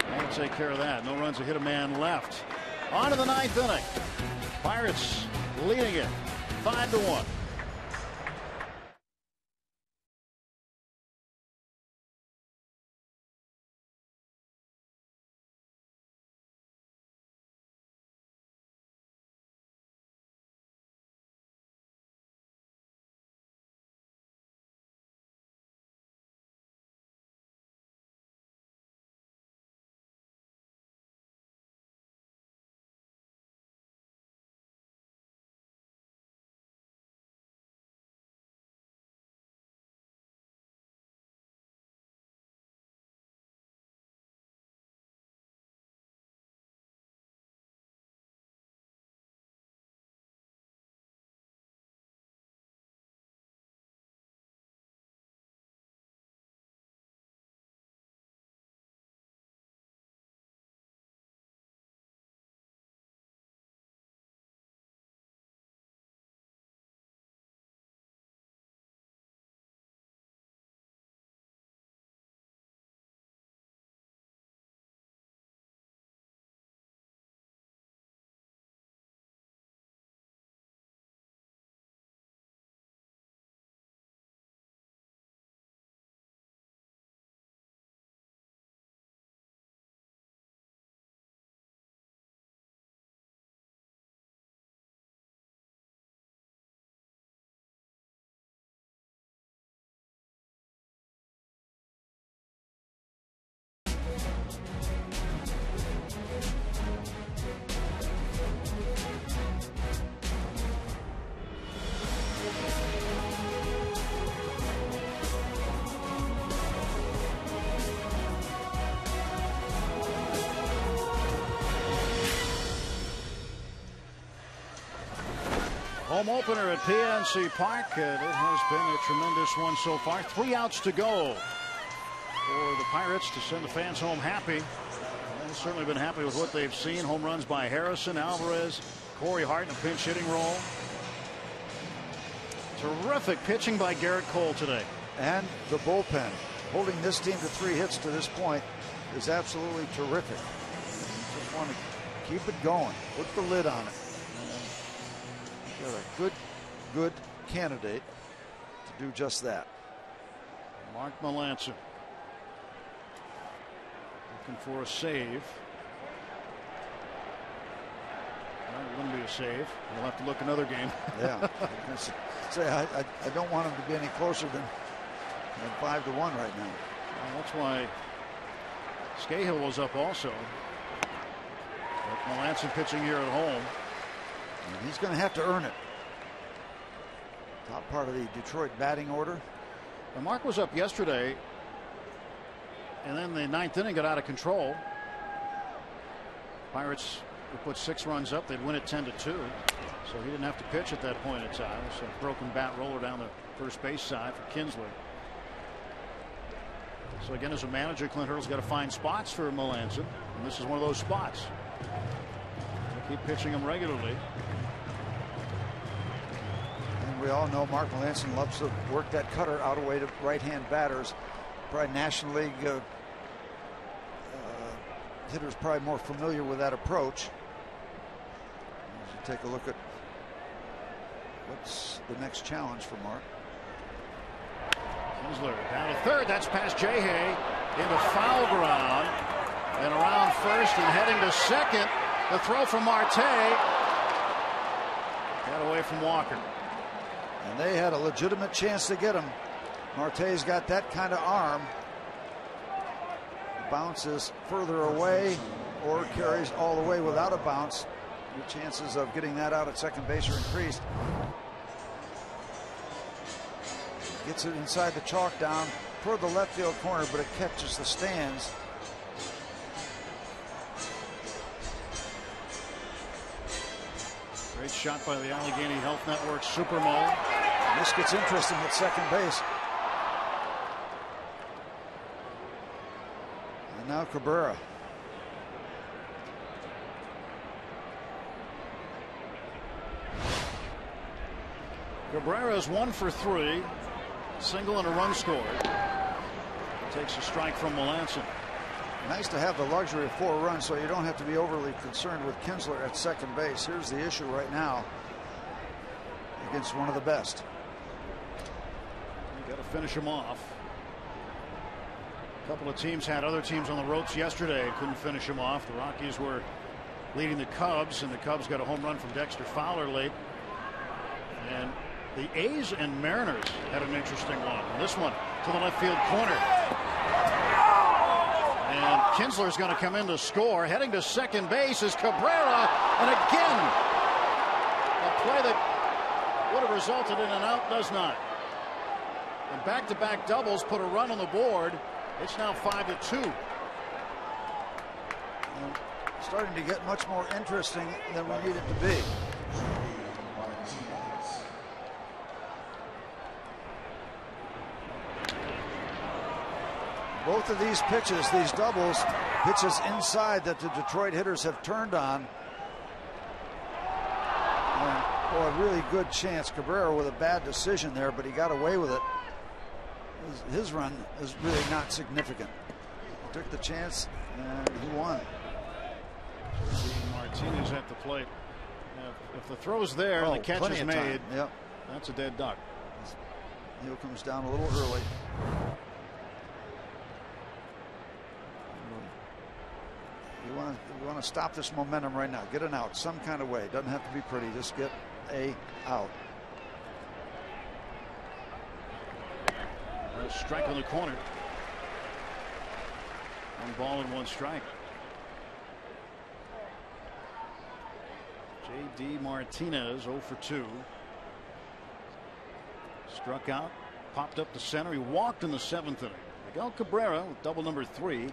That'll take care of that. No runs to hit a man left. On to the ninth inning. Pirates leading it five to one. Home opener at P N C Park, and it has been a tremendous one so far. Three outs to go for the Pirates to send the fans home happy. They've certainly been happy with what they've seen. Home runs by Harrison, Alvarez, Corey Hart in a pinch hitting role. Terrific pitching by Gerrit Cole today. And the bullpen, holding this team to three hits to this point, is absolutely terrific. You just want to keep it going. Put the lid on it. They're a good, good candidate to do just that. Mark Melancon looking for a save. Well, it wouldn't be a save. We'll have to look another game. Yeah. Say, I, I, I don't want him to be any closer than, than five to one right now. Well, that's why Scahill was up also. But Melancon pitching here at home. And he's going to have to earn it. Top part of the Detroit batting order. And Mark was up yesterday, and then the ninth inning got out of control. Pirates would put six runs up. They'd win it ten to two. So he didn't have to pitch at that point in time. So broken bat roller down the first base side for Kinsler. So again, as a manager, Clint Hurdle's got to find spots for Melancon, and this is one of those spots. They keep pitching him regularly. And we all know Mark Melancon loves to work that cutter out away to right-hand batters. Probably National League uh, uh, hitters probably more familiar with that approach. As you take a look at what's the next challenge for Mark. Kinsler down to third. That's past Jahey into foul ground and around first and heading to second. The throw from Marte got away from Walker. And they had a legitimate chance to get him. Marte's got that kind of arm. Bounces further away or carries all the way without a bounce. Your chances of getting that out at second base are increased. Gets it inside the chalk down toward the left field corner, but it catches the stands. Great shot by the Allegheny Health Network Super Mole. And this gets interesting at second base. And now Cabrera. Cabrera is one for three. Single and a run scored. Takes a strike from Melancon. Nice to have the luxury of four runs, so you don't have to be overly concerned with Kinsler at second base. Here's the issue right now against one of the best. You got to finish him off. A couple of teams had other teams on the ropes yesterday, couldn't finish him off. The Rockies were leading the Cubs, and the Cubs got a home run from Dexter Fowler late. And the A's and Mariners had an interesting one. This one to the left field corner. And Kinsler's going to come in to score. Heading to second base is Cabrera. And again, a play that would have resulted in an out does not. And back-to-back doubles put a run on the board. It's now five to two. And starting to get much more interesting than we need it to be. Both of these pitches, these doubles, pitches inside that the Detroit hitters have turned on. And, well, a really good chance. Cabrera with a bad decision there, but he got away with it. His, his run is really not significant. He took the chance, and he won. Martinez at the plate. If, if the throw's there oh, and the catch is made, yep. That's a dead duck. Neal comes down a little early. You want to you want to stop this momentum right now. Get an out some kind of way. Doesn't have to be pretty. Just get a out. A strike on the corner. One ball and one strike. J D. Martinez oh for two. Struck out. Popped up to center. He walked in the seventh inning. Miguel Cabrera with double number three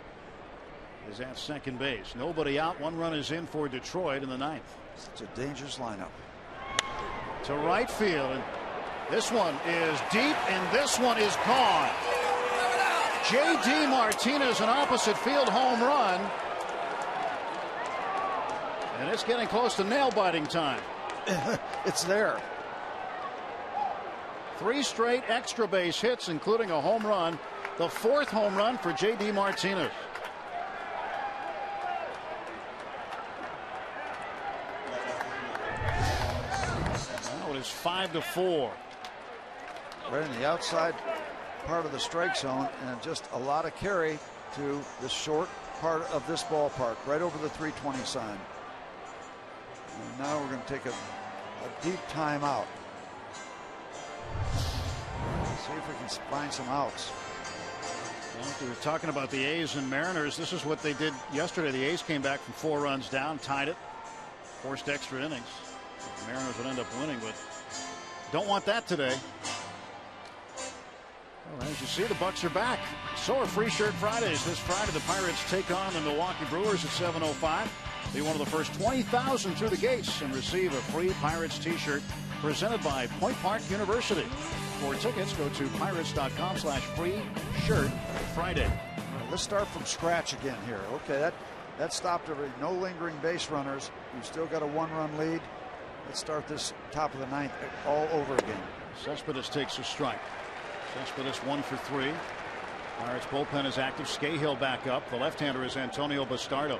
is at second base. Nobody out. One run is in for Detroit in the ninth. It's a dangerous lineup. To right field. And this one is deep, and this one is gone. J D. Martinez, an opposite field home run. And it's getting close to nail-biting time. It's there. Three straight extra base hits, including a home run. The fourth home run for J D. Martinez. Is five to four. Right in the outside part of the strike zone, and just a lot of carry to the short part of this ballpark, right over the three twenty sign. And now we're going to take a, a deep timeout. See if we can find some outs. Well, we were talking about the A's and Mariners. This is what they did yesterday. The A's came back from four runs down, tied it, forced extra innings. The Mariners would end up winning, but don't want that today. Well, as you see, the Bucks are back. So are Free Shirt Fridays. This Friday, the Pirates take on the Milwaukee Brewers at seven oh five. Be one of the first twenty thousand through the gates and receive a free Pirates t-shirt presented by Point Park University. For tickets, go to pirates.com slash free shirt Friday. Let's start from scratch again here. Okay, that, that stopped everything. No lingering base runners. You've still got a one-run lead. Let's start this top of the ninth all over again. Cespedes takes a strike. Cespedes one for three. Pirates bullpen is active. Scahill back up. The left-hander is Antonio Bastardo.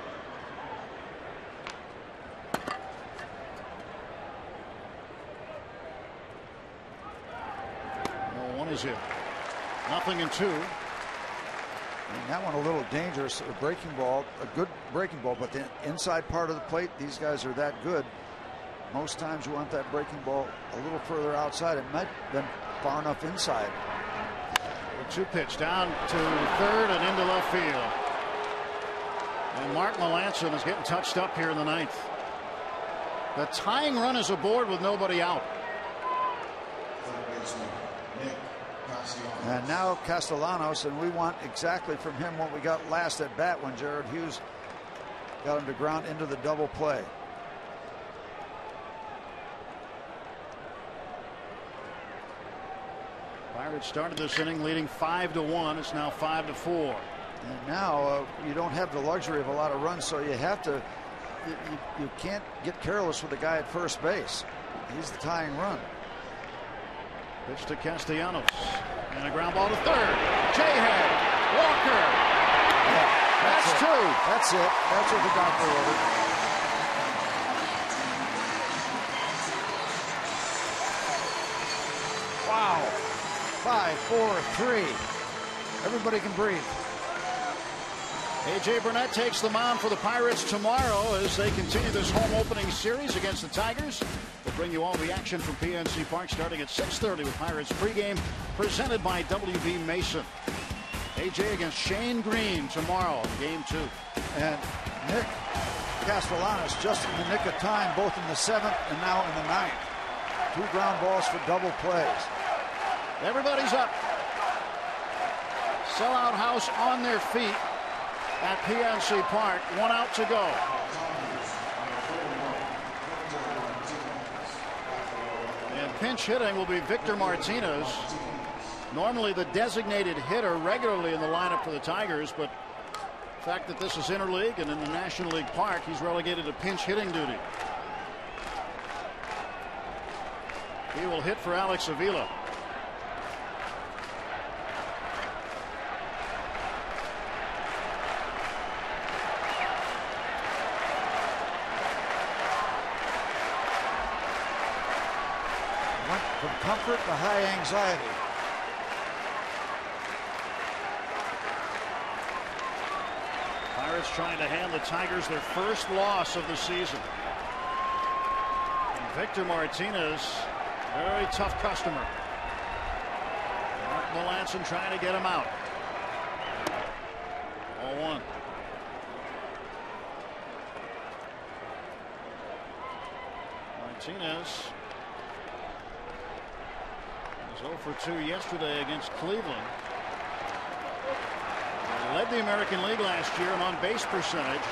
No one is in. Nothing in two. And that one a little dangerous. A breaking ball, a good breaking ball, but the inside part of the plate, these guys are that good. Most times you want that breaking ball a little further outside. It might have been far enough inside. The two pitch down to third and into left field. And Mark Melancon is getting touched up here in the ninth. The tying run is aboard with nobody out. And now Castellanos, and we want exactly from him what we got last at bat when Jared Hughes got him to ground into the double play. Pirates started this inning leading five to one. It's now five to four. And now uh, you don't have the luxury of a lot of runs, so you have to. You, you, you can't get careless with the guy at first base. He's the tying run. Pitch to Castellanos. And a ground ball to third. J-Head. Walker. Yeah, that's that's two. That's it. That's what the doctor ordered. Wow. Five, four, three. Everybody can breathe. A J. Burnett takes the mound for the Pirates tomorrow as they continue this home opening series against the Tigers. We'll bring you all the action from P N C Park starting at six thirty with Pirates pregame presented by W B Mason. A J against Shane Green tomorrow, game two. And Nick Castellanos just in the nick of time, both in the seventh and now in the ninth. Two ground balls for double plays. Everybody's up. Sellout house on their feet at P N C Park, one out to go. And pinch hitting will be Victor Martinez, normally the designated hitter regularly in the lineup for the Tigers, but the fact that this is interleague and in the National League Park, he's relegated to pinch hitting duty. He will hit for Alex Avila. From comfort to high anxiety. Pirates trying to hand the Tigers their first loss of the season. And Victor Martinez, very tough customer. Mark Melancon trying to get him out. oh one. Martinez oh for two yesterday against Cleveland. He led the American League last year in on-base percentage,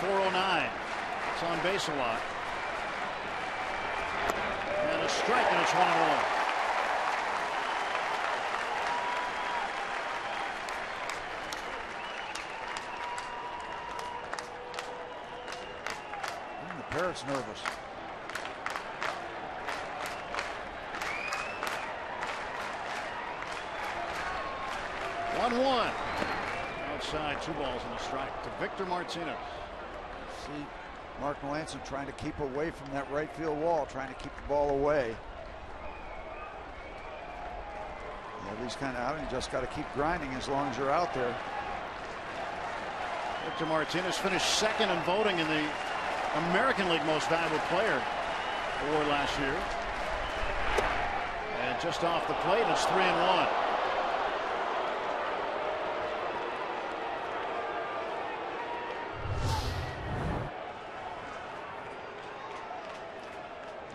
four oh nine. It's on base a lot. And a strike, and it's one and one. And the Parrots nervous. one one. Outside, two balls and a strike to Victor Martinez. See Mark Melancon trying to keep away from that right field wall, trying to keep the ball away. Yeah, these kind of outings just got to keep grinding as long as you're out there. Victor Martinez finished second in voting in the American League Most Valuable Player award last year. And just off the plate, it's three and one.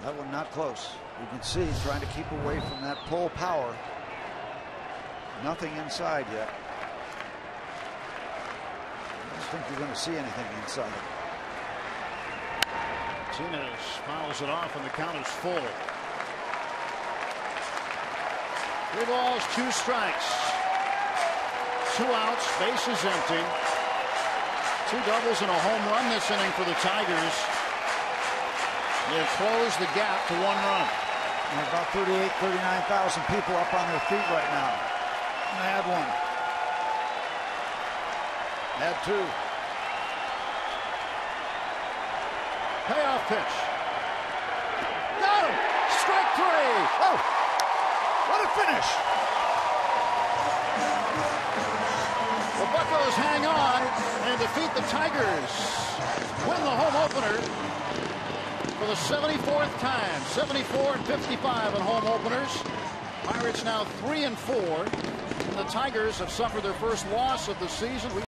That one not close. You can see he's trying to keep away from that pull power. Nothing inside yet. I don't think you're going to see anything inside. Martinez fouls it off and the count is full. Three balls, two strikes. Two outs, bases empty. Two doubles and a home run this inning for the Tigers. They've closed the gap to one run. And about thirty-eight, thirty-nine thousand people up on their feet right now. And I had one. I had two. Payoff pitch. Got him! Strike three! Oh! What a finish! The Buccos hang on and defeat the Tigers. Win the home opener for the seventy-fourth time. seventy-four and fifty-five in home openers. Pirates now three and four. And the Tigers have suffered their first loss of the season. We